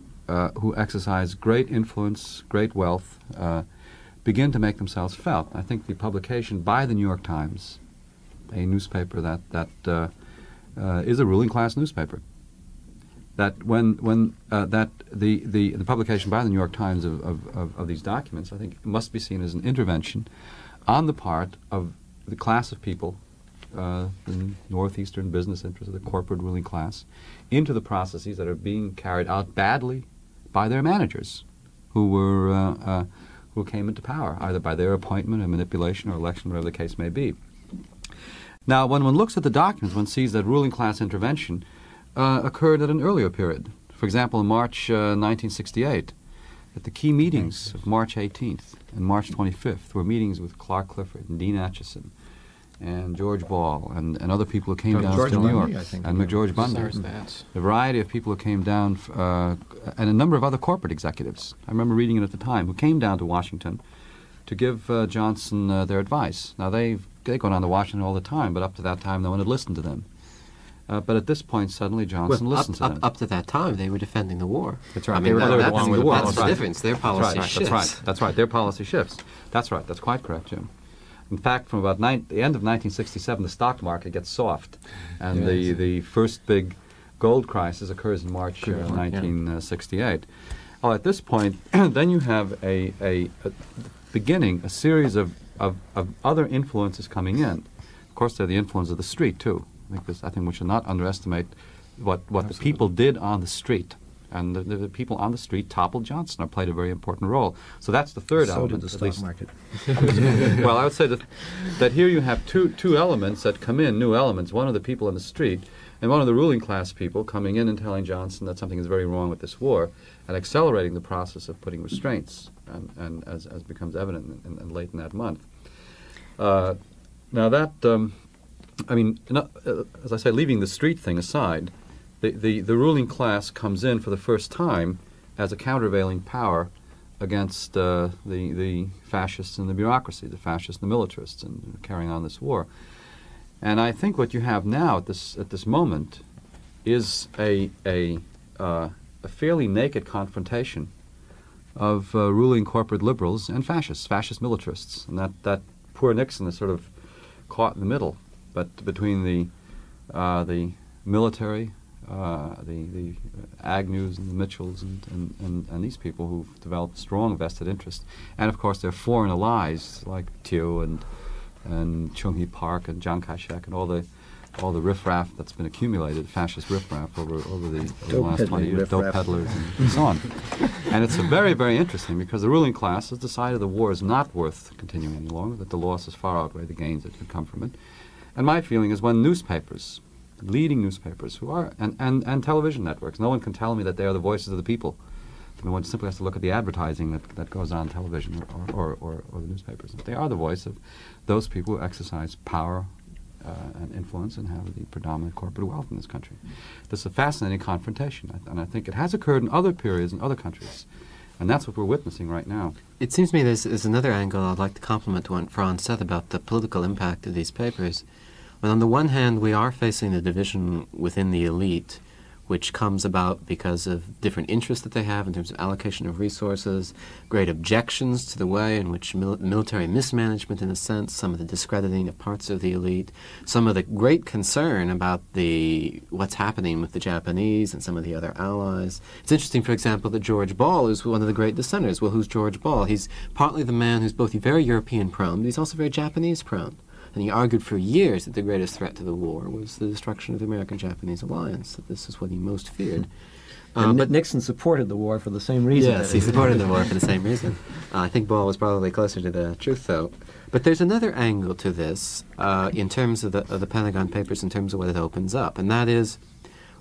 exercise great influence, great wealth, begin to make themselves felt. I think the publication by the New York Times, a newspaper that is a ruling class newspaper, that the publication by the New York Times of these documents, I think, must be seen as an intervention on the part of the class of people, the northeastern business interests, the corporate ruling class, into the processes that are being carried out badly by their managers, who came into power either by their appointment or manipulation or election, whatever the case may be. Now, when one looks at the documents, one sees that ruling class intervention occurred at an earlier period. For example, in March 1968, at the key meetings of March 18th and March 25th were meetings with Clark Clifford and Dean Acheson and George Ball and other people who came down to New York, and McGeorge Bundy, a variety of people who came down, and a number of other corporate executives, I remember reading it at the time, who came down to Washington to give Johnson their advice. Now, they've gone on to Washington all the time, but up to that time, no one had listened to them. But at this point, suddenly Johnson listened to them. Up to that time, they were defending the war. That's right. I mean, that's the difference. Their policy shifts. That's right. Their policy shifts. That's right. That's quite correct, Jim. In fact, from about the end of 1967, the stock market gets soft, and yes, the first big gold crisis occurs in March of 1968. Yeah. Oh, at this point, then you have a series of other influences coming in. Of course, they're the influence of the street too. I think we should not underestimate what the people did on the street. And the people on the street toppled Johnson, or played a very important role. So that's the third element. So did the stock market. Well, I would say that here you have two elements that come in, new elements. One of the people on the street, and one of the ruling class people coming in and telling Johnson that something is very wrong with this war, and accelerating the process of putting restraints, and as becomes evident in late in that month. Now that, I mean, as I say, leaving the street thing aside, the ruling class comes in for the first time as a countervailing power against the fascists and the bureaucracy, the fascists and the militarists, in carrying on this war. And I think what you have now at this moment is a fairly naked confrontation of ruling corporate liberals and fascist militarists, and that poor Nixon is sort of caught in the middle, but between the military, the Agnews and the Mitchells and these people who've developed strong vested interest, and of course their foreign allies like Thieu and Chung Hee Park and Chiang Kai-shek and all the riffraff that's been accumulated, fascist riffraff over the last 20 years, dope peddlers and so on. And it's very, very interesting because the ruling class has decided the war is not worth continuing any longer, that the losses far outweigh the gains that could come from it. And my feeling is when newspapers, leading newspapers, who are and television networks. No one can tell me that they are the voices of the people. I mean, one simply has to look at the advertising that goes on television or the newspapers. They are the voice of those people who exercise power and influence and have the predominant corporate wealth in this country. This is a fascinating confrontation, and I think it has occurred in other periods in other countries. And that's what we're witnessing right now. It seems to me there's another angle I'd like to compliment what Franz said about the political impact of these papers. But on the one hand, we are facing a division within the elite, which comes about because of different interests that they have in terms of allocation of resources, great objections to the way in which military mismanagement, in a sense, some of the discrediting of parts of the elite, some of the great concern about what's happening with the Japanese and some of the other allies. It's interesting, for example, that George Ball is one of the great dissenters. Well, who's George Ball? He's partly the man who's both very European-prone, but he's also very Japanese-prone. And he argued for years that the greatest threat to the war was the destruction of the American-Japanese alliance, that this is what he most feared. But Nixon supported the war for the same reason. Yes, he supported the war for the same reason. I think Ball was probably closer to the truth, though. But there's another angle to this in terms of the Pentagon Papers, in terms of what it opens up, and that is,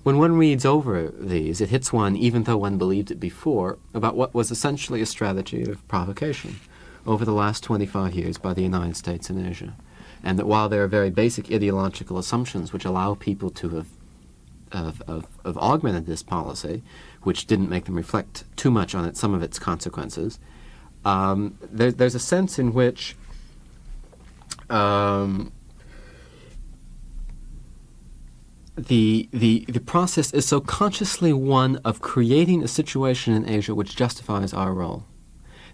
when one reads over these, it hits one, even though one believed it before, about what was essentially a strategy of provocation over the last 25 years by the United States in Asia. And that while there are very basic ideological assumptions which allow people to have augmented this policy, which didn't make them reflect too much on some of its consequences, there's a sense in which the process is so consciously one of creating a situation in Asia which justifies our role.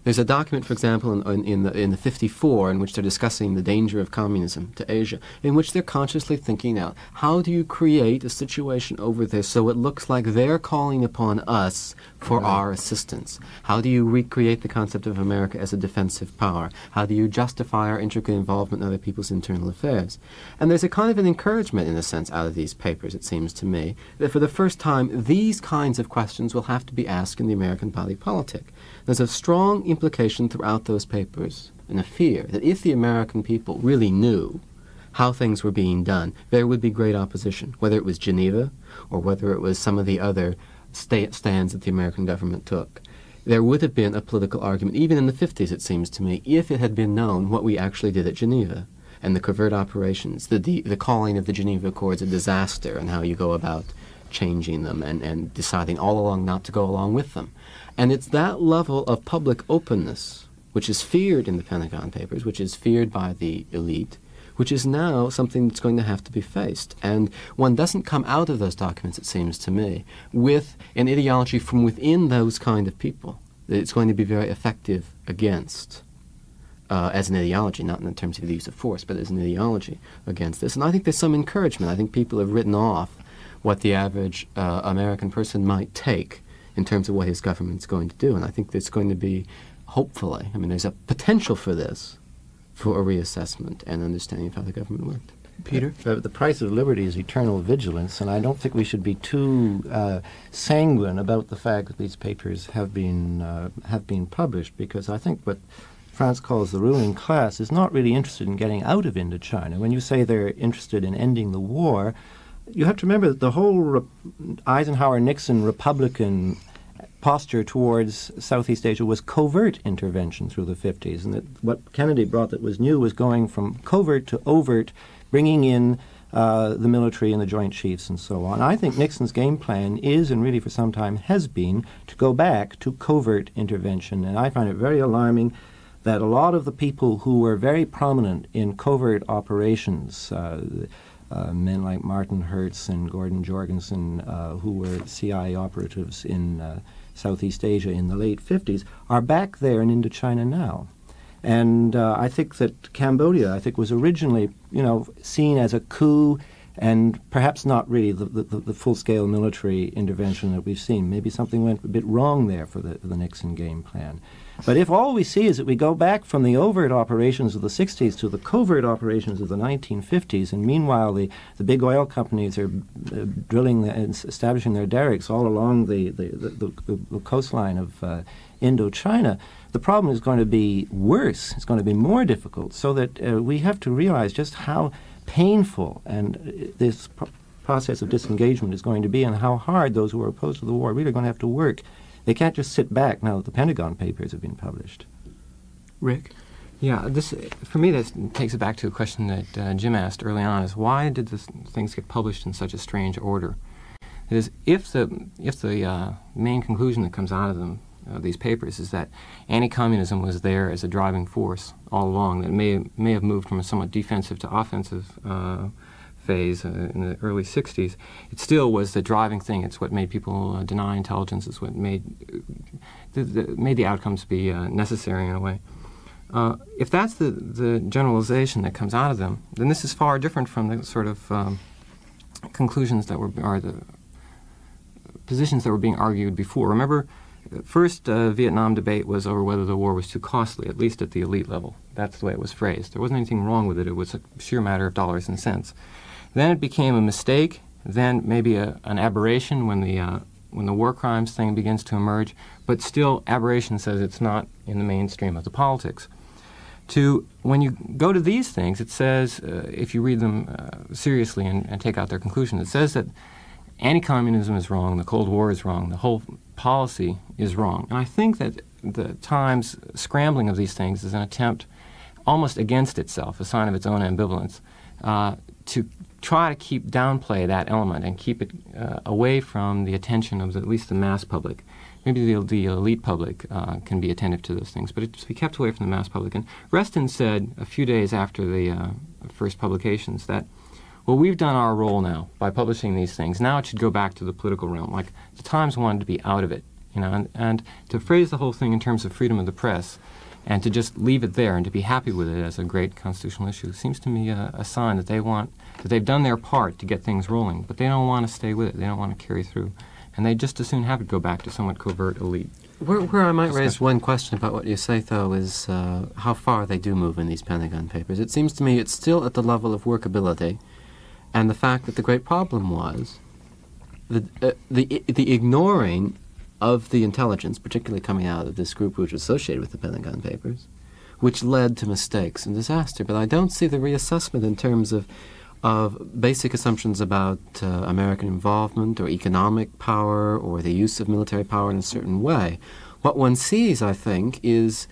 There's a document, for example, in the 54, in which they're discussing the danger of communism to Asia, in which they're consciously thinking out, how do you create a situation over there so it looks like they're calling upon us for our assistance? How do you recreate the concept of America as a defensive power? How do you justify our intricate involvement in other people's internal affairs? And there's a kind of an encouragement, in a sense, out of these papers, it seems to me, that for the first time, these kinds of questions will have to be asked in the American body politic. There's a strong implication throughout those papers and a fear that if the American people really knew how things were being done, there would be great opposition, whether it was Geneva or whether it was some of the other stands that the American government took. There would have been a political argument, even in the 50s, it seems to me, if it had been known what we actually did at Geneva. and the covert operations, the calling of the Geneva Accords a disaster, and how you go about changing them and deciding all along not to go along with them. And it's that level of public openness which is feared in the Pentagon Papers, which is feared by the elite, which is now something that's going to have to be faced. And one doesn't come out of those documents, it seems to me, with an ideology from within those kind of people that it's going to be very effective against, as an ideology, not in terms of the use of force, but as an ideology against this. And I think there's some encouragement. I think people have written off what the average American person might take in terms of what his government's going to do. And I think there's going to be, hopefully, I mean, there's a potential for this, for a reassessment and understanding of how the government worked. Peter? The price of liberty is eternal vigilance, and I don't think we should be too sanguine about the fact that these papers have been published, because I think what France calls the ruling class is not really interested in getting out of Indochina. When you say they're interested in ending the war, you have to remember that the whole Eisenhower-Nixon Republican posture towards Southeast Asia was covert intervention through the 50s. And that what Kennedy brought that was new was going from covert to overt, bringing in the military and the Joint Chiefs and so on. I think Nixon's game plan is, and really for some time has been, to go back to covert intervention. And I find it very alarming that a lot of the people who were very prominent in covert operations, men like Martin Hertz and Gordon Jorgensen, who were CIA operatives in Southeast Asia in the late 50s, are back there in Indochina now. And I think that Cambodia, I think, was originally, you know, seen as a coup and perhaps not really the full-scale military intervention that we've seen. Maybe something went a bit wrong there for the Nixon game plan. But if all we see is that we go back from the overt operations of the 60s to the covert operations of the 1950s, and meanwhile the big oil companies are drilling and establishing their derricks all along the coastline of Indochina, the problem is going to be worse. It's going to be more difficult, so that we have to realize just how painful and this process of disengagement is going to be, and how hard those who are opposed to the war really are going to have to work. They can't just sit back now that the Pentagon Papers have been published. Rick? Yeah, this, for me, this takes it back to a question that Jim asked early on, is why did these things get published in such a strange order? That is, if the main conclusion that comes out of them, these papers, is that anti-communism was there as a driving force all along, that may have moved from a somewhat defensive to offensive phase in the early 60s, it still was the driving thing. It's what made people deny intelligence. It's what made the outcomes be necessary in a way. If that's the generalization that comes out of them, then this is far different from the sort of conclusions that were, or the positions that were being argued before. Remember, the first Vietnam debate was over whether the war was too costly, at least at the elite level. That's the way it was phrased. There wasn't anything wrong with it. It was a sheer matter of dollars and cents. Then it became a mistake, then maybe an aberration when the war crimes thing begins to emerge, but still aberration says it's not in the mainstream of the politics. To when you go to these things, it says, if you read them seriously and take out their conclusion, it says that anti-communism is wrong, the Cold War is wrong, the whole policy is wrong. And I think that the Times' scrambling of these things is an attempt almost against itself, a sign of its own ambivalence, to try to keep downplay that element and keep it away from the attention of at least the mass public. Maybe the elite public can be attentive to those things, but it's to be kept away from the mass public. And Reston said a few days after the first publications that, well, we've done our role now by publishing these things. Now it should go back to the political realm. Like, the Times wanted to be out of it, you know, and to phrase the whole thing in terms of freedom of the press, and to just leave it there and to be happy with it as a great constitutional issue seems to me a sign that they want, that they've done their part to get things rolling, but they don't want to stay with it. They don't want to carry through. And they just as soon have it go back to somewhat covert elite. Where I might raise one question about what you say, though, is how far they do move in these Pentagon Papers. It seems to me it's still at the level of workability, and the fact that the great problem was the ignoring of the intelligence, particularly coming out of this group which was associated with the Pentagon Papers, which led to mistakes and disaster. But I don't see the reassessment in terms of basic assumptions about American involvement or economic power or the use of military power in a certain way. What one sees, I think, is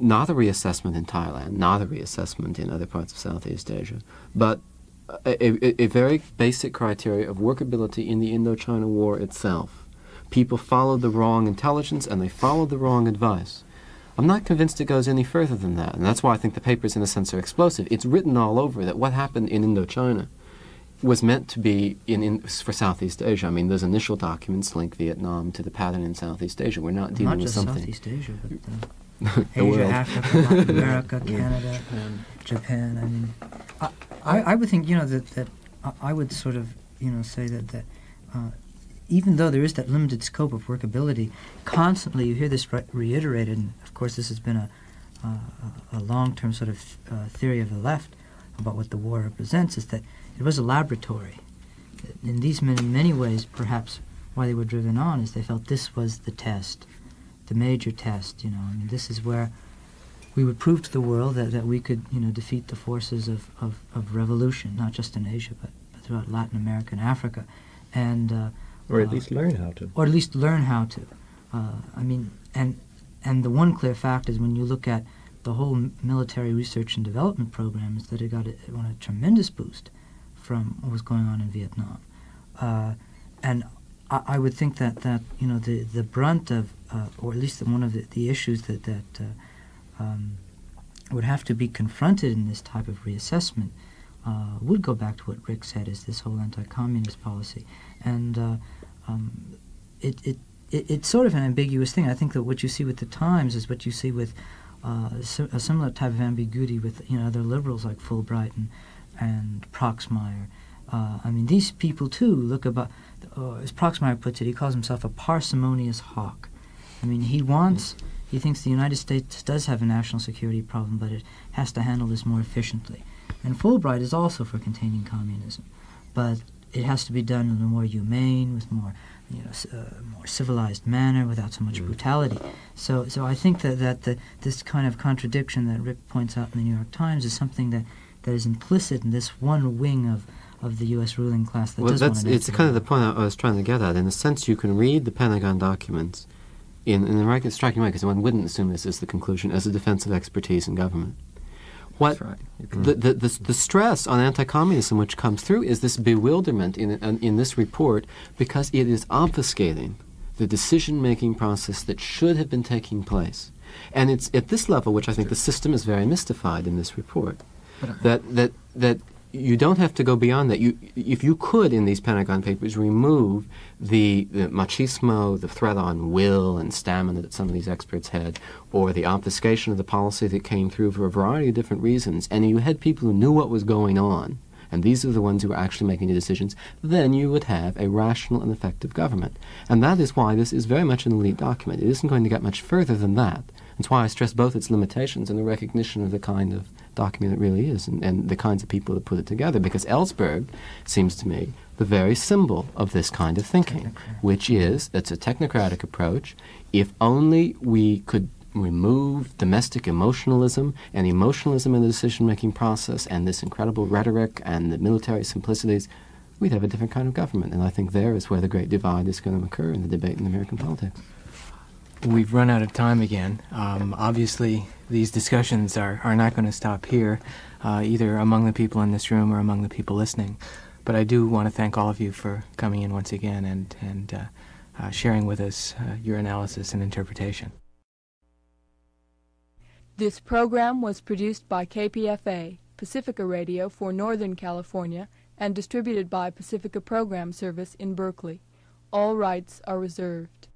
not a reassessment in Thailand, not a reassessment in other parts of Southeast Asia, but a very basic criteria of workability in the Indochina War itself. People followed the wrong intelligence and they followed the wrong advice. I'm not convinced it goes any further than that, and that's why I think the papers in a sense are explosive. It's written all over that what happened in Indochina was meant to be for Southeast Asia. I mean, those initial documents link Vietnam to the pattern in Southeast Asia. We're not dealing with something. Not just Southeast Asia, but Asia, world. Africa, Latin America, Canada, Japan. I mean, I would think, you know, that I would sort of, you know, say that even though there is that limited scope of workability, constantly you hear this reiterated, and of course this has been a long-term sort of theory of the left about what the war represents, is that it was a laboratory. In these many ways, perhaps why they were driven on is they felt this was the test, the major test, you know. I mean, this is where we would prove to the world that we could, you know, defeat the forces of revolution, not just in Asia, but throughout Latin America and Africa. And or at least learn how to. Or at least learn how to. I mean, and the one clear fact is when you look at the whole military research and development program is that it won a tremendous boost from what was going on in Vietnam. And I would think that you know, the brunt of, or at least one of the issues that would have to be confronted in this type of reassessment would go back to what Rick said, is this whole anti-communist policy. And it's sort of an ambiguous thing. I think that what you see with the Times is what you see with a similar type of ambiguity with, you know, other liberals like Fulbright and Proxmire. I mean, these people too look about, as Proxmire puts it, he calls himself a parsimonious hawk. I mean, he thinks the United States does have a national security problem, but it has to handle this more efficiently. And Fulbright is also for containing communism, but it has to be done in a more humane, with more, you know, more civilized manner, without so much brutality. So I think that this kind of contradiction that Rick points out in the New York Times is something that is implicit in this one wing of the U.S. ruling class that doesn't want to. Well, it's kind of the point I was trying to get at. In a sense, you can read the Pentagon documents in a very striking way, because one wouldn't assume this is the conclusion, as a defense of expertise in government. What right. the stress on anti-communism which comes through is this bewilderment in this report, because it is obfuscating the decision-making process that should have been taking place. And it's at this level which I think the system is very mystified in this report, that you don't have to go beyond that. If you could, in these Pentagon Papers, remove the machismo, the threat on will and stamina that some of these experts had, or the obfuscation of the policy that came through for a variety of different reasons, and you had people who knew what was going on, and these are the ones who were actually making the decisions, then you would have a rational and effective government. And that is why this is very much an elite document. It isn't going to get much further than that. That's why I stress both its limitations and the recognition of the kind of document it really is, and the kinds of people that put it together, because Ellsberg seems to me the very symbol of this kind of thinking, which is, it's a technocratic approach. If only we could remove domestic emotionalism and emotionalism in the decision-making process and this incredible rhetoric and the military simplicities, we'd have a different kind of government. And I think there is where the great divide is going to occur in the debate in American politics. We've run out of time again. Obviously, these discussions are not going to stop here, either among the people in this room or among the people listening. But I do want to thank all of you for coming in once again and sharing with us your analysis and interpretation. This program was produced by KPFA, Pacifica Radio for Northern California, and distributed by Pacifica Program Service in Berkeley. All rights are reserved.